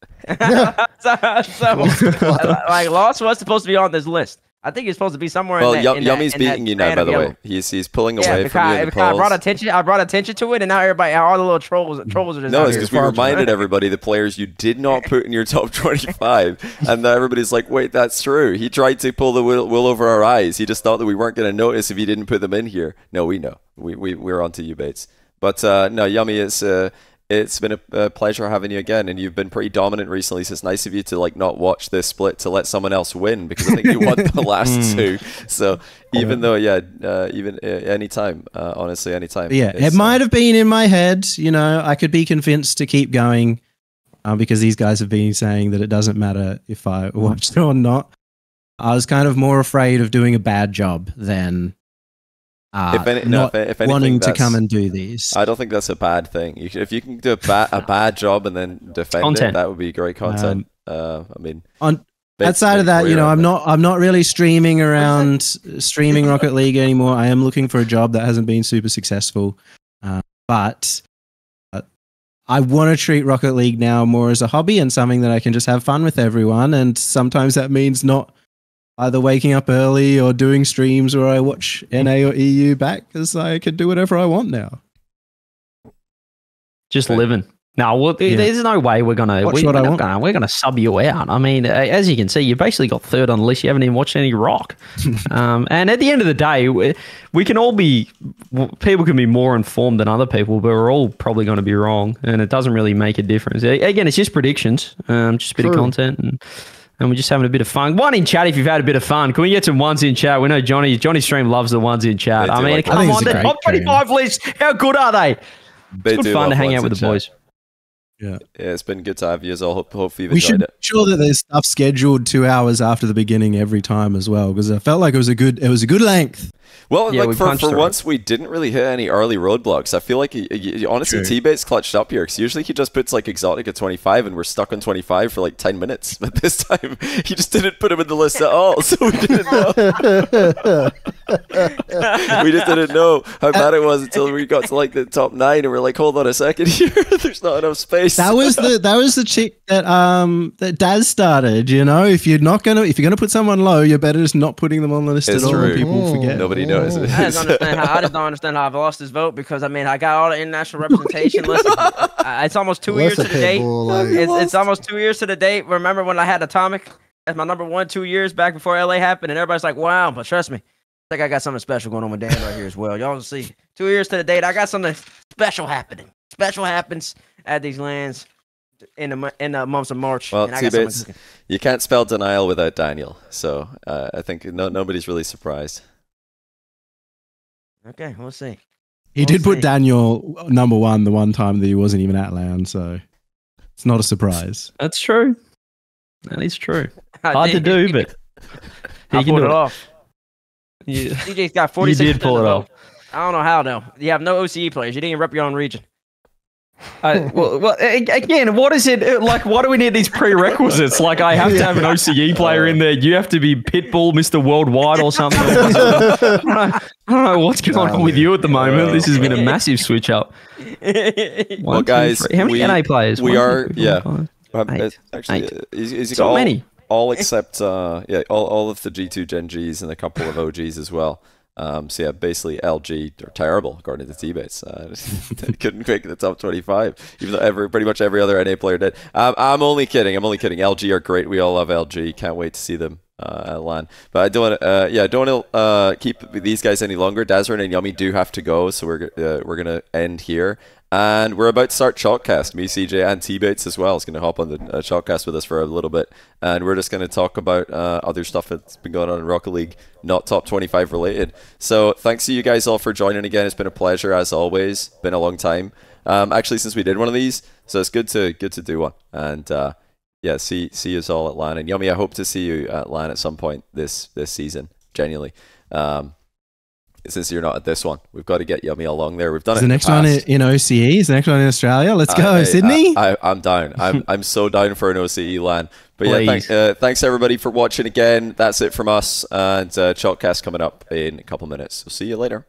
so, so like Lost was supposed to be on this list. I think he's supposed to be somewhere. Well, in that, in Yummy's that, in beating you now, by the way. He's he's pulling yeah, away from you. In the polls. I brought attention. I brought attention to it, and now everybody, all the little trolls, trolls are just. No, it's because we reminded everybody the players you did not put in your top twenty-five, and now everybody's like, "Wait, that's true." He tried to pull the wool, wool over our eyes. He just thought that we weren't going to notice if he didn't put them in here. No, we know. We we we're onto you, Bates. But uh, no, Yummy, it's uh, it's been a, a pleasure having you again, and you've been pretty dominant recently, so it's nice of you to like not watch this split to let someone else win, because I think you won the last two. So even though, yeah, uh, even uh, anytime, uh, honestly, anytime. Yeah, it might have been in my head, you know, I could be convinced to keep going uh, because these guys have been saying that it doesn't matter if I watched it or not. I was kind of more afraid of doing a bad job than... Uh, if, any, no, if, if anything, wanting to come and do these, I don't think that's a bad thing. You, if you can do a, ba a bad job and then defend content. It, that would be great content. Um, uh, I mean, on outside of that, you know, I'm not, I'm not really streaming around streaming Rocket League anymore. I am looking for a job that hasn't been super successful, uh, but uh, I want to treat Rocket League now more as a hobby and something that I can just have fun with everyone. And sometimes that means not. Either waking up early or doing streams where I watch N A or E U back because I can do whatever I want now. Just okay. living. No, well, yeah. there's no way we're gonna watch we're, what we're I want. Gonna, we're gonna sub you out. I mean, as you can see, you basically got third on the list. You haven't even watched any rock. um, and at the end of the day, we, we can all be people can be more informed than other people, but we're all probably going to be wrong, and it doesn't really make a difference. Again, it's just predictions, um, just a bit True. Of content. And, And we're just having a bit of fun. One in chat if you've had a bit of fun. Can we get some ones in chat? We know Johnny Johnny's stream loves the ones in chat. I mean, like come on, the top twenty-five list. How good are they? It's good fun to hang out with the chat. Boys. Yeah. yeah, it's been good to have you as well. Hopefully, you've enjoyed it. We should make sure that there's stuff scheduled two hours after the beginning every time as well, because I felt like it was a good, it was a good length. Well, yeah, like we for, for once, we didn't really hit any early roadblocks. I feel like, he, he, honestly, T-Bates clutched up here, because usually he just puts like Exotic at twenty-five, and we're stuck on twenty-five for like ten minutes. But this time, he just didn't put him in the list at all, so we didn't know. We just didn't know how bad it was until we got to like the top nine, and we're like, hold on a second here, there's not enough space. That was the that was the chick that um that Daz started. You know, if you're not gonna if you're gonna put someone low, you're better just not putting them on the list it's at all. True. People oh. forget. Nobody knows. I just understand how I just don't understand how I've lost this vote, because I mean I got all the international representation. Listen, it's almost two Less years to the date. Like, it's, it's almost two years to the date. Remember when I had Atomic as my number one two years back before L A happened, and everybody's like, "Wow!" But trust me, I think I got something special going on with Dan right here as well. Y'all see, two years to the date, I got something special happening. Special happens at these lands in the in the months of March. Well, T-Bates, you can't spell denial without Daniel, so uh, I think no, nobody's really surprised. Okay, we'll see. He we'll did see. put Daniel number one the one time that he wasn't even at land, so it's not a surprise. That's true. That is true. Hard to do, but he I can pulled do it off. Yeah. C J's got forty-six. You did pull it off. I don't know how, though. You have no O C E players. You didn't even rep your own region. Uh, well, well, again, what is it like? Why do we need these prerequisites? Like, I have to have an O C E player in there. You have to be Pitbull, Mister Worldwide, or something. I don't know, I don't know what's going on with you at the moment. This has been a massive switch up. One, well, guys, two, how many we, N A players? We One, are, two, three, yeah. Five, um, eight, actually, eight. Is, is it so all, many. All except, uh, yeah, all, all of the G two Gen Gs and a couple of O Gs as well. Um, so yeah, basically L G are terrible according to T-Base. Uh, couldn't make the top twenty-five, even though every, pretty much every other N A player did. Um, I'm only kidding. I'm only kidding. L G are great. We all love L G. Can't wait to see them uh, at LAN. But I don't want to. Uh, yeah, I don't want to uh, keep these guys any longer. Dazerin and Yummy do have to go, so we're uh, we're gonna end here. And we're about to start Shotcast. Me, C J, and T-Bates as well is going to hop on the uh, Shotcast with us for a little bit. And we're just going to talk about uh, other stuff that's been going on in Rocket League, not top twenty-five related. So thanks to you guys all for joining again. It's been a pleasure, as always. Been a long time, um, actually, since we did one of these. So it's good to good to do one. And uh, yeah, see see us all at LAN. And Yummy, I hope to see you at LAN at some point this, this season, genuinely. Um, Since you're not at this one, we've got to get Yummy along there. We've done it. The next one in O C E, is the next one in Australia. Let's go, Sydney. I, I, I'm down. I'm I'm so down for an O C E LAN. But yeah, thank, uh, thanks everybody for watching again. That's it from us, and uh, Shotcast coming up in a couple minutes. We'll see you later.